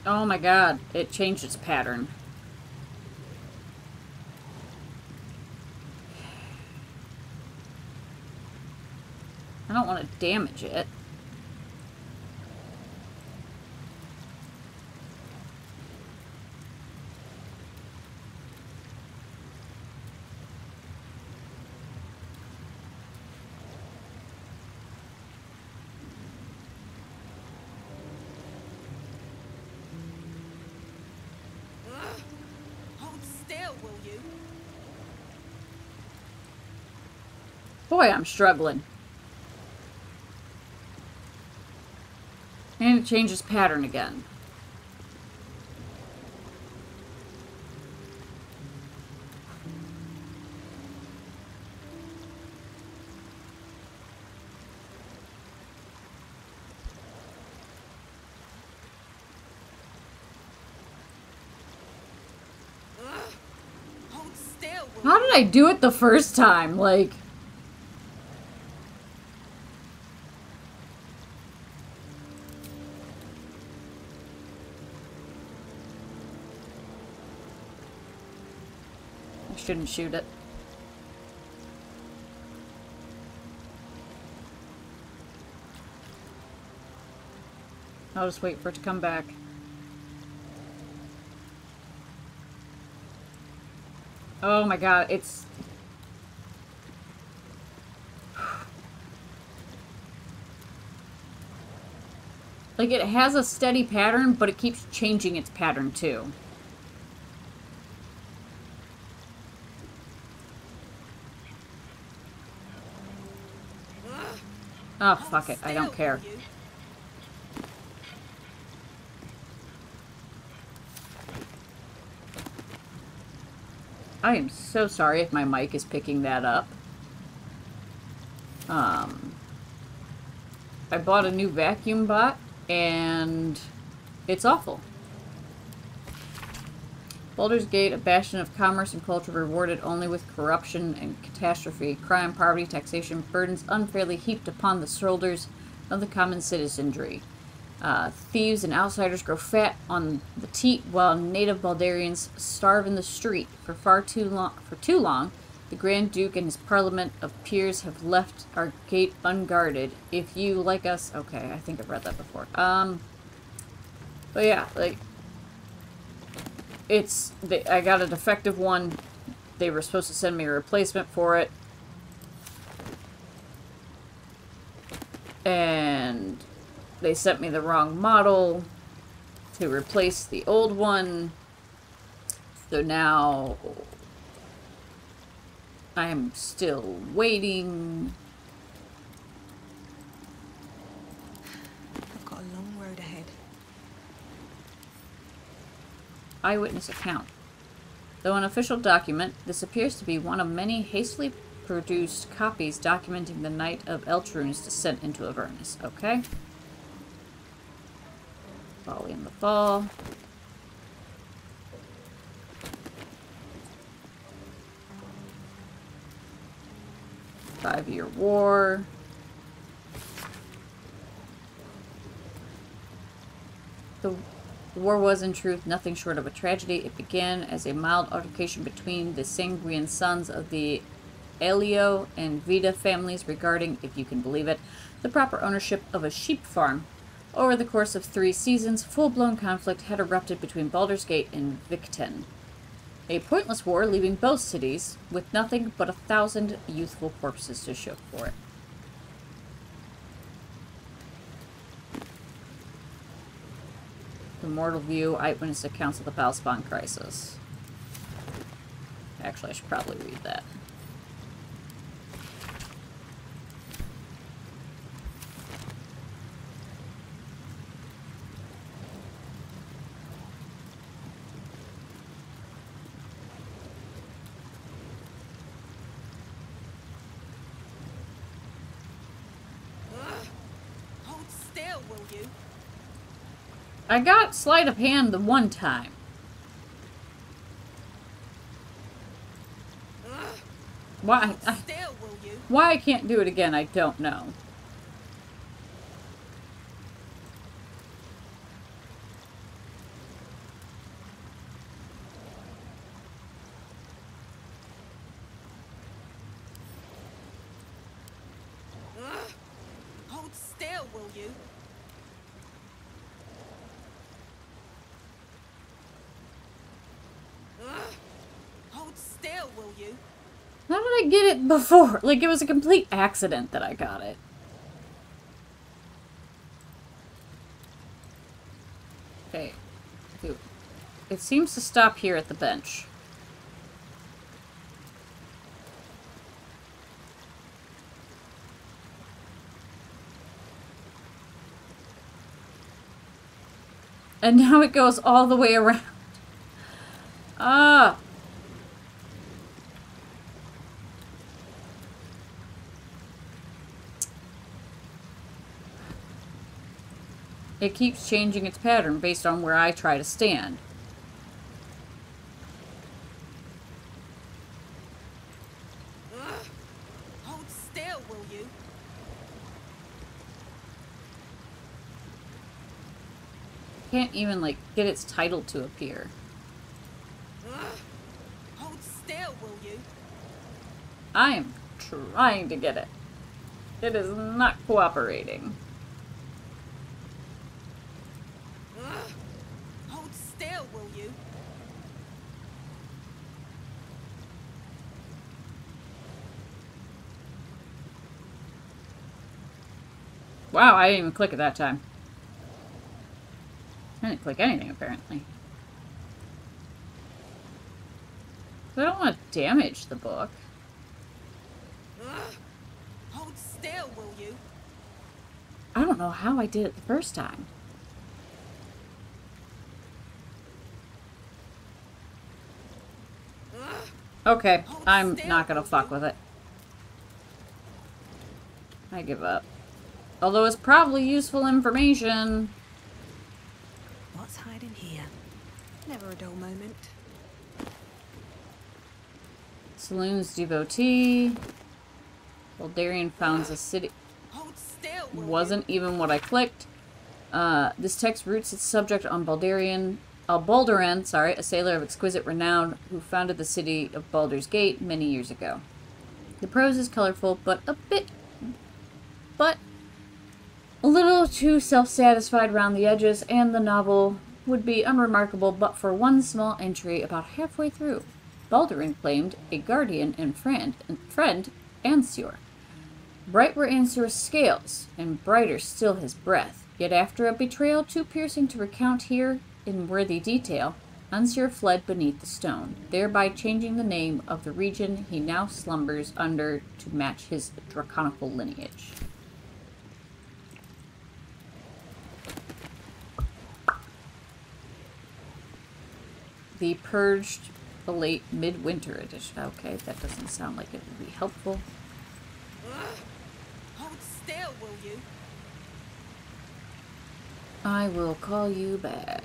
Oh my god, it changed its pattern. I don't want to damage it. Boy, I'm struggling. And it changes pattern again. How did I do it the first time? Like... shouldn't shoot it. I'll just wait for it to come back. Oh my god, it's... like, it has a steady pattern, but it keeps changing its pattern too. Oh, fuck it. I don't care. I am so sorry if my mic is picking that up. I bought a new vacuum bot, and it's awful. Baldur's Gate, a bastion of commerce and culture, rewarded only with corruption and catastrophe. Crime, poverty, taxation, burdens unfairly heaped upon the shoulders of the common citizenry. Thieves and outsiders grow fat on the teat, while native Baldarians starve in the street. For too long, the Grand Duke and his Parliament of Peers have left our gate unguarded. If you like us... okay, I think I've read that before. But yeah, like... I got a defective one. They were supposed to send me a replacement for it. And they sent me the wrong model to replace the old one. So now I am still waiting. I've got a long road ahead. Eyewitness account. Though an official document, this appears to be one of many hastily produced copies documenting the night of Eltrun's descent into Avernus. Okay. Folly in the fall. Five-Year War. The war was, in truth, nothing short of a tragedy. It began as a mild altercation between the sanguine sons of the Elio and Vida families regarding, if you can believe it, the proper ownership of a sheep farm. Over the course of 3 seasons, full-blown conflict had erupted between Baldur's Gate and Vikten. A pointless war leaving both cities with nothing but 1,000 youthful corpses to show for it. Immortal View, Eyewitness Accounts of the Balspawn Crisis. Actually, I should probably read that. Hold still, will you? I got sleight of hand the one time. Why I can't do it again, I don't know. still, will you? Ugh. Hold still, will you? How did I get it before? Like, it was a complete accident that I got it. Okay. Dude. It seems to stop here at the bench. And now it goes all the way around. Ah! It keeps changing its pattern based on where I try to stand. Ugh. Hold still, will you? Can't even, like, get its title to appear. Ugh. Hold still, will you? I'm trying to get it. It is not cooperating. Wow, I didn't even click it that time. I didn't click anything, apparently. I don't want to damage the book. Ugh. Hold still, will you? I don't know how I did it the first time. Ugh. Okay, I'm not gonna fuck with it. I give up. Although it's probably useful information. What's hiding here? Never a dull moment. Saloon's devotee. Baldarian founds a city. Wasn't even what I clicked. This text roots its subject on Balduran, sorry, a sailor of exquisite renown who founded the city of Baldur's Gate many years ago. The prose is colorful, but a little too self-satisfied round the edges, and the novel would be unremarkable but for one small entry about halfway through. Balduran claimed a guardian and friend Ansur. Bright were Ansur's scales, and brighter still his breath. Yet after a betrayal too piercing to recount here in worthy detail, Ansur fled beneath the stone, thereby changing the name of the region he now slumbers under to match his draconical lineage. The Purged, the late midwinter edition. Okay, that doesn't sound like it would be helpful. Ugh. Hold still, will you? I will call you back.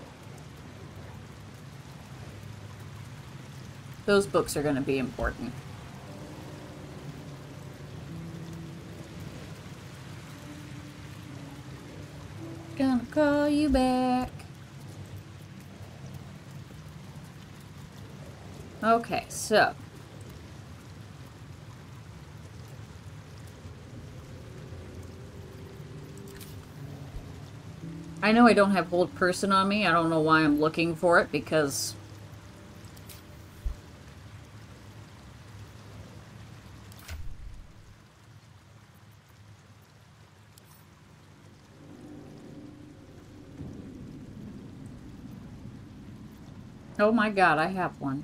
Those books are going to be important. Gonna call you back. Okay, so. I know I don't have Hold Person on me. I don't know why I'm looking for it, because oh my god, I have one.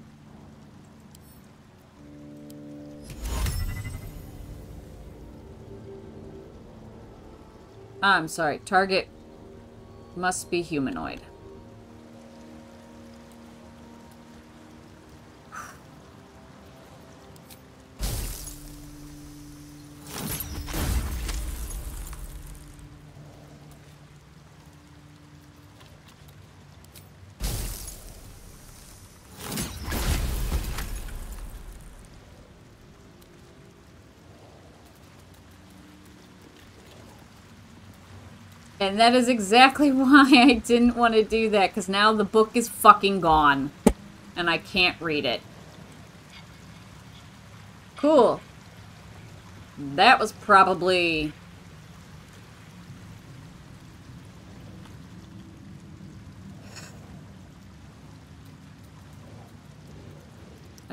I'm sorry, target must be humanoid. And that is exactly why I didn't want to do that, because now the book is fucking gone. And I can't read it. Cool. That was probably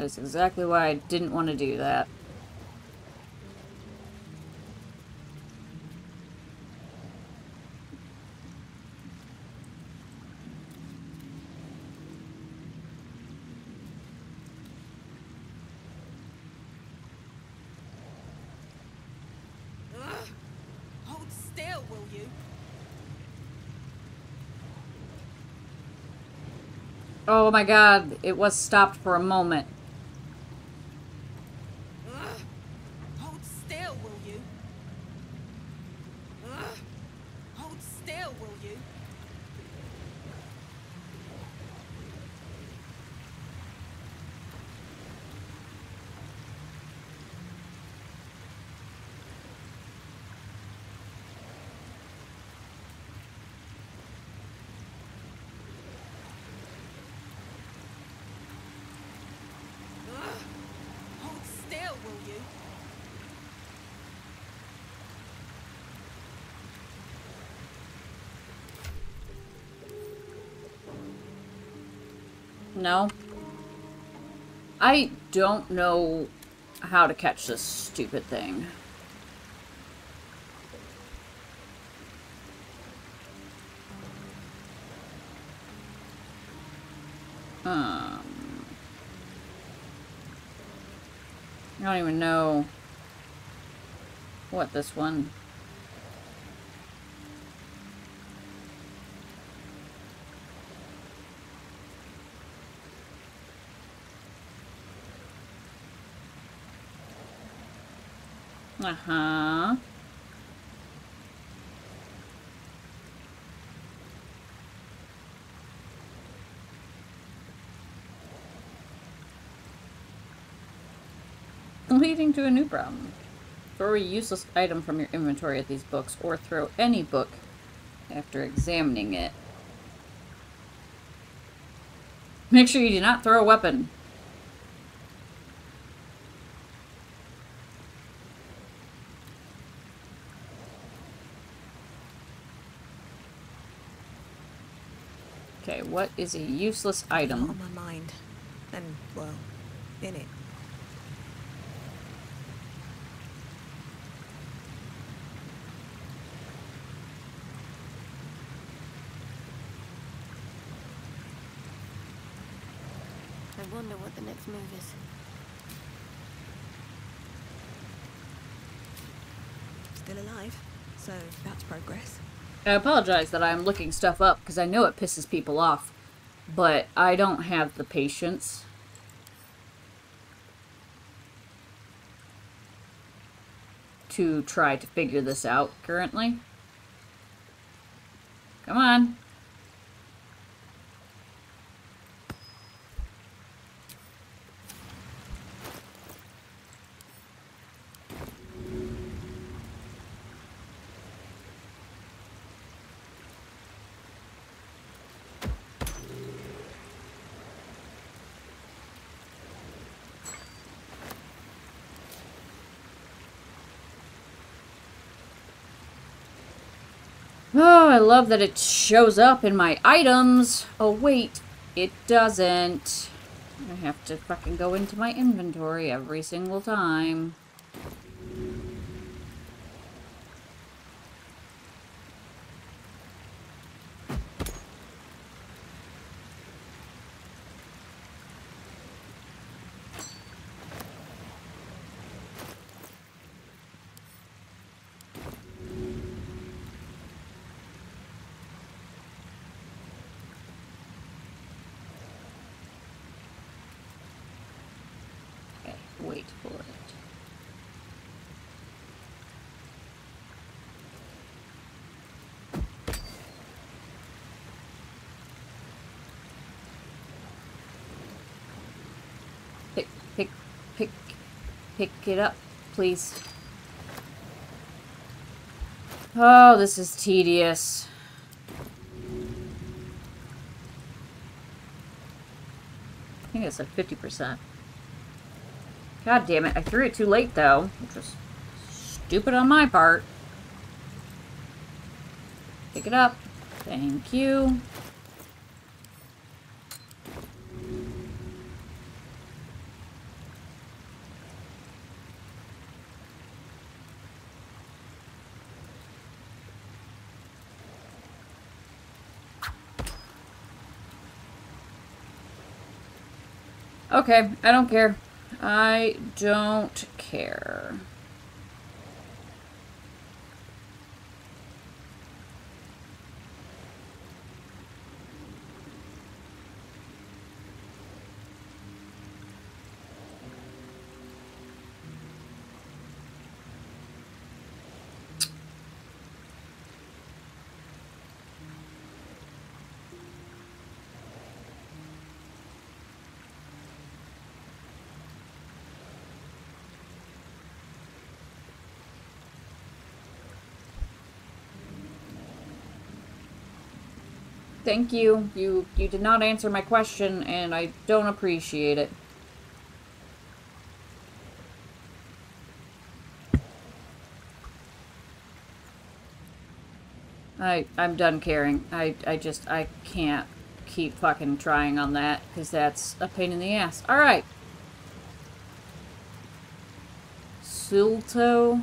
That's exactly why I didn't want to do that. Oh my god, it was stopped for a moment. Hold still, will you? Hold still, will you? No. I don't know how to catch this stupid thing. I don't even know what this one... Uh-huh. Leading to a new problem. Throw a useless item from your inventory at these books, or throw any book after examining it. Make sure you do not throw a weapon. What is a useless item? On my mind, and well, in it. I wonder what the next move is. Still alive, so that's progress. I apologize that I'm looking stuff up, because I know it pisses people off, but I don't have the patience. To try to figure this out currently. Come on. I love that it shows up in my items. Oh wait, it doesn't. I have to fucking go into my inventory every single time. Wait for it. Pick it up, please. Oh, this is tedious. I think it's like 50%. God damn it, I threw it too late though, which was stupid on my part. Pick it up. Thank you. Okay, I don't care. I don't care. Thank you. You did not answer my question, and I don't appreciate it. I'm done caring. I can't keep fucking trying on that, because that's a pain in the ass. Alright. Sulto.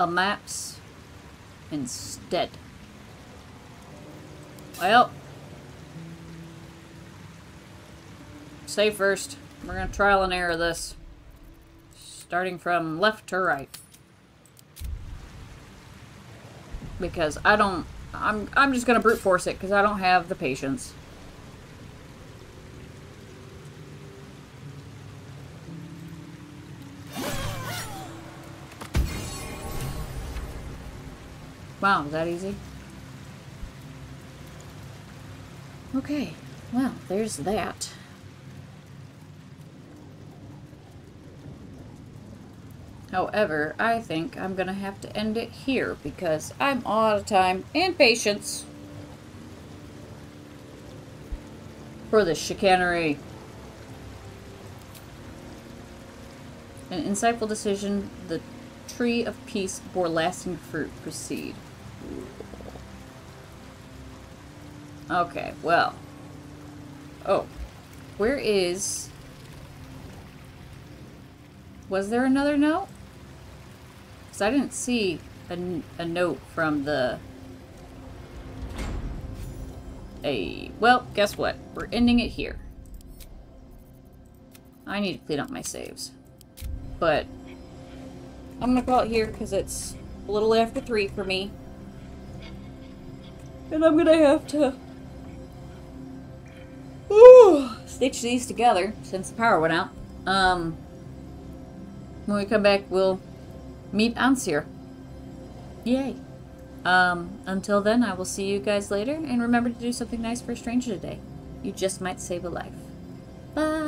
Amaps. Instead. Well, say first. We're gonna trial and error this. Starting from left to right. Because I'm just gonna brute force it because I don't have the patience. Wow, was that easy? Okay, well, there's that. However, I think I'm gonna have to end it here because I'm all out of time and patience for this chicanery. An insightful decision. The tree of peace bore lasting fruit. Proceed. Okay, well. Oh. Where is... Was there another note? Because I didn't see a note from the... Hey. Well, guess what? We're ending it here. I need to clean up my saves. But... I'm gonna call it here because it's a little after 3 for me. And I'm gonna have to... stitch these together since the power went out. When we come back, we'll meet Ansur. Yay. Until then, I will see you guys later. And remember to do something nice for a stranger today. You just might save a life. Bye.